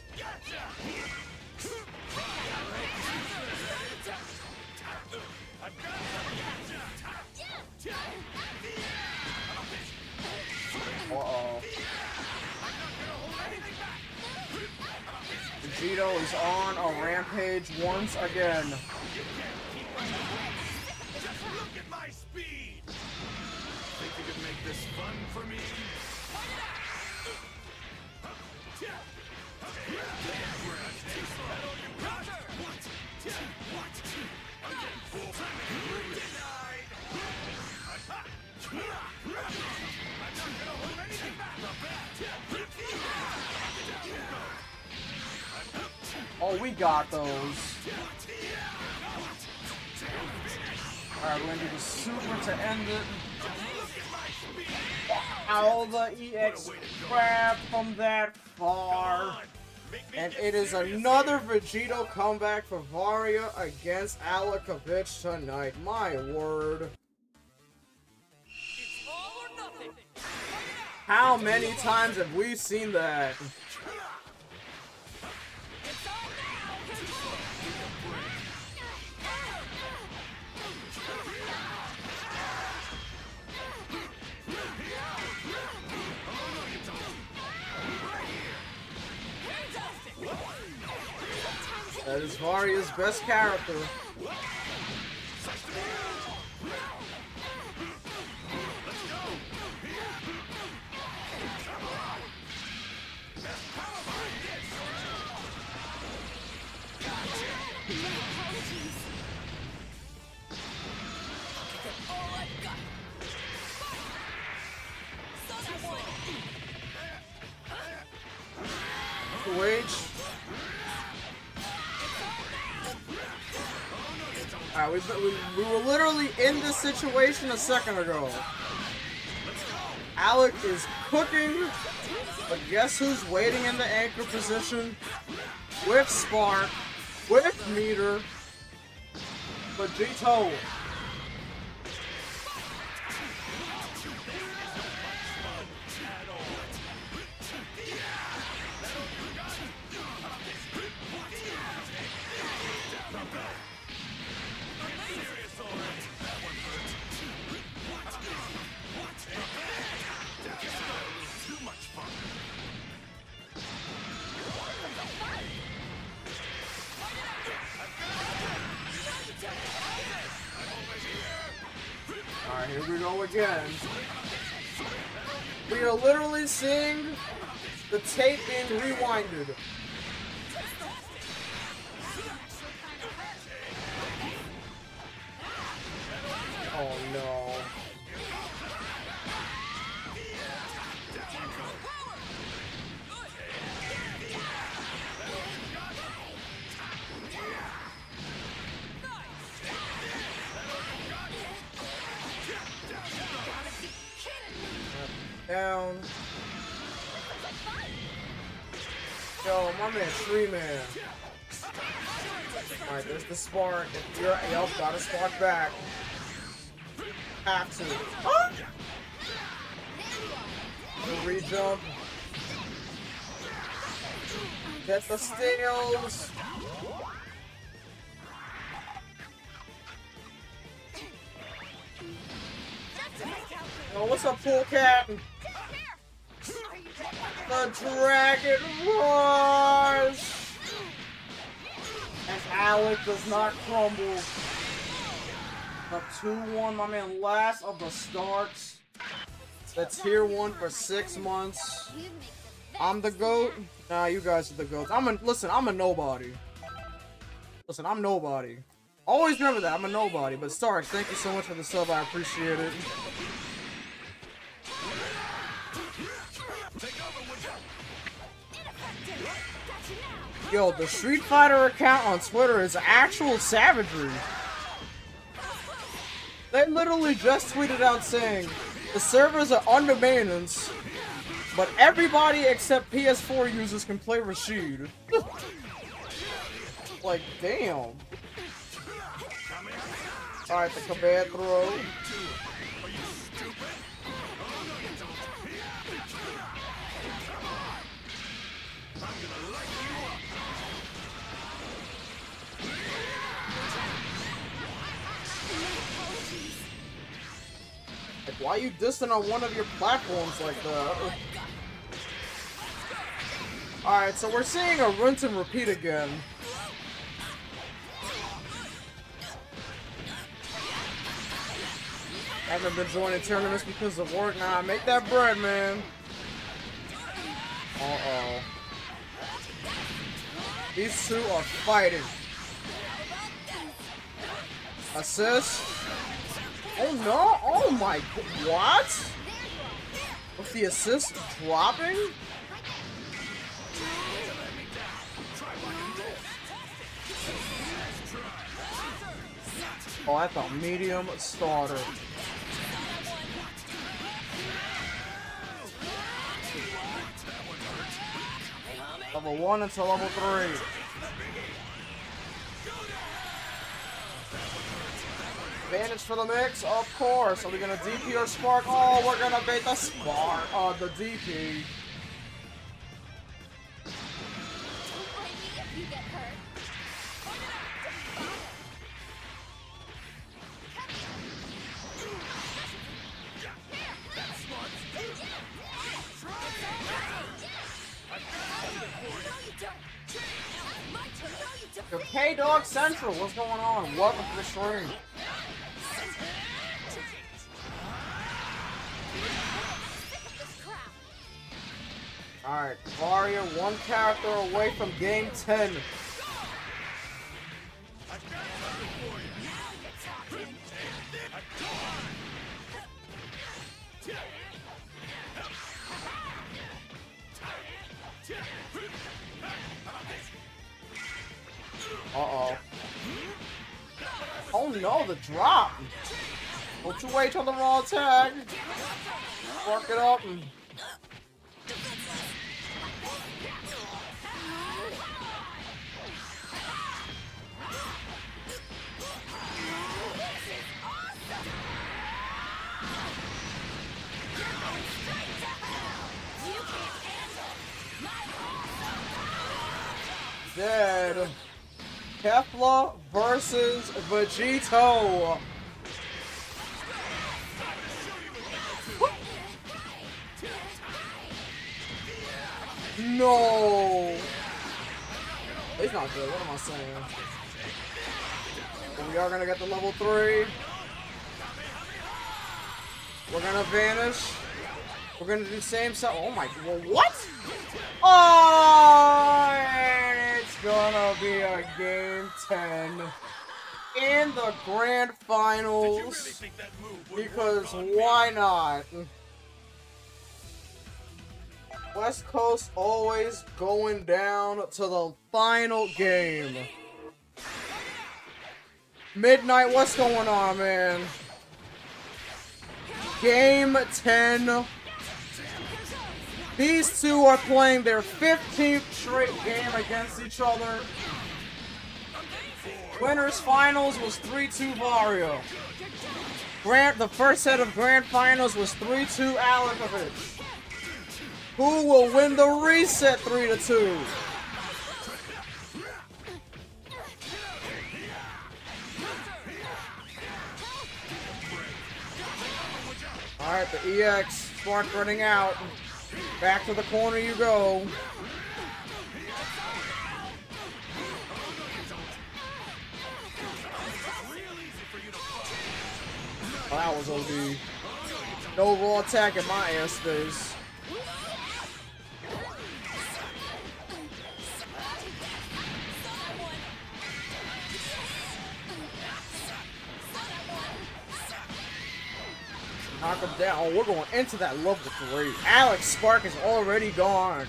Uh-oh. Vegito is on a rampage once again. Just look at my speed. Think you could make this fun for me? Oh, we got those. Alright, we're gonna do the super to end it. All the EX crap from that far. And it is another Vegito comeback for Varia against Alekovich tonight. My word. How many times have we seen that? That is Varia's best character. Alright, we were literally in this situation a second ago. Alec is cooking, but guess who's waiting in the anchor position? With Spark, with Meter, Vegito. Again, we are literally seeing the tape being rewinded. Oh no. Down. Yo, my man, Tree Man. Alright, there's the spark. Y'all got a spark back. Have to. Huh? The re-jump. Get the steals. Oh, what's up, pool cat? The dragon roars! And Alec does not crumble. The 2-1, my man, last of the starts. The tier 1 for 6 months. I'm the GOAT? Nah, you guys are the GOATs. Listen, I'm a nobody. Listen, I'm nobody. Always remember that, I'm a nobody. But Stark, thank you so much for the sub, I appreciate it. Yo, the Street Fighter account on Twitter is actual savagery. They literally just tweeted out saying, the servers are under maintenance, but everybody except PS4 users can play Rashid. Like, damn. Alright, the command throw. Like, why are you dissing on one of your platforms like that? Alright, so we're seeing a rinse and repeat again. I haven't been joining tournaments because of work. Nah, make that bread, man. Uh-oh. These two are fighting. Assist. Oh no! Oh my god! What? With the assist dropping? Oh, I thought medium starter. Level 1 until level 3. Advantage for the mix, of course. Are we gonna DP or spark? Oh, we're gonna bait the spark on the DP. Hey, Dog Central, what's going on? Welcome to the stream. Alright, Varia, one character away from game 10. Uh-oh. Oh no, the drop! Don't you wait till the raw tag! Fuck it up and... Dead! Kefla versus Vegito. No. He's not good. What am I saying? But we are going to get the level 3. We're going to vanish. We're going to do the same stuff. Oh my. Well, what? Oh, and it's gonna be a game 10 in the grand finals, really, because why not? West Coast always going down to the final game. Midnight, what's going on, man? Game 10. These two are playing their 15th straight game against each other. Winners finals was 3-2 Vario. The first set of grand finals was 3-2 Alekovich. Who will win the reset 3-2? All Alright, the EX spark running out. Back to the corner you go. Oh, that was OD. No raw attack in my ass space. Knock him down. Oh, we're going into that level 3. Alex Spark is already gone.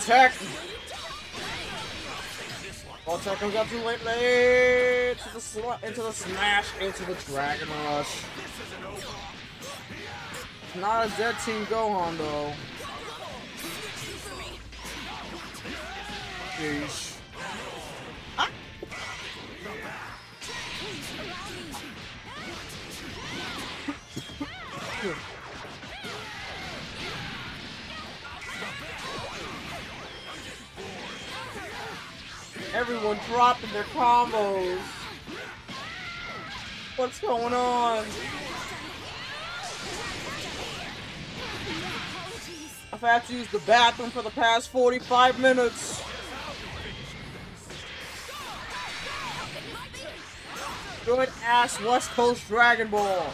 Tech. Oh, Tech comes up too late. To the slot, into the smash, into the Dragon Rush. Not a dead team Gohan though. Jeez. Ah. Everyone dropping their combos. What's going on? I've had to use the bathroom for the past 45 minutes. Good ass West Coast Dragon Ball.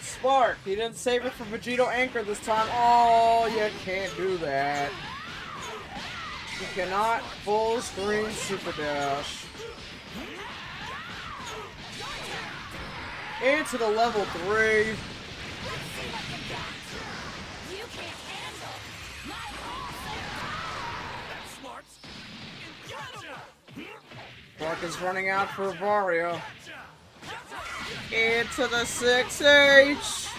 Spark. He didn't save it for Vegito Anchor this time. Oh, you can't do that. You cannot full screen super dash. Into the level 3. Spark is running out for Varia. Into the 6H.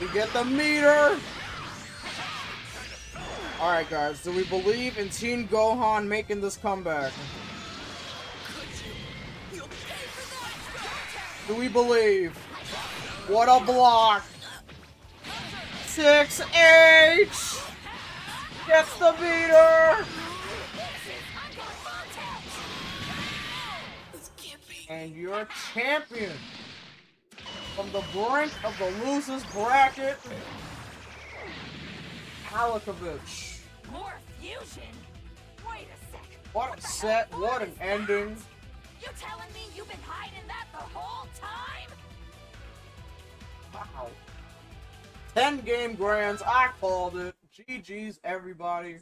We get the meter. Alright guys, do we believe in Team Gohan making this comeback? Do we believe? What a block. 6H gets the meter. And your champion from the brink of the losers bracket, Alekovich. More fusion. Wait a sec. What a set! What an ending! You telling me you've been hiding that the whole time? Wow. 10 game grands. I called it. GG's everybody.